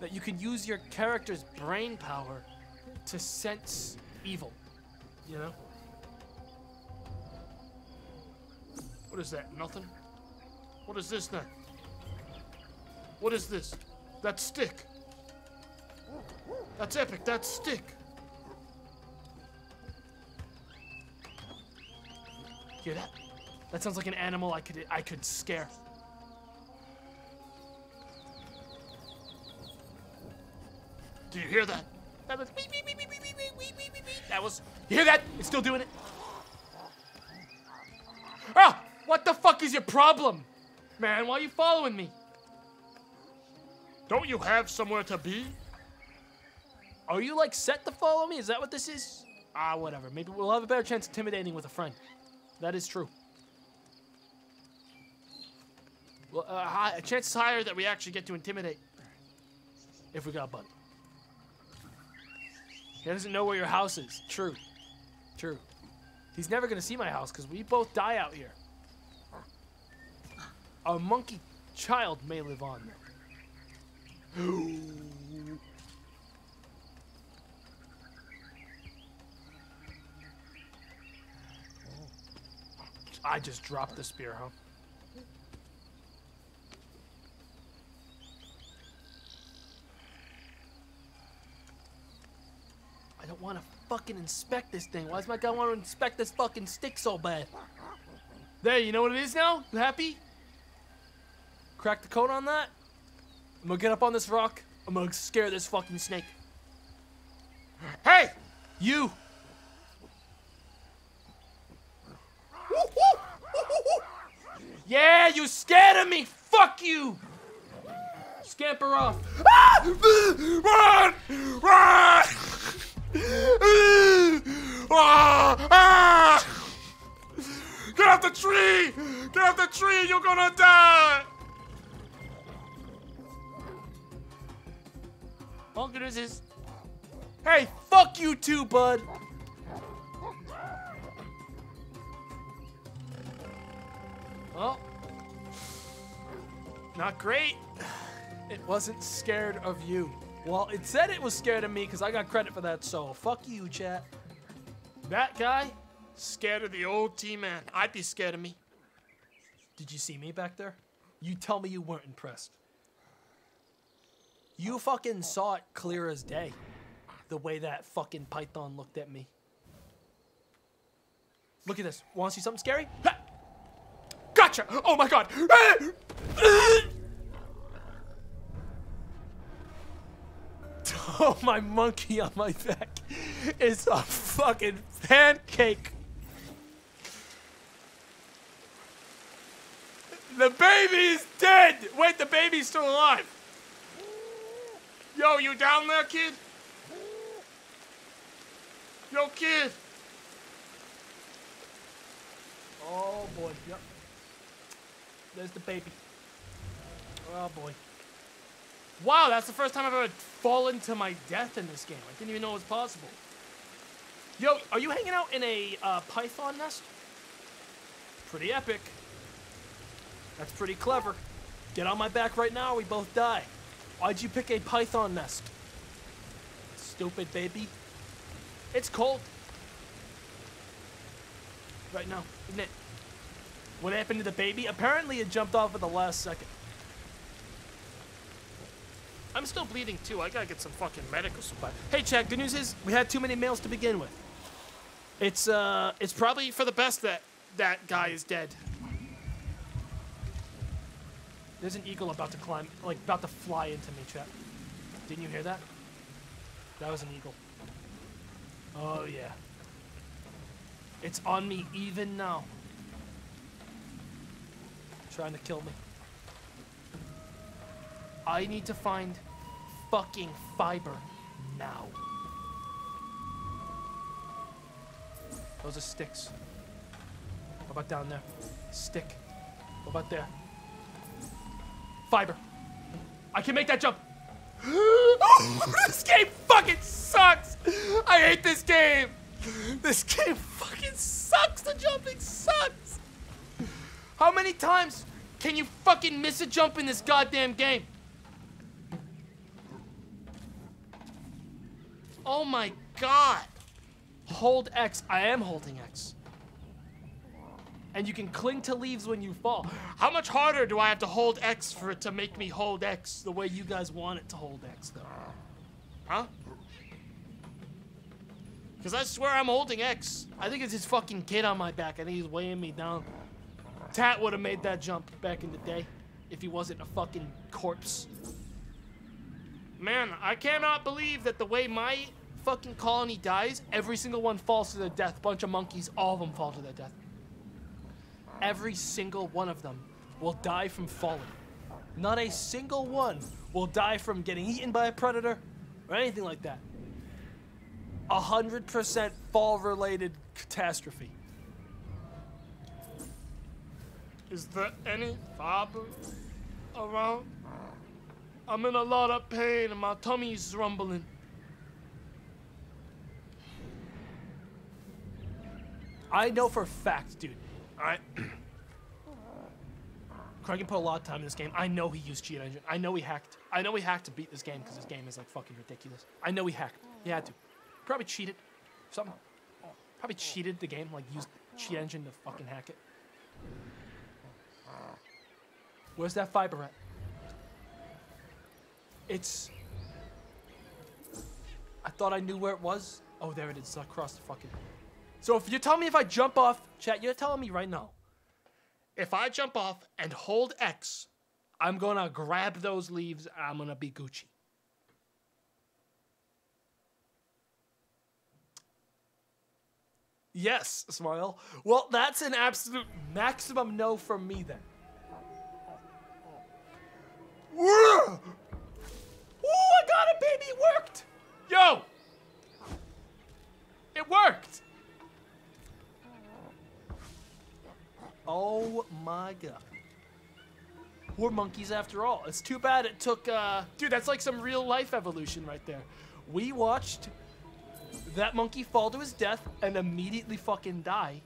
that you can use your character's brain power to sense evil, you know? What is that? Nothing? What is this then? What is this? That stick. That's epic. That stick. Hear that? That sounds like an animal I could I could scare. Do you hear that? That was beep, beep, beep, beep, beep, beep, beep, beep, beep, beep. That was, you hear that? It's still doing it. Ah, what the fuck is your problem? Man, why are you following me? Don't you have somewhere to be? Are you like set to follow me? Is that what this is? Ah, whatever. Maybe we'll have a better chance intimidating with a friend. That is true. Well, uh, high, a chance is higher that we actually get to intimidate if we got a buddy. He doesn't know where your house is. True. True. He's never going to see my house because we both die out here. A monkey child may live on there. I just dropped the spear, huh? I don't want to fucking inspect this thing. Why does my guy want to inspect this fucking stick so bad? There, you know what it is now? You happy? Crack the code on that? I'm gonna get up on this rock. I'm gonna scare this fucking snake. Hey! You! Yeah, you scared of me! Fuck you! Scamper off. Run! Run! Get off the tree! Get off the tree! You're gonna die! Bonkers. Hey, fuck you too, bud! Well, not great. It wasn't scared of you. Well, it said it was scared of me because I got credit for that, so fuck you, chat. That guy, scared of the old T-Man. I'd be scared of me. Did you see me back there? You tell me you weren't impressed. You fucking saw it clear as day, the way that fucking python looked at me. Look at this. Want to see something scary? Ha! Gotcha! Oh my god! Oh, my monkey on my back is a fucking pancake. The baby's dead. Wait, the baby's still alive. Yo, you down there, kid? Yo, kid. Oh boy. Yep. There's the baby. Oh boy. Wow, that's the first time I've ever fallen to my death in this game. I didn't even know it was possible. Yo, are you hanging out in a uh, python nest? Pretty epic. That's pretty clever. Get on my back right now, we both die. Why'd you pick a python nest? Stupid baby. It's cold. Right now, isn't it? What happened to the baby? Apparently it jumped off at the last second. I'm still bleeding too. I gotta get some fucking medical supply. Hey, Jack, good news is we had too many males to begin with. It's uh, it's probably for the best that that guy is dead. There's an eagle about to climb, like about to fly into me, Jack. Didn't you hear that? That was an eagle. Oh yeah. It's on me even now. Trying to kill me. I need to find fucking fiber now. Those are sticks. What about down there? Stick. What about there? Fiber. I can make that jump. Oh, this game fucking sucks. I hate this game. This game fucking sucks. The jumping sucks. How many times can you fucking miss a jump in this goddamn game? Oh my god. Hold X. I am holding X. And you can cling to leaves when you fall. How much harder do I have to hold X for it to make me hold X the way you guys want it to hold X, though? Huh? Because I swear I'm holding X. I think it's his fucking kid on my back. I think he's weighing me down. Tat would have made that jump back in the day if he wasn't a fucking corpse. Man, I cannot believe that the way my fucking colony dies, every single one falls to their death. Bunch of monkeys, all of them fall to their death. Every single one of them will die from falling. Not a single one will die from getting eaten by a predator or anything like that. A hundred percent fall-related catastrophe. Is there any fiber around? I'm in a lot of pain and my tummy's rumbling. I know for a fact, dude. Alright. Kraken put a lot of time in this game. I know he used cheat engine. I know he hacked. I know he hacked to beat this game because this game is like fucking ridiculous. I know he hacked. He had to. Probably cheated. Something. Probably cheated the game, like used cheat engine to fucking hack it. Where's that fiber at? It's... I thought I knew where it was. Oh, there it is. It's across the fucking... So if you're telling me if I jump off... Chat, you're telling me right now. If I jump off and hold X, I'm gonna grab those leaves and I'm gonna be Gucci. Yes, smile. Well, that's an absolute maximum no from me then. Whoa! Ooh, I got it, baby! It worked! Yo! It worked! Oh my god. We're monkeys after all. It's too bad it took, uh... Dude, that's like some real-life evolution right there. We watched that monkey fall to his death and immediately fucking die.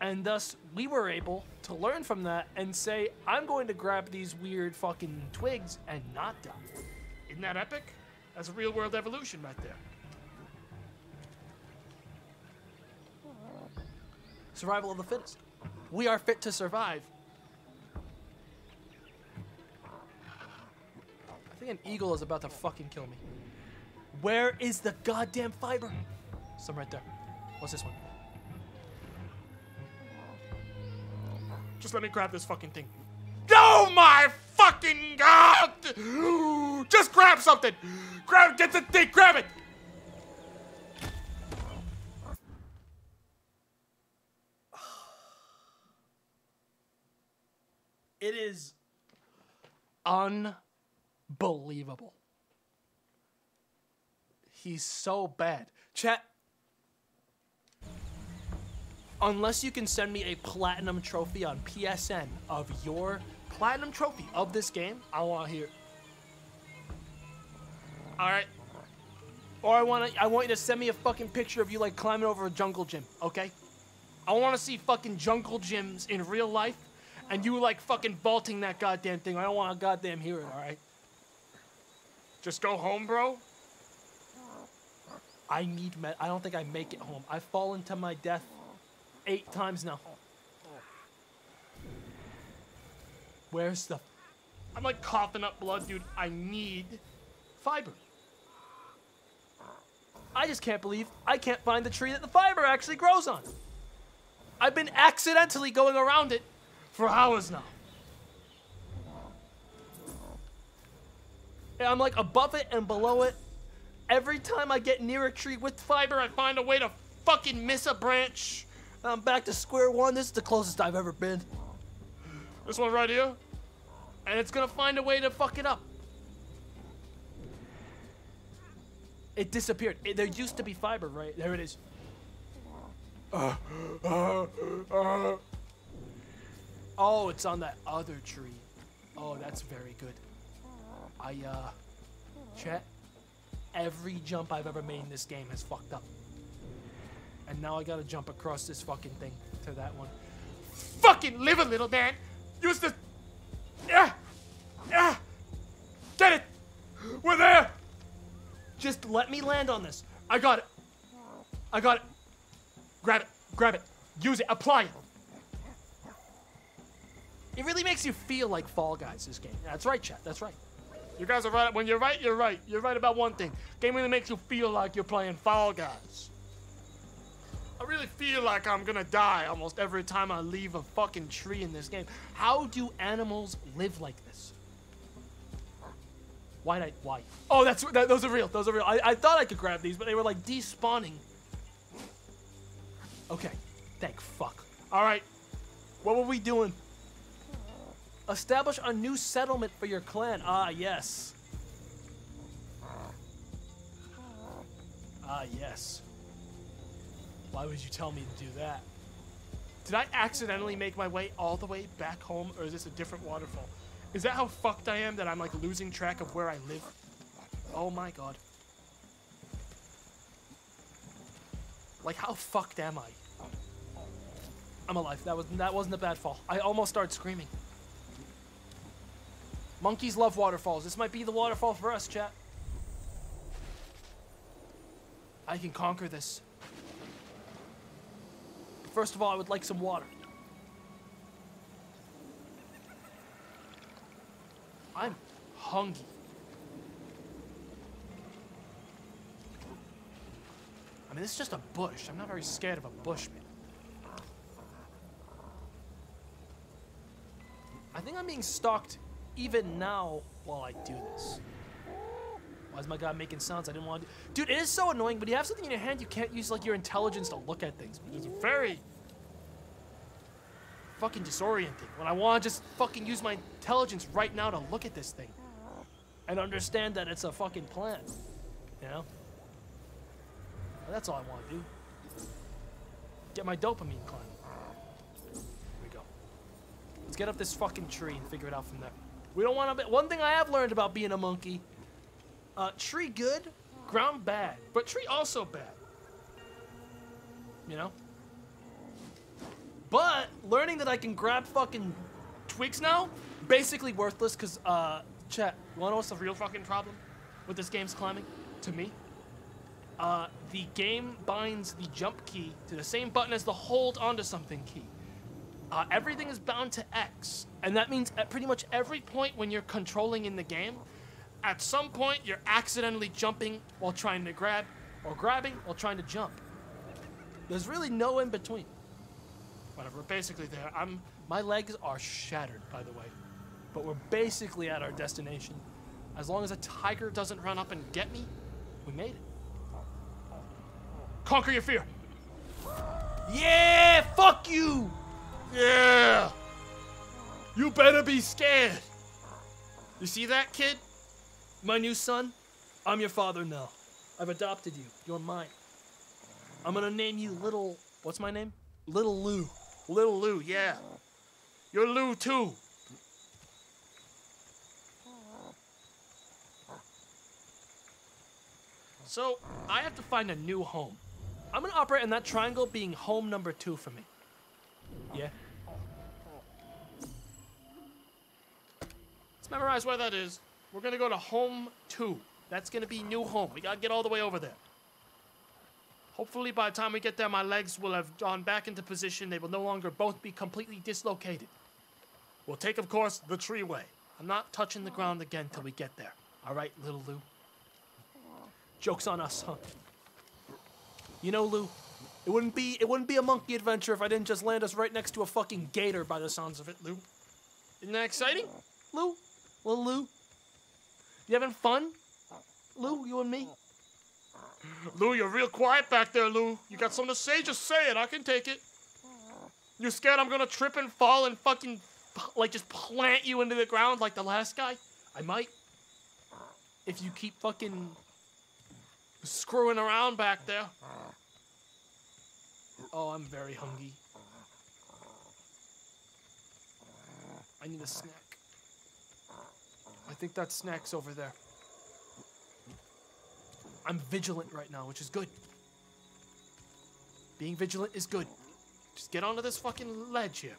And thus, we were able to learn from that and say, I'm going to grab these weird fucking twigs and not die. Isn't that epic? That's a real-world evolution right there. Survival of the fittest. We are fit to survive. I think an eagle is about to fucking kill me. Where is the goddamn fiber? Some right there. What's this one? Just let me grab this fucking thing. Oh my fucking god! Just grab something! Grab it, get the thing, grab it! It is unbelievable. He's so bad. Chat, unless you can send me a platinum trophy on P S N of your platinum trophy of this game, I want to hear it. All right. Or I want to, I want you to send me a fucking picture of you like climbing over a jungle gym, okay? I want to see fucking jungle gyms in real life. And you were like fucking vaulting that goddamn thing. I don't want to goddamn hear it, all right? Just go home, bro. I need med. I don't think I make it home. I've fallen to my death eight times now. Where's the... I'm like coughing up blood, dude. I need fiber. I just can't believe I can't find the tree that the fiber actually grows on. I've been accidentally going around it for hours now. And I'm like above it and below it. Every time I get near a tree with fiber, I find a way to fucking miss a branch. I'm back to square one. This is the closest I've ever been. This one right here. And it's gonna find a way to fuck it up. It disappeared. It, there used to be fiber, right? There it is. Uh, uh, uh. Oh, it's on that other tree. Oh, that's very good. I, uh, chat, every jump I've ever made in this game has fucked up. And now I gotta jump across this fucking thing to that one. Fucking live a little, man! Use the... Yeah! Yeah! Get it! We're there! Just let me land on this. I got it. I got it. Grab it. Grab it. Use it. Apply it. It really makes you feel like Fall Guys, this game. That's right, chat. That's right. You guys are right. When you're right, you're right. You're right about one thing. Game really makes you feel like you're playing Fall Guys. I really feel like I'm gonna die almost every time I leave a fucking tree in this game. How do animals live like this? Why'd I, why? Oh, that's, that, those are real, those are real. I, I thought I could grab these, but they were like despawning. Okay, thank fuck. All right, what were we doing? Establish a new settlement for your clan. Ah, yes. Ah, yes. Why would you tell me to do that? Did I accidentally make my way all the way back home, or is this a different waterfall? Is that how fucked I am that I'm like losing track of where I live? Oh my god. Like how fucked am I? I'm alive. That was that wasn't a bad fall. I almost started screaming. Monkeys love waterfalls. This might be the waterfall for us, chat. I can conquer this. First of all, I would like some water. I'm hungry. I mean, this is just a bush. I'm not very scared of a bush, man. I think I'm being stalked even now while I do this. Why is my guy making sounds I didn't want to do? Dude, it is so annoying, but you have something in your hand, you can't use like your intelligence to look at things. It's very... fucking disorienting when I want to just fucking use my intelligence right now to look at this thing and understand that it's a fucking plant, you know? Well, that's all I want to do. Get my dopamine climb. Here we go. Let's get up this fucking tree and figure it out from there. We don't want to be... One thing I have learned about being a monkey, uh, tree good, ground bad, but tree also bad, you know? But learning that I can grab fucking twigs now, basically worthless, because, uh, chat, you wanna know what's the real fucking problem with this game's climbing? To me? Uh, the game binds the jump key to the same button as the hold onto something key. Uh, everything is bound to X, and that means at pretty much every point when you're controlling in the game, at some point you're accidentally jumping while trying to grab, or grabbing while trying to jump. There's really no in between. Whatever, we're basically there. I'm, my legs are shattered, by the way. But we're basically at our destination. As long as a tiger doesn't run up and get me, we made it. Conquer your fear. Yeah, fuck you. Yeah. You better be scared. You see that, kid? My new son? I'm your father now. I've adopted you. You're mine. I'm gonna name you Little... What's my name? Little Lou. Little Lou, yeah. You're Lou, too. So, I have to find a new home. I'm gonna operate in that triangle being home number two for me. Yeah. Let's memorize where that is. We're gonna go to home two. That's gonna be new home. We gotta get all the way over there. Hopefully by the time we get there, my legs will have gone back into position. They will no longer both be completely dislocated. We'll take, of course, the tree way. I'm not touching the ground again till we get there. All right, little Lou? Joke's on us, huh? You know, Lou, it wouldn't be it wouldn't be a monkey adventure if I didn't just land us right next to a fucking gator by the sounds of it, Lou. Isn't that exciting, Lou? Little Lou? You having fun, Lou, you and me? Lou, you're real quiet back there, Lou. You got something to say? Just say it. I can take it. You scared I'm gonna trip and fall and fucking, like, just plant you into the ground like the last guy? I might. If you keep fucking screwing around back there. Oh, I'm very hungry. I need a snack. I think that snack's over there. I'm vigilant right now, which is good. Being vigilant is good. Just get onto this fucking ledge here.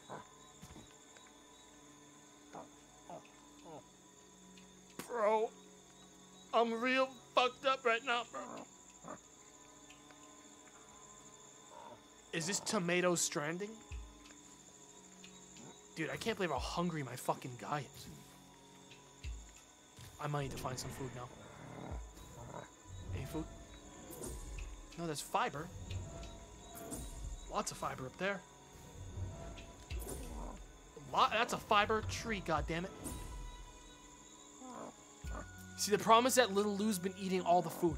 Bro, I'm real fucked up right now, bro. Is this Tomato stranding? Dude, I can't believe how hungry my fucking guy is. I might need to find some food now. Any food? No, there's fiber. Lots of fiber up there. A lot, that's a fiber tree, goddammit. See, the problem is that little Lou's been eating all the food,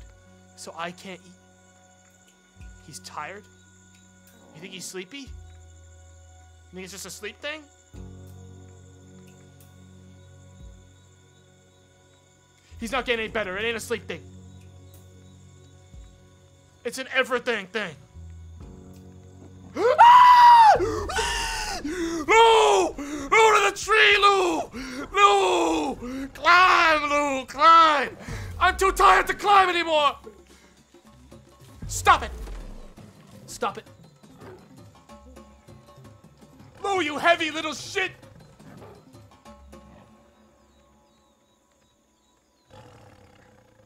so I can't eat. He's tired? You think he's sleepy? You think it's just a sleep thing? He's not getting any better. It ain't a sleep thing. It's an everything thing. Lou! Lou to the tree, Lou! Lou! Climb, Lou! Climb! I'm too tired to climb anymore! Stop it! Stop it. Lou, you heavy little shit!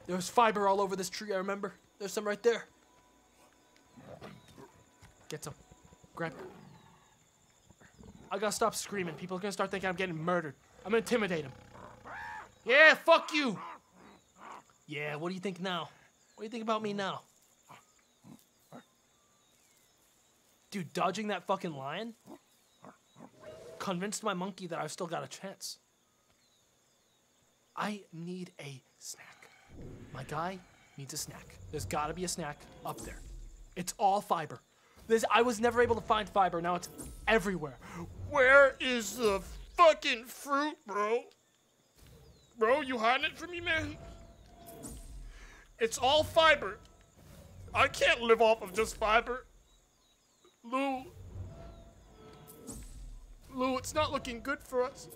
There's fiber all over this tree, I remember. There's some right there. Get some. Grab it. I gotta stop screaming. People are gonna start thinking I'm getting murdered. I'm gonna intimidate them. Yeah, fuck you! Yeah, what do you think now? What do you think about me now? Dude, dodging that fucking lion? Convinced my monkey that I've still got a chance. I need a snack. My guy needs a snack. There's gotta be a snack up there. It's all fiber. This, I was never able to find fiber. Now it's everywhere. Where is the fucking fruit, bro? Bro, you hiding it from me, man? It's all fiber. I can't live off of just fiber. Lou. Lou, it's not looking good for us.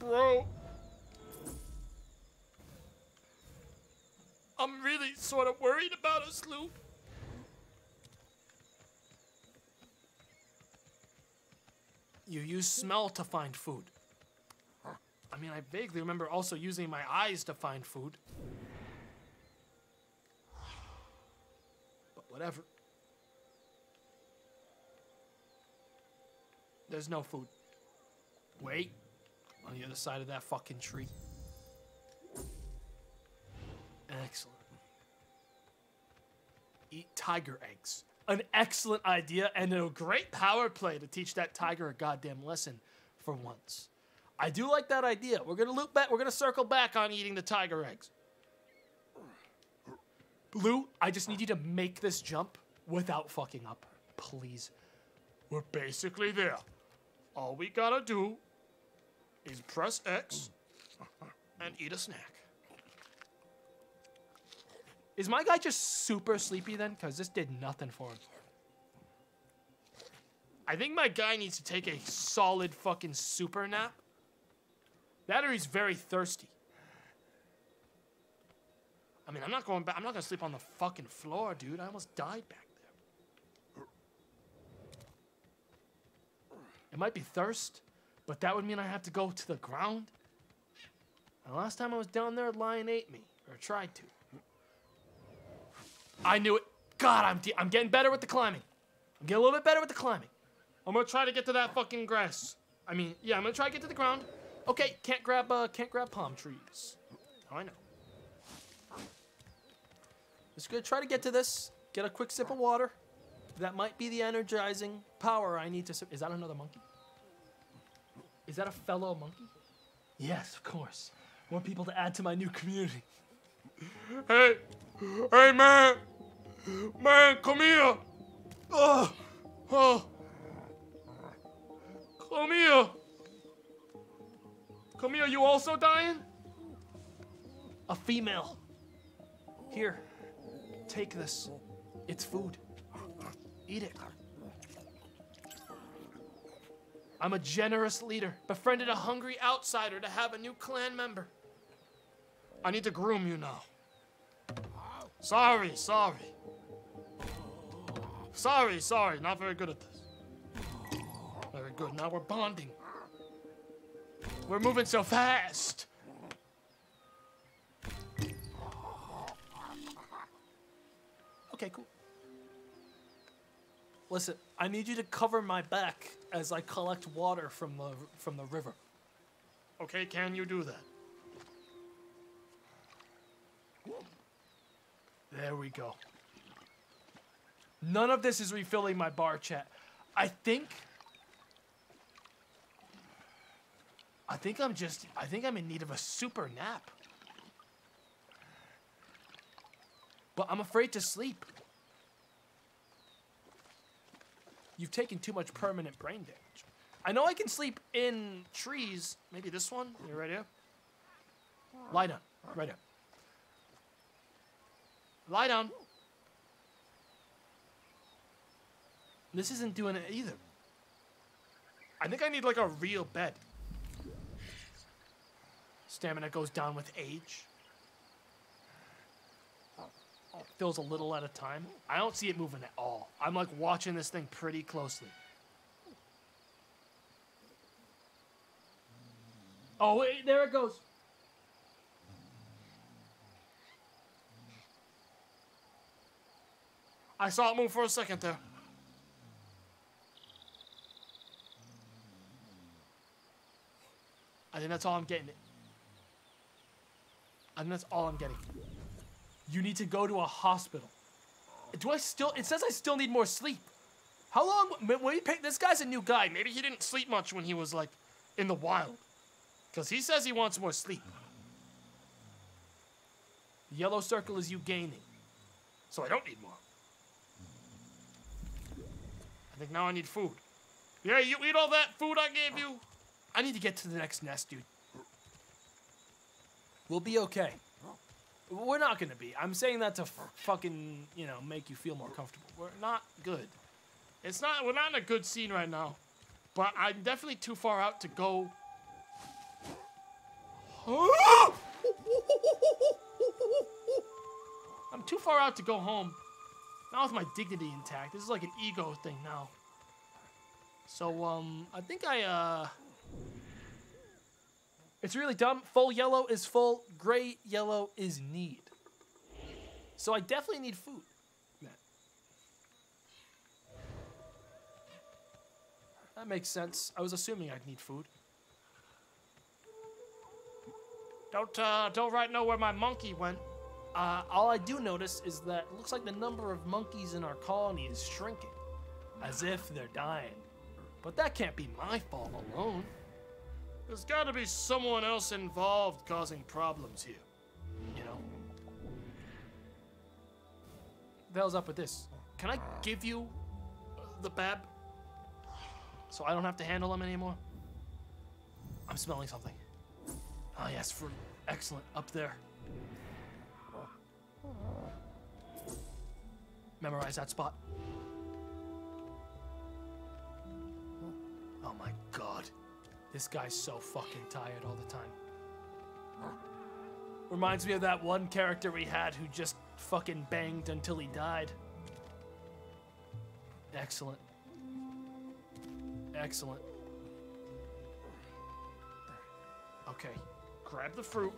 Bro. I'm really sort of worried about us, Lou. You use smell to find food. I mean, I vaguely remember also using my eyes to find food. But whatever. There's no food. Wait. On the other side of that fucking tree. Excellent. Eat tiger eggs. An excellent idea and a great power play to teach that tiger a goddamn lesson for once. I do like that idea. We're gonna loop back. We're gonna circle back on eating the tiger eggs. Lou, I just need you to make this jump without fucking up, please. We're basically there. All we gotta do is press X and eat a snack. Is my guy just super sleepy then? Because this did nothing for him. I think my guy needs to take a solid fucking super nap. That or he's very thirsty. I mean, I'm not going back. I'm not going to sleep on the fucking floor, dude. I almost died back there. It might be thirst, but that would mean I have to go to the ground. And the last time I was down there, a lion ate me. Or tried to. I knew it. God, I'm I'm getting better with the climbing. I'm getting a little bit better with the climbing. I'm gonna try to get to that fucking grass. I mean, yeah, I'm gonna try to get to the ground. Okay, can't grab, uh, can't grab palm trees. Oh, I know. Just gonna try to get to this. Get a quick sip of water. That might be the energizing power I need to sip. Is that another monkey? Is that a fellow monkey? Yes, of course. More people to add to my new community. Hey, hey, man, man, come here. Oh, oh, come here. Come here. You also dying? A female. Here, take this. It's food. Eat it. I'm a generous leader. Befriended a hungry outsider to have a new clan member. I need to groom you now. Sorry, sorry. Sorry, sorry. Not very good at this. Very good. Now we're bonding. We're moving so fast. Okay, cool. Listen, I need you to cover my back as I collect water from the from the river. Okay, can you do that? There we go. None of this is refilling my bar, chat. I think I think I'm just I think I'm in need of a super nap. But I'm afraid to sleep. You've taken too much permanent brain damage. I know I can sleep in trees. Maybe this one. You ready? Lie down. Right down. Lie down. This isn't doing it either. I think I need like a real bed. Stamina goes down with age. It fills a little at a time. I don't see it moving at all. I'm like watching this thing pretty closely. Oh, wait, there it goes. I saw it move for a second there. I think that's all I'm getting. I think that's all I'm getting. You need to go to a hospital. Do I still, it says I still need more sleep. How long, when he picked, this guy's a new guy. Maybe he didn't sleep much when he was like in the wild. Cause he says he wants more sleep. The yellow circle is you gaining. So I don't need more. I think now I need food. Yeah, you eat all that food I gave you. I need to get to the next nest, dude. We'll be okay. We're not gonna be. I'm saying that to f fucking, you know, make you feel more comfortable. We're not good. It's not, we're not in a good scene right now. But I'm definitely too far out to go. I'm too far out to go home. Not with my dignity intact. This is like an ego thing now. So, um, I think I, uh... it's really dumb. Full yellow is full. Gray yellow is need. So I definitely need food. Nah. That makes sense. I was assuming I'd need food. Don't uh, don't right know where my monkey went. Uh, all I do notice is that it looks like the number of monkeys in our colony is shrinking, as if they're dying. But that can't be my fault alone. There's gotta be someone else involved causing problems here, you know? What the hell's up with this? Can I give you the bab so I don't have to handle them anymore? I'm smelling something. Ah, yes, fruit. Excellent. Up there. Memorize that spot. Oh my god. This guy's so fucking tired all the time. Reminds me of that one character we had who just fucking banged until he died. Excellent. Excellent. Okay, grab the fruit.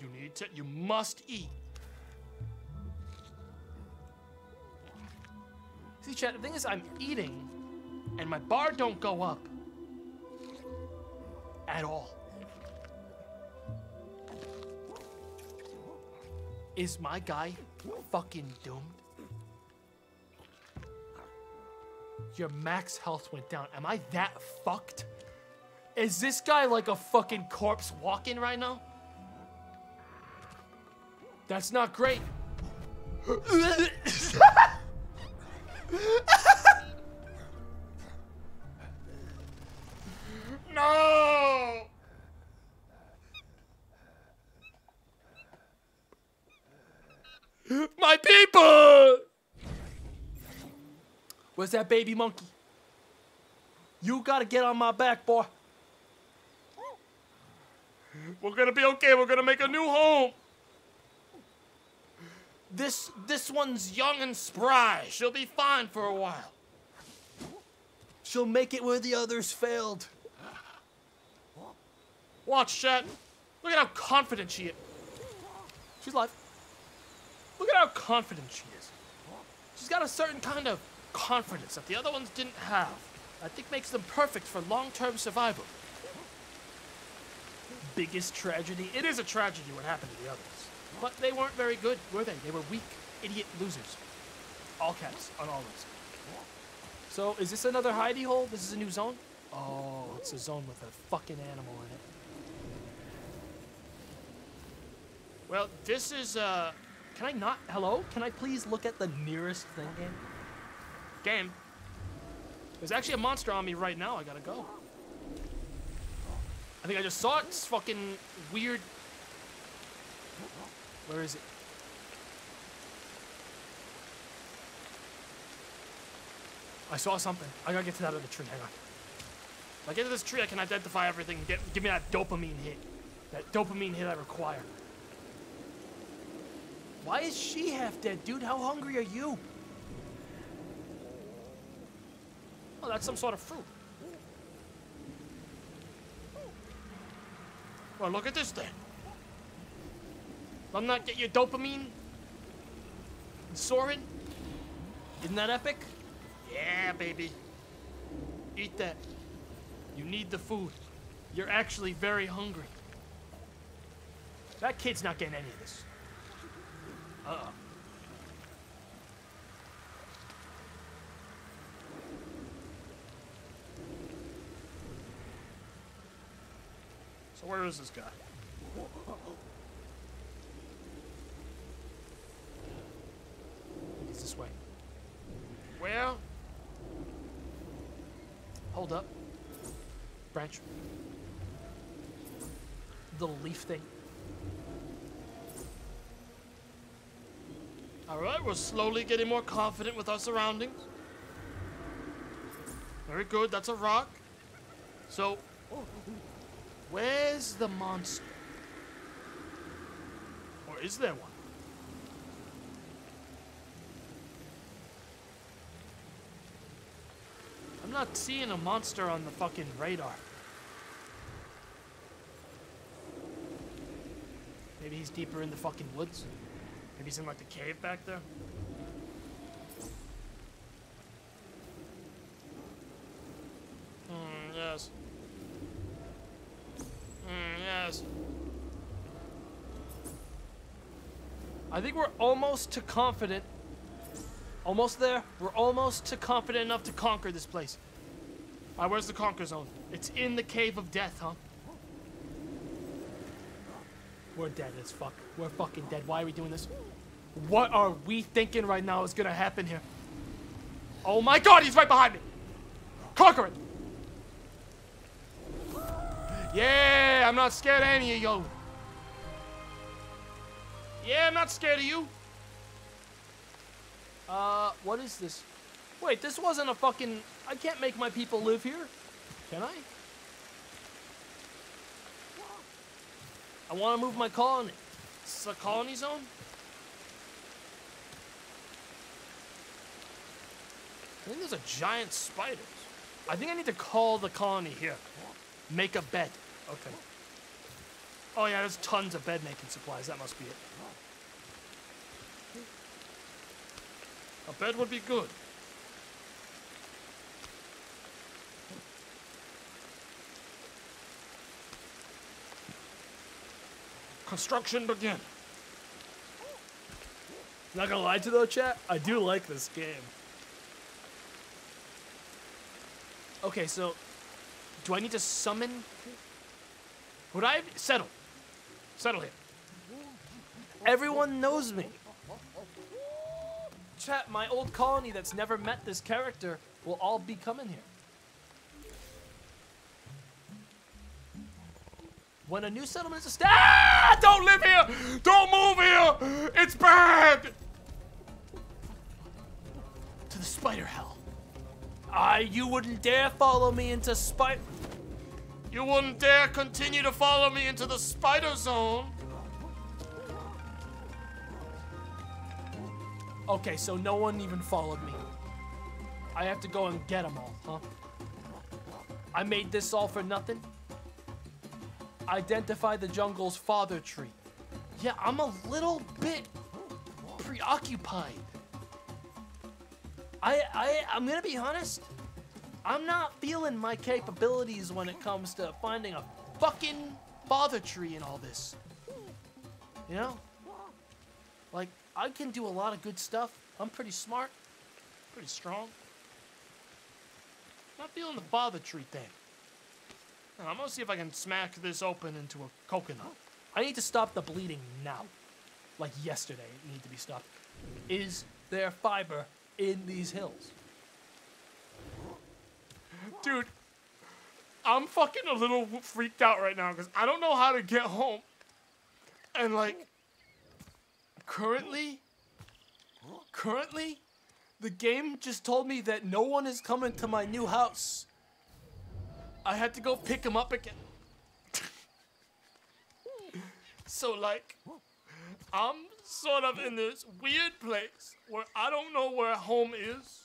You need to, you must eat. See, chat, the thing is I'm eating and my bar don't go up. at all. Is my guy fucking doomed? Your max health went down. Am I that fucked? Is this guy like a fucking corpse walking right now? That's not great. No! My people! Where's that baby monkey? You gotta get on my back, boy. We're gonna be okay. We're gonna make a new home. This, this one's young and spry. She'll be fine for a while. She'll make it where the others failed. Watch that. Look at how confident she is. She's alive. Look at how confident she is. She's got a certain kind of confidence that the other ones didn't have. I think makes them perfect for long-term survival. Biggest tragedy. It is a tragedy what happened to the others. But they weren't very good, were they? They were weak, idiot losers. All caps on all those. So is this another hidey hole? This is a new zone? Oh, it's a zone with a fucking animal in it. Well, this is, uh... Can I not... Hello? Can I please look at the nearest thing, game? Game? There's actually a monster on me right now. I gotta go. I think I just saw it. It's fucking weird. Where is it? I saw something. I gotta get to that other tree. Hang on. If I get to this tree, I can identify everything and get, give me that dopamine hit. That dopamine hit I require. Why is she half dead, dude? How hungry are you? Oh, that's some sort of fruit. Well, look at this thing. I'm not getting your dopamine. Soaring. Isn't that epic? Yeah, baby. Eat that. You need the food. You're actually very hungry. That kid's not getting any of this. Uh-oh. So where is this guy? It's this way. Well, hold up. Branch. Little leaf thing. All right, we're slowly getting more confident with our surroundings. Very good, that's a rock. So, where's the monster? Or is there one? I'm not seeing a monster on the fucking radar. Maybe he's deeper in the fucking woods. Maybe he's in, like, the cave back there? Mm, yes. Mm, yes. I think we're almost too confident. Almost there. We're almost too confident enough to conquer this place. All right, where's the conquer zone? It's in the cave of death, huh? We're dead as fuck. We're fucking dead. Why are we doing this? What are we thinking right now is gonna happen here? Oh my god, he's right behind me! Conquer it! Yeah, I'm not scared of any of you. Yeah, I'm not scared of you. Uh, what is this? Wait, this wasn't a fucking... I can't make my people live here. Can I? I want to move my colony. It's a colony zone? I think there's a giant spider. I think I need to call the colony here. Make a bed. Okay. Oh yeah, there's tons of bed making supplies. That must be it. A bed would be good. Construction begin. Not gonna lie to you though, chat, I do like this game. Okay, so do I need to summon? Would I settle? Settle here. Everyone knows me. Chat, my old colony that's never met this character will all be coming here. When a new settlement is established, ah! Don't live here! Don't move here! It's bad! To the spider hell. I, you wouldn't dare follow me into spider. You wouldn't dare continue to follow me into the spider zone. Okay, so no one even followed me. I have to go and get them all, huh? I made this all for nothing. Identify the jungle's father tree. Yeah, I'm a little bit preoccupied. I, I, I'm gonna be honest. I'm not feeling my capabilities when it comes to finding a fucking father tree and all this. You know? Like, I can do a lot of good stuff. I'm pretty smart, pretty strong. Not feeling the bother tree thing. Now, I'm gonna see if I can smack this open into a coconut. I need to stop the bleeding now. Like yesterday, it needed to be stopped. Is there fiber in these hills? Dude, I'm fucking a little freaked out right now because I don't know how to get home. And like, Currently, currently, the game just told me that no one is coming to my new house. I had to go pick him up again. So like, I'm sort of in this weird place where I don't know where home is.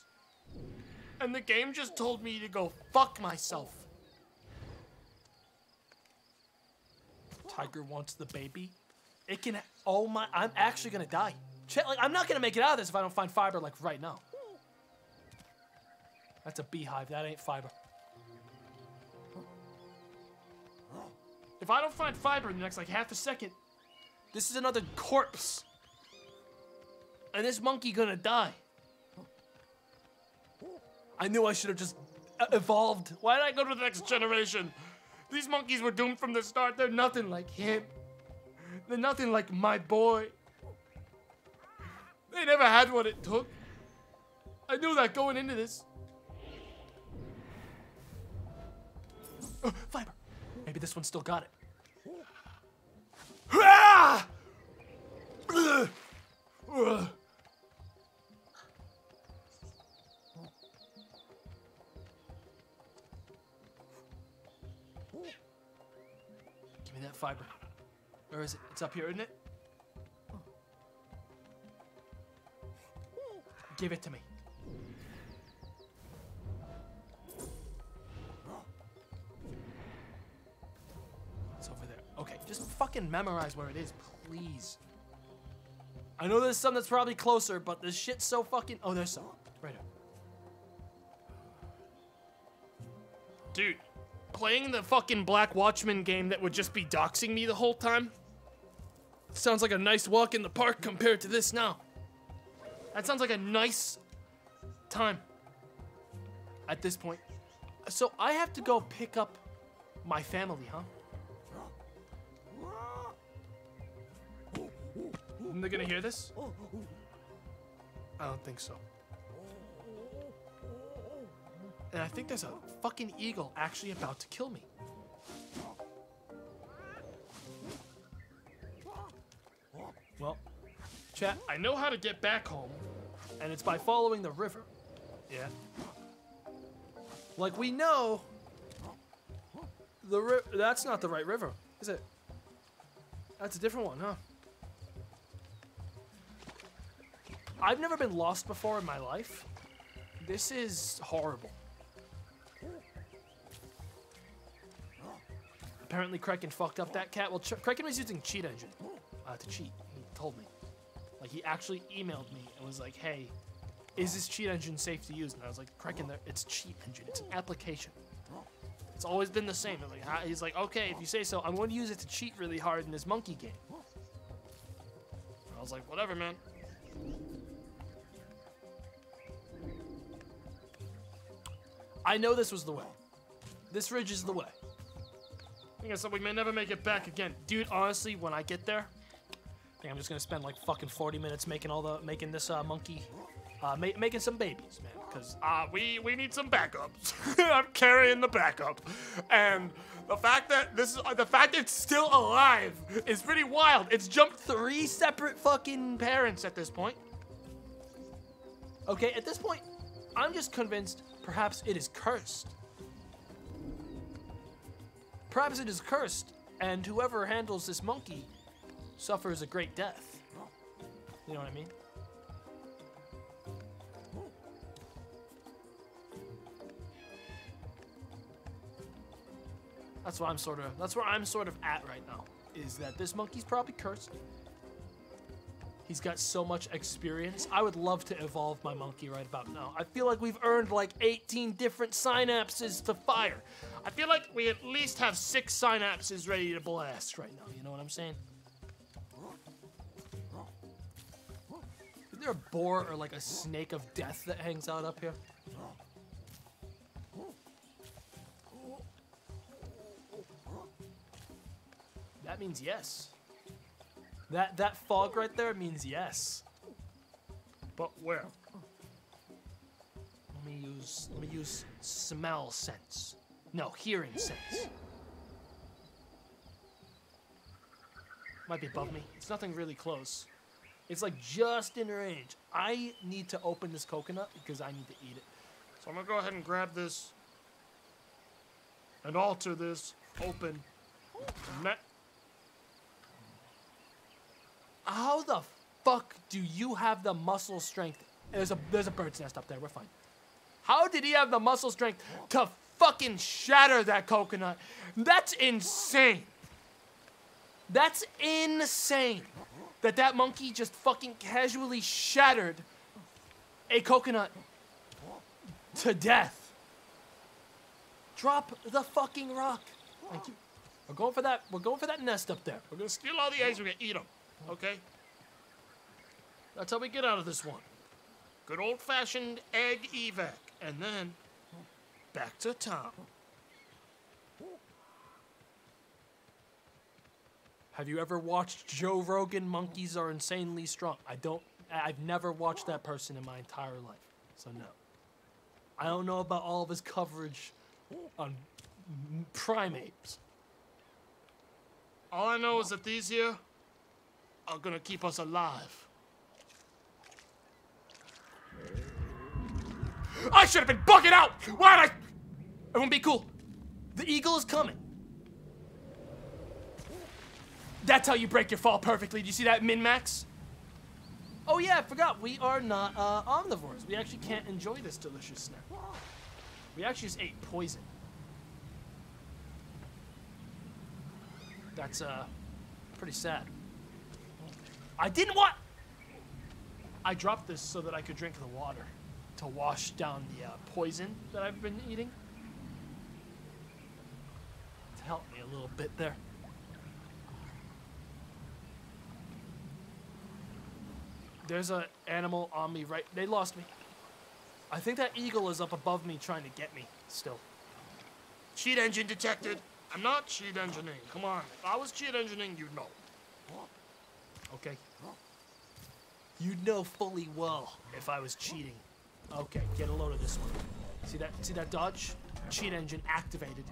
And the game just told me to go fuck myself. Tiger wants the baby. It can, oh my, I'm actually gonna die. Chat, like, I'm not gonna make it out of this if I don't find fiber, like, right now. That's a beehive, that ain't fiber. If I don't find fiber in the next, like, half a second, this is another corpse. And this monkey gonna die. I knew I should have just evolved. Why did I go to the next generation? These monkeys were doomed from the start, they're nothing like him. They're nothing like my boy. They never had what it took. I knew that going into this. Oh, fiber. Maybe this one still got it. Give me that fiber. Where is it? It's up here, isn't it? Give it to me. It's over there. Okay, just fucking memorize where it is, please. I know there's some that's probably closer, but this shit's so fucking... Oh, there's some. Right here. Dude. Playing the fucking Black Watchman game that would just be doxing me the whole time? Sounds like a nice walk in the park compared to this now. That sounds like a nice time at this point. So I have to go pick up my family, huh? And they're gonna hear this? I don't think so. And I think there's a fucking eagle actually about to kill me. Well, chat, I know how to get back home, and it's by following the river. Yeah. Like, we know the ri- that's not the right river, is it? That's a different one, huh? I've never been lost before in my life. This is horrible. Apparently, Kraken fucked up that cat. Well, Ch Kraken was using Cheat Engine uh, to cheat. He told me. Like, he actually emailed me and was like, hey, is this Cheat Engine safe to use? And I was like, Kraken, it's Cheat Engine. It's an application. It's always been the same. Like, he's like, okay, if you say so, I'm going to use it to cheat really hard in this monkey game. I was like, whatever, man. I know this was the way. This ridge is the way. I think I said we may never make it back again. Dude, honestly, when I get there, I think I'm just going to spend like fucking forty minutes making all the, making this uh, monkey, uh, ma making some babies, man. Because uh, we, we need some backups. I'm carrying the backup. And the fact that this is, uh, the fact it's still alive is pretty wild. It's jumped three separate fucking parents at this point. Okay, at this point, I'm just convinced perhaps it is cursed. Perhaps it is cursed, and whoever handles this monkey suffers a great death. You know what I mean? That's what I'm sort of, that's where I'm sort of at right now, is that this monkey's probably cursed. He's got so much experience. I would love to evolve my monkey right about now. I feel like we've earned like eighteen different synapses to fire. I feel like we at least have six synapses ready to blast right now. You know what I'm saying? Is there a boar or like a snake of death that hangs out up here? That means yes. That that fog right there means yes. But where? Let me use let me use smell sense. No, hearing sense. Might be above me. It's nothing really close. It's like just in range. I need to open this coconut because I need to eat it. So I'm gonna go ahead and grab this and alter this open. Net. How the fuck do you have the muscle strength? There's a there's a bird's nest up there. We're fine. How did he have the muscle strength to fucking shatter that coconut? That's insane. That's insane. That that monkey just fucking casually shattered a coconut to death. Drop the fucking rock. Thank you. We're going for that. We're going for that nest up there. We're gonna steal all the eggs. We're gonna eat them. Okay? That's how we get out of this one. Good old-fashioned egg evac. And then, back to Tom. Have you ever watched Joe Rogan? Monkeys are insanely strong. I don't, I've never watched that person in my entire life. So no. I don't know about all of his coverage on primates. All I know is that these here are gonna keep us alive. I should have been bugging out! Why did I? Everyone be cool. The eagle is coming. That's how you break your fall perfectly. Do you see that, min-max? Oh yeah, I forgot. We are not uh, omnivores. We actually can't enjoy this delicious snack. We actually just ate poison. That's uh, pretty sad. I didn't want... I dropped this so that I could drink the water to wash down the uh, poison that I've been eating. To help me a little bit there. There's an animal on me right... They lost me. I think that eagle is up above me trying to get me still. Cheat engine detected. I'm not cheat engineering. Come on. If I was cheat engineering, you'd know. Okay. You'd know fully well if I was cheating. Okay, get a load of this one. See that? See that dodge? Cheat engine activated.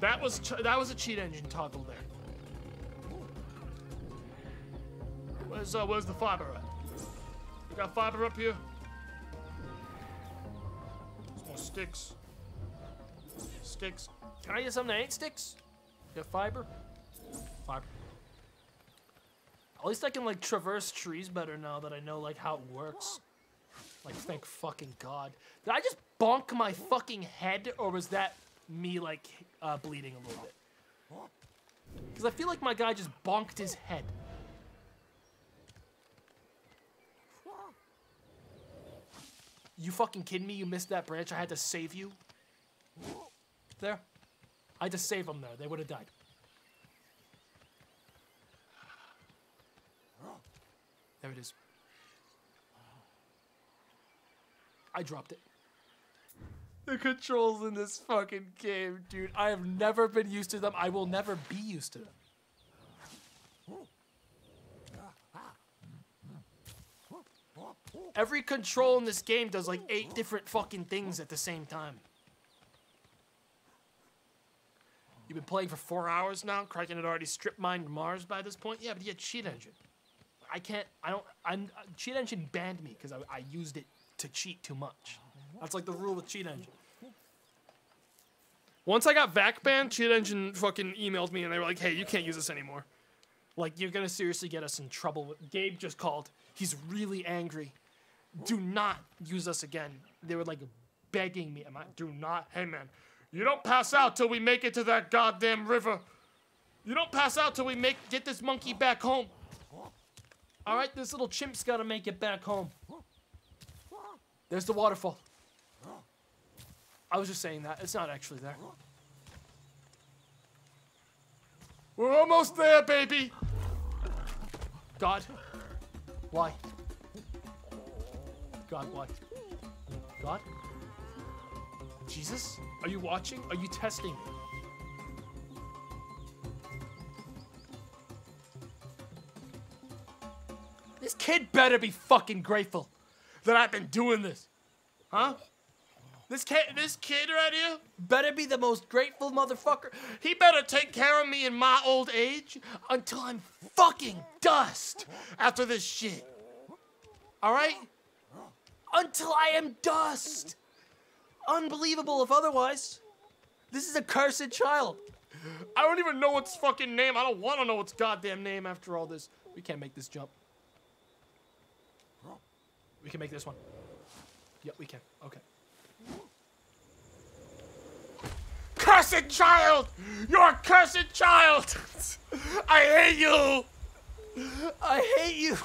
That was ch that was a cheat engine toggle there. Where's uh, where's the fiber at? We got fiber up here. There's more sticks. Sticks. Can I get something that ain't sticks? Yeah, fiber? Fiber. At least I can, like, traverse trees better now that I know, like, how it works. Like, thank fucking God. Did I just bonk my fucking head, or was that me, like, uh, bleeding a little bit? Because I feel like my guy just bonked his head. You fucking kidding me? You missed that branch. I had to save you. There. I had to save them there. They would have died. There it is. I dropped it. The controls in this fucking game, dude. I have never been used to them. I will never be used to them. Every control in this game does like eight different fucking things at the same time. You've been playing for four hours now? Kraken had already strip mined Mars by this point? Yeah, but he had Cheat Engine. I can't, I don't, I'm, Cheat Engine banned me because I, I used it to cheat too much. That's like the rule with Cheat Engine. Once I got V A C banned, Cheat Engine fucking emailed me and they were like, hey, you can't use this anymore. Like, you're gonna seriously get us in trouble with, Gabe just called. He's really angry. Do not use us again. They were like begging me. Am I, do not, hey man, you don't pass out till we make it to that goddamn river. You don't pass out till we make, get this monkey back home. All right, this little chimp's gotta make it back home. There's the waterfall. I was just saying that. It's not actually there. We're almost there, baby! God. Why? God, why? God? Jesus? Are you watching? Are you testing me? This kid better be fucking grateful that I've been doing this. Huh? This kid, this kid right here better be the most grateful motherfucker. He better take care of me in my old age until I'm fucking dust after this shit. All right? Until I am dust. Unbelievable if otherwise. This is a cursed child. I don't even know its fucking name. I don't want to know its goddamn name after all this. We can't make this jump. We can make this one. Yeah, we can. Okay. Cursed child! You're a cursed child! I hate you! I hate you!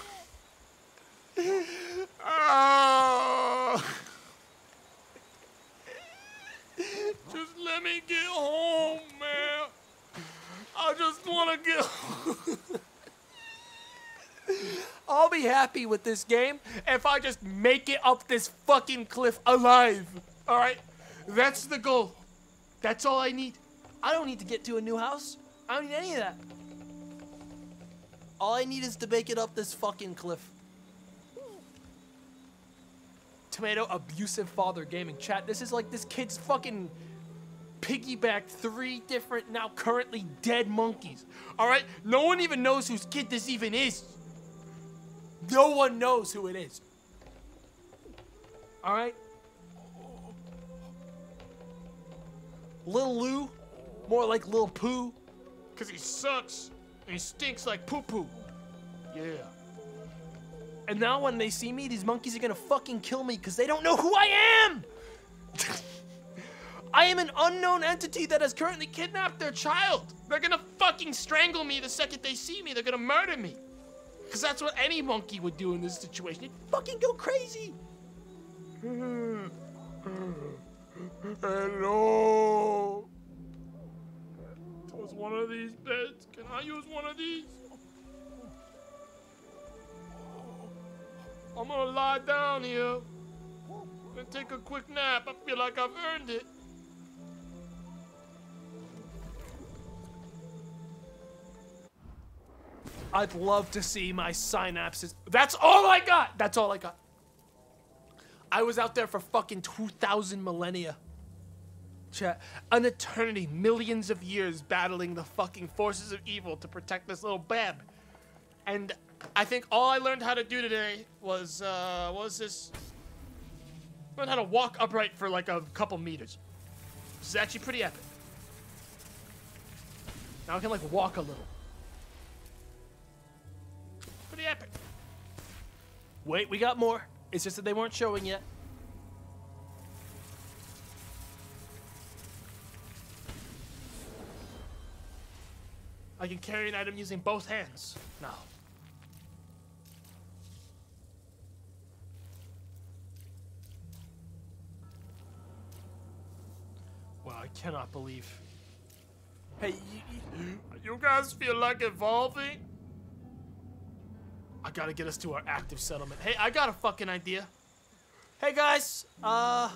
Oh. Just let me get home, man. I just want to get home. I'll be happy with this game if I just make it up this fucking cliff alive. All right? That's the goal. That's all I need. I don't need to get to a new house. I don't need any of that. All I need is to make it up this fucking cliff. Tomato abusive father gaming chat. This is like this kid's fucking piggybacked three different now currently dead monkeys. All right? No one even knows whose kid this even is. No one knows who it is. All right? Lil Lou, more like Lil Poo, because he sucks and he stinks like poo-poo. Yeah. And now when they see me, these monkeys are going to fucking kill me because they don't know who I am! I am an unknown entity that has currently kidnapped their child. They're going to fucking strangle me the second they see me. They're going to murder me. Because that's what any monkey would do in this situation. It'd fucking go crazy. Hello. It was one of these beds. Can I use one of these? I'm gonna lie down here and take a quick nap. I feel like I've earned it. I'd love to see my synapses. That's all I got. That's all I got. I was out there for fucking two thousand millennia. Chat. An eternity, millions of years battling the fucking forces of evil to protect this little bab. And I think all I learned how to do today was, uh, what was this? I learned how to walk upright for like a couple meters. This is actually pretty epic. Now I can like walk a little. Pretty epic. Wait, we got more. It's just that they weren't showing yet. I can carry an item using both hands. No. I cannot believe. Hey, you, you guys feel like evolving? I gotta get us to our active settlement. Hey, I got a fucking idea. Hey guys, uh,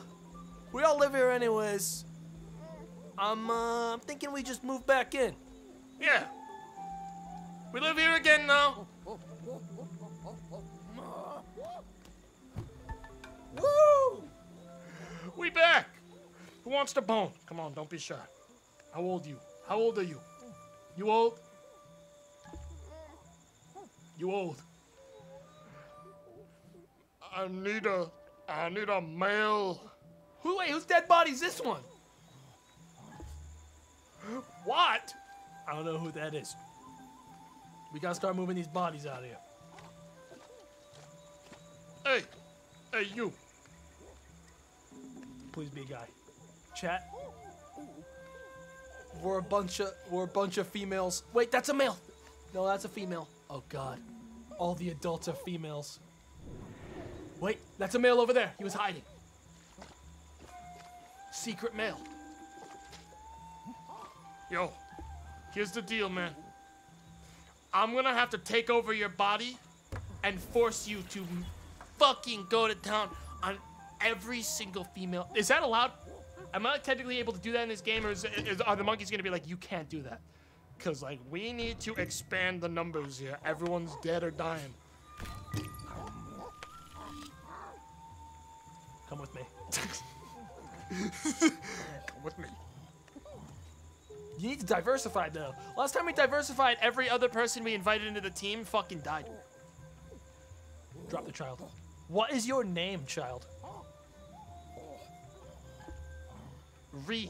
we all live here anyways. I'm, uh, I'm thinking we just move back in. Yeah. We live here again now. Woo! We back. Who wants to bone? Come on, don't be shy. How old are you? How old are you? You old? You old. I need a, I need a male. Who, wait, whose dead body's this one? What? I don't know who that is. We gotta start moving these bodies out of here. Hey, hey you. Please be a guy. Chat. We're a bunch of, we're a bunch of females. Wait, that's a male. No, that's a female. Oh God, all the adults are females. Wait, that's a male over there. He was hiding. Secret male. Yo, here's the deal, man. I'm gonna have to take over your body and force you to fucking go to town on every single female. Is that allowed? Am I technically able to do that in this game, or is, is, are the monkeys gonna be like, you can't do that? Cause like, we need to expand the numbers here. Everyone's dead or dying. Come with me. Come with me. You need to diversify though. Last time we diversified, every other person we invited into the team fucking died. Drop the child. What is your name, child? Re.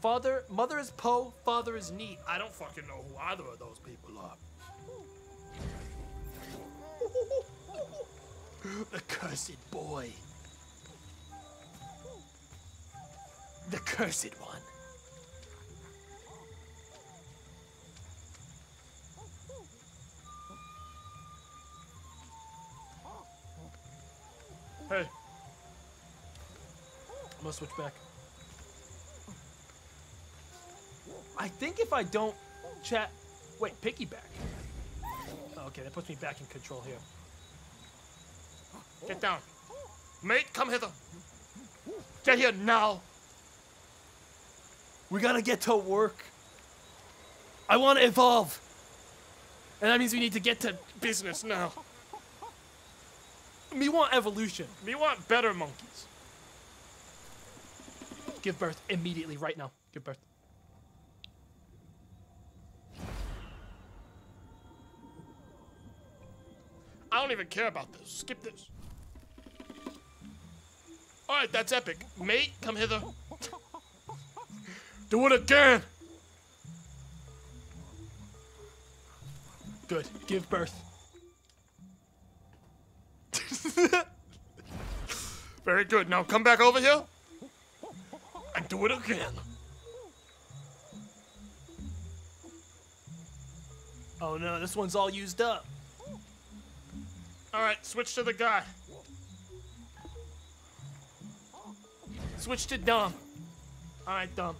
Father, mother is Poe, father is Neat. I don't fucking know who either of those people are. The cursed boy. The cursed one. Hey. I'm gonna switch back. I think if I don't chat... Wait, piggyback. Oh, okay, that puts me back in control here. Get down. Mate, come hither. Get here now. We gotta get to work. I wanna evolve. And that means we need to get to business now. Me want evolution. Me want better monkeys. Give birth immediately, right now. Give birth. I don't even care about this. Skip this. All right, that's epic. Mate, come hither. Do it again. Good. Give birth. Very good. Now come back over here and do it again. Oh no, this one's all used up. All right, switch to the guy. Switch to Dom. All right, Dom.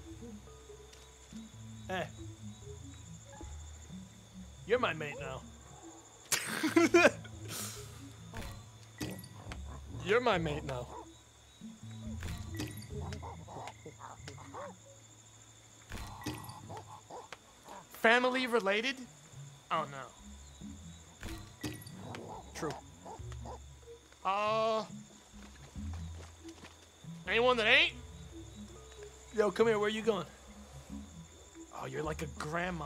Hey. You're my mate now. You're my mate now. Family related? Oh no. Uh, anyone that ain't? Yo, come here, where you going? Oh, you're like a grandma.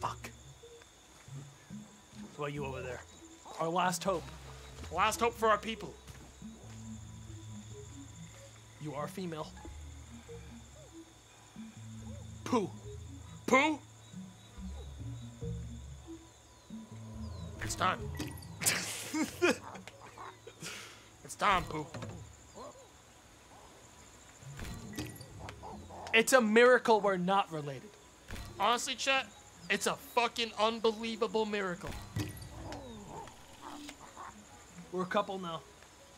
Fuck. What about you over there? Our last hope. Last hope for our people. You are female. Poo. Poo? It's time. It's time, Pooh. It's a miracle we're not related. Honestly, chat, it's a fucking unbelievable miracle. We're a couple now.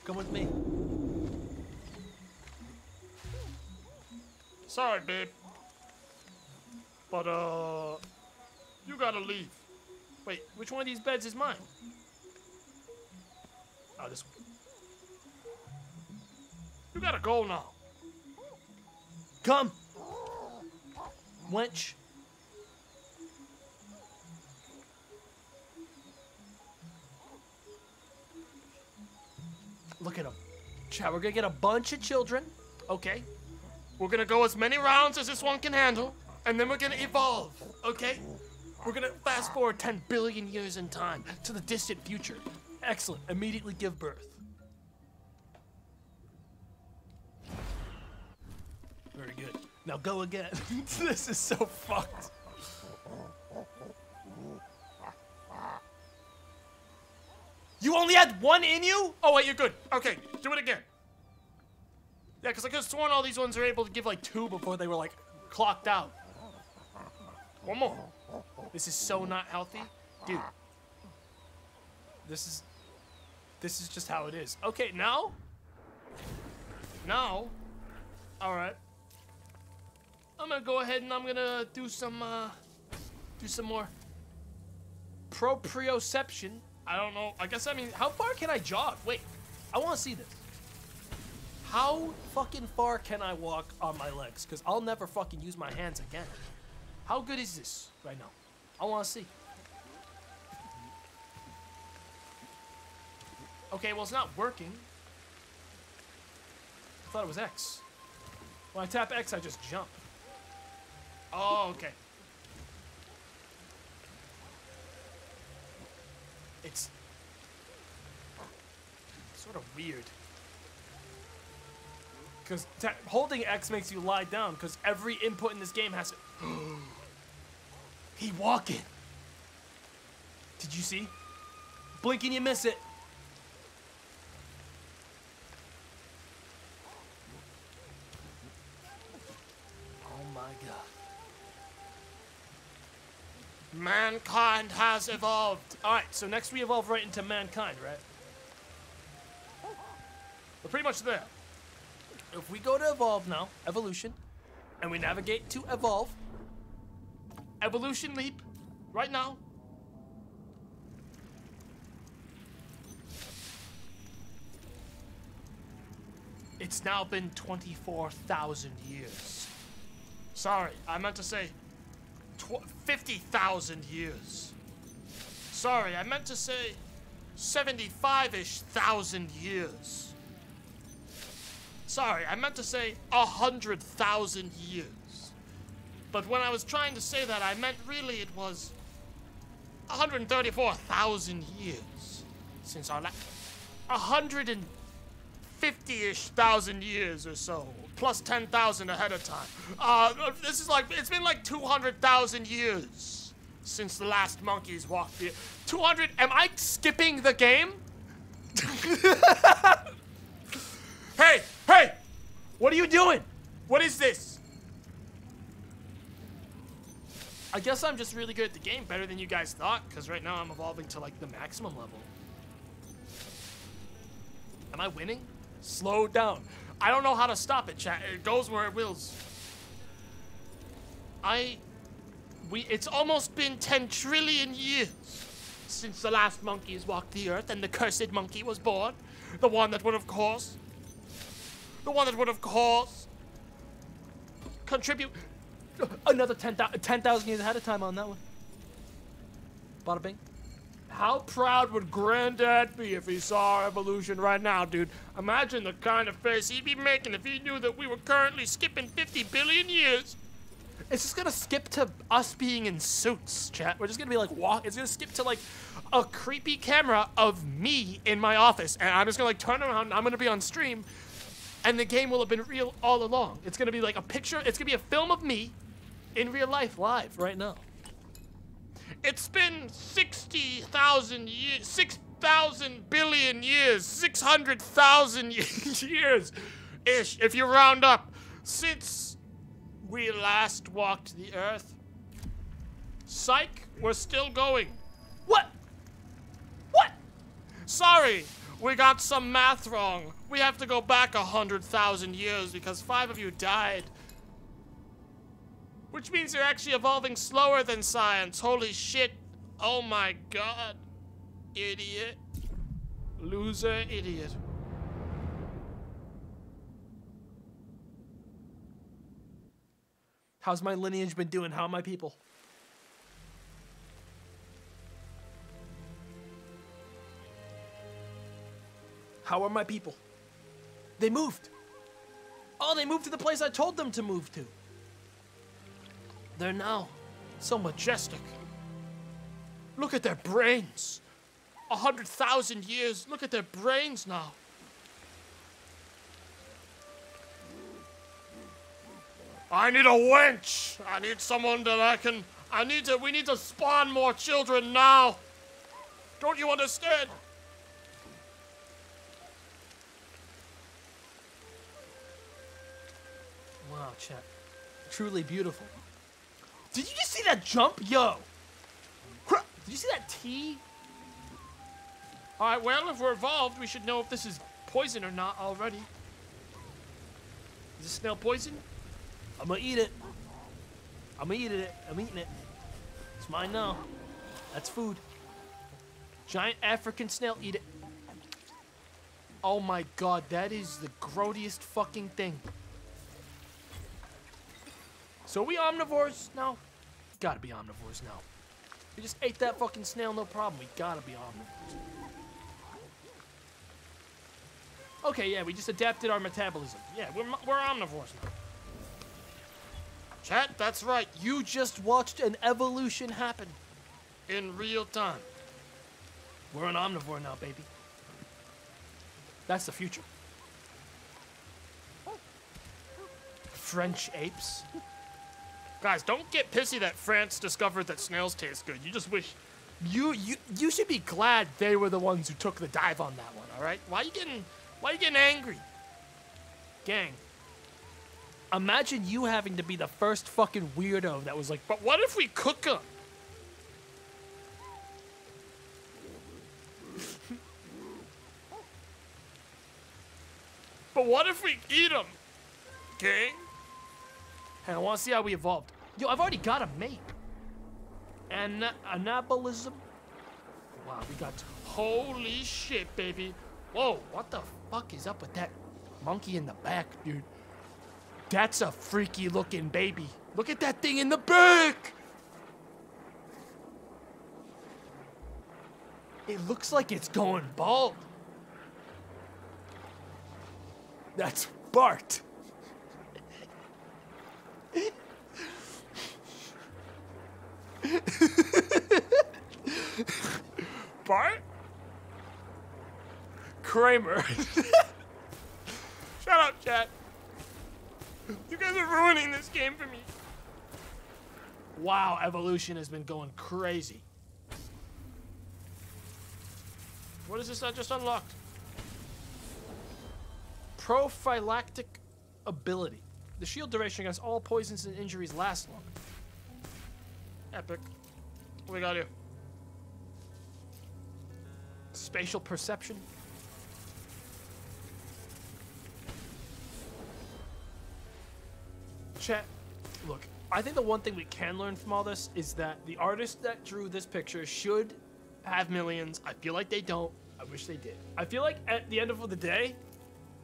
Come with me. sorry, babe. But, uh, you gotta leave. Wait, which one of these beds is mine? Oh, this one. You gotta go now. Come. Wench. Look at him. Chat, we're gonna get a bunch of children. Okay. We're gonna go as many rounds as this one can handle, and then we're gonna evolve, okay? We're gonna fast forward ten billion years in time to the distant future. Excellent. Immediately give birth. Very good. Now go again. This is so fucked. You only had one in you? Oh, wait, you're good. Okay, do it again. Yeah, because I could have sworn all these ones are able to give, like, two before they were, like, clocked out. One more. This is so not healthy. Dude. This is... This is just how it is. Okay, now? Now? Alright. I'm gonna go ahead and I'm gonna do some, uh... Do some more... proprioception. I don't know. I guess, I mean, how far can I jog? Wait. I want to see this. How fucking far can I walk on my legs? Because I'll never fucking use my hands again. How good is this right now? I want to see. Okay, well, it's not working. I thought it was X. When I tap X, I just jump. Oh, okay. It's sort of weird. Because holding X makes you lie down, because every input in this game has to... He walking. Did you see? Blink and you miss it. Oh my god. Mankind has evolved. Alright, so next we evolve right into mankind, right? We're pretty much there. If we go to evolve now, evolution, and we navigate to evolve, evolution leap, right now. It's now been twenty-four thousand years. Sorry, I meant to say fifty thousand years. Sorry, I meant to say seventy-five-ish thousand years. Sorry, I meant to say a hundred thousand years. But when I was trying to say that, I meant really it was one hundred thirty-four thousand years since our last... one hundred fifty-ish thousand years or so, plus ten thousand ahead of time. Uh, this is like, it's been like two hundred thousand years since the last monkeys walked the... two hundred, am I skipping the game? Hey, hey, what are you doing? What is this? I guess I'm just really good at the game, better than you guys thought, because right now I'm evolving to, like, the maximum level. Am I winning? Slow down. I don't know how to stop it, chat. It goes where it wills. I... We... It's almost been ten trillion years since the last monkeys walked the earth and the cursed monkey was born. The one that would, of course... The one that would, of course... Contribute... Another ten thousand years ahead of time on that one. Bada bing. How proud would Granddad be if he saw our evolution right now, dude? Imagine the kind of face he'd be making if he knew that we were currently skipping fifty billion years. It's just gonna skip to us being in suits, chat. We're just gonna be like, walk. It's gonna skip to like a creepy camera of me in my office. And I'm just gonna like turn around. And I'm gonna be on stream. And the game will have been real all along. It's gonna be like a picture. It's gonna be a film of me. In real life, live, right now. It's been sixty thousand years, six thousand billion years, six hundred thousand years-ish, if you round up, since we last walked the earth. Psych, we're still going. What? What? Sorry, we got some math wrong. We have to go back a hundred thousand years because five of you died. Which means they're actually evolving slower than science. Holy shit. Oh my god. Idiot. Loser idiot. How's my lineage been doing? How are my people? How are my people? They moved. Oh, they moved to the place I told them to move to. They're now so majestic. Look at their brains. A hundred thousand years. Look at their brains now. I need a wench. I need someone that I can... I need to... We need to spawn more children now. Don't you understand? Wow, chat. Truly beautiful. Did you just see that jump? Yo. Did you see that T? All right, well, if we're evolved, we should know if this is poison or not already. Is this snail poison? I'm gonna eat it. I'm gonna eat it. I'm eating it. It's mine now. That's food. Giant African snail. Eat it. Oh my god, that is the grodiest fucking thing. So are we omnivores now? Gotta be omnivores now. We just ate that fucking snail, no problem. We gotta be omnivores. Okay, yeah, we just adapted our metabolism. Yeah, we're, we're omnivores now. Chat, that's right. You just watched an evolution happen in real time. We're an omnivore now, baby. That's the future. French apes. Guys, don't get pissy that France discovered that snails taste good. You just wish... You you you should be glad they were the ones who took the dive on that one, all right? Why are you getting, why are you getting angry? Gang. Imagine you having to be the first fucking weirdo that was like, but what if we cook them? But what if we eat them? Okay. Hey, I want to see how we evolved. Yo, I've already got a mate. An anabolism. Wow, we got... Holy shit, baby. Whoa, what the fuck is up with that monkey in the back, dude? That's a freaky looking baby. Look at that thing in the back. It looks like it's going bald. That's Bart. Bart? Kramer. Shut up, chat. You guys are ruining this game for me. Wow, evolution has been going crazy. What is this I just unlocked? Prophylactic ability. The shield duration against all poisons and injuries lasts longer. Epic. What we got here? Spatial perception. Chat, look, I think the one thing we can learn from all this is that the artist that drew this picture should have millions. I feel like they don't. I wish they did. I feel like at the end of the day,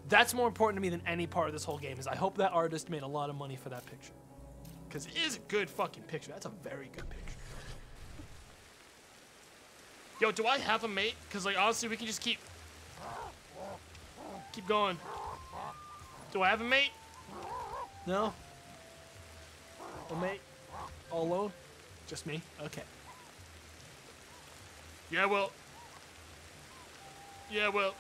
that's more important to me than any part of this whole game, is I hope that artist made a lot of money for that picture. Because it is a good fucking picture. That's a very good picture. Yo, do I have a mate? Because, like, honestly, we can just keep... Keep going. Do I have a mate? No. Oh, mate, all alone? Just me? Okay. Yeah, well. Yeah, well.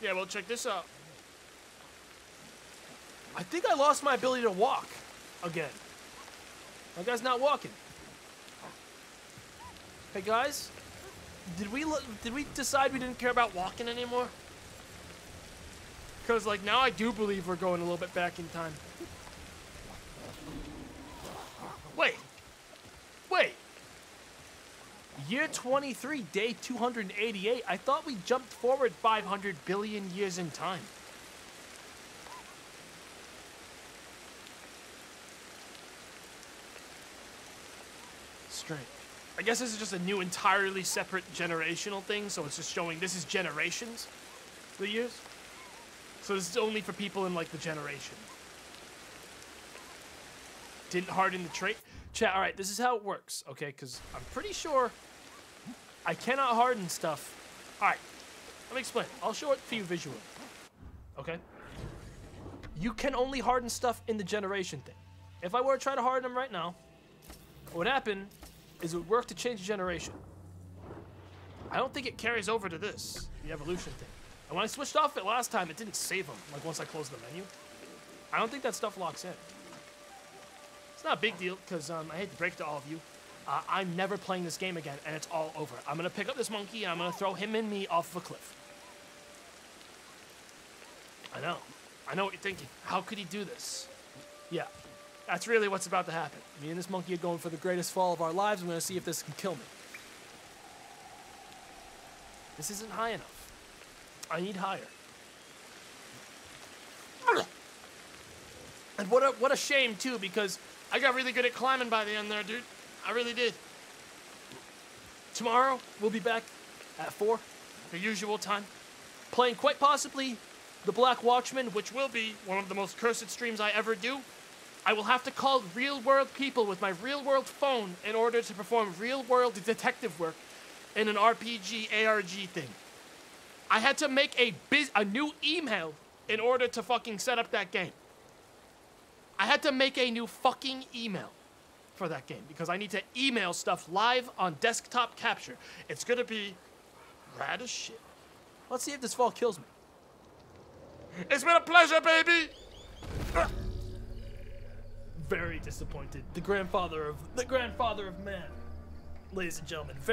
Yeah, well, check this out. I think I lost my ability to walk again. My guy's not walking. Hey, guys. Did we, did we decide we didn't care about walking anymore? Because, like, now I do believe we're going a little bit back in time. Wait. Wait. Year twenty-three, day two hundred eighty-eight. I thought we jumped forward five hundred billion years in time. straight. I guess this is just a new, entirely separate generational thing, so it's just showing this is generations, the years. So this is only for people in, like, the generation. Didn't harden the trait. Chat, all right, this is how it works, okay? Because I'm pretty sure I cannot harden stuff. All right, let me explain. I'll show it for you visually, okay? You can only harden stuff in the generation thing. If I were to try to harden them right now, what would happen is it would work to change the generation. I don't think it carries over to this, the evolution thing. And when I switched off it last time, it didn't save them, like once I closed the menu. I don't think that stuff locks in. It's not a big deal, because um, I hate to break to all of you. Uh, I'm never playing this game again, and it's all over. I'm going to pick up this monkey, and I'm going to throw him and me off of a cliff. I know. I know what you're thinking. How could he do this? Yeah, that's really what's about to happen. Me and this monkey are going for the greatest fall of our lives. I'm going to see if this can kill me. This isn't high enough. I need higher. And what a, what a shame, too, because I got really good at climbing by the end there, dude. I really did. Tomorrow, we'll be back at four, the usual time, playing quite possibly The Black Watchman, which will be one of the most cursed streams I ever do. I will have to call real-world people with my real-world phone in order to perform real-world detective work in an R P G, A R G thing. I had to make a biz a new email in order to fucking set up that game. I had to make a new fucking email for that game because I need to email stuff live on desktop capture. It's gonna be rad as shit. Let's see if this fall kills me. It's been a pleasure, baby! Uh, very disappointed. The grandfather of the grandfather of man, ladies and gentlemen. Very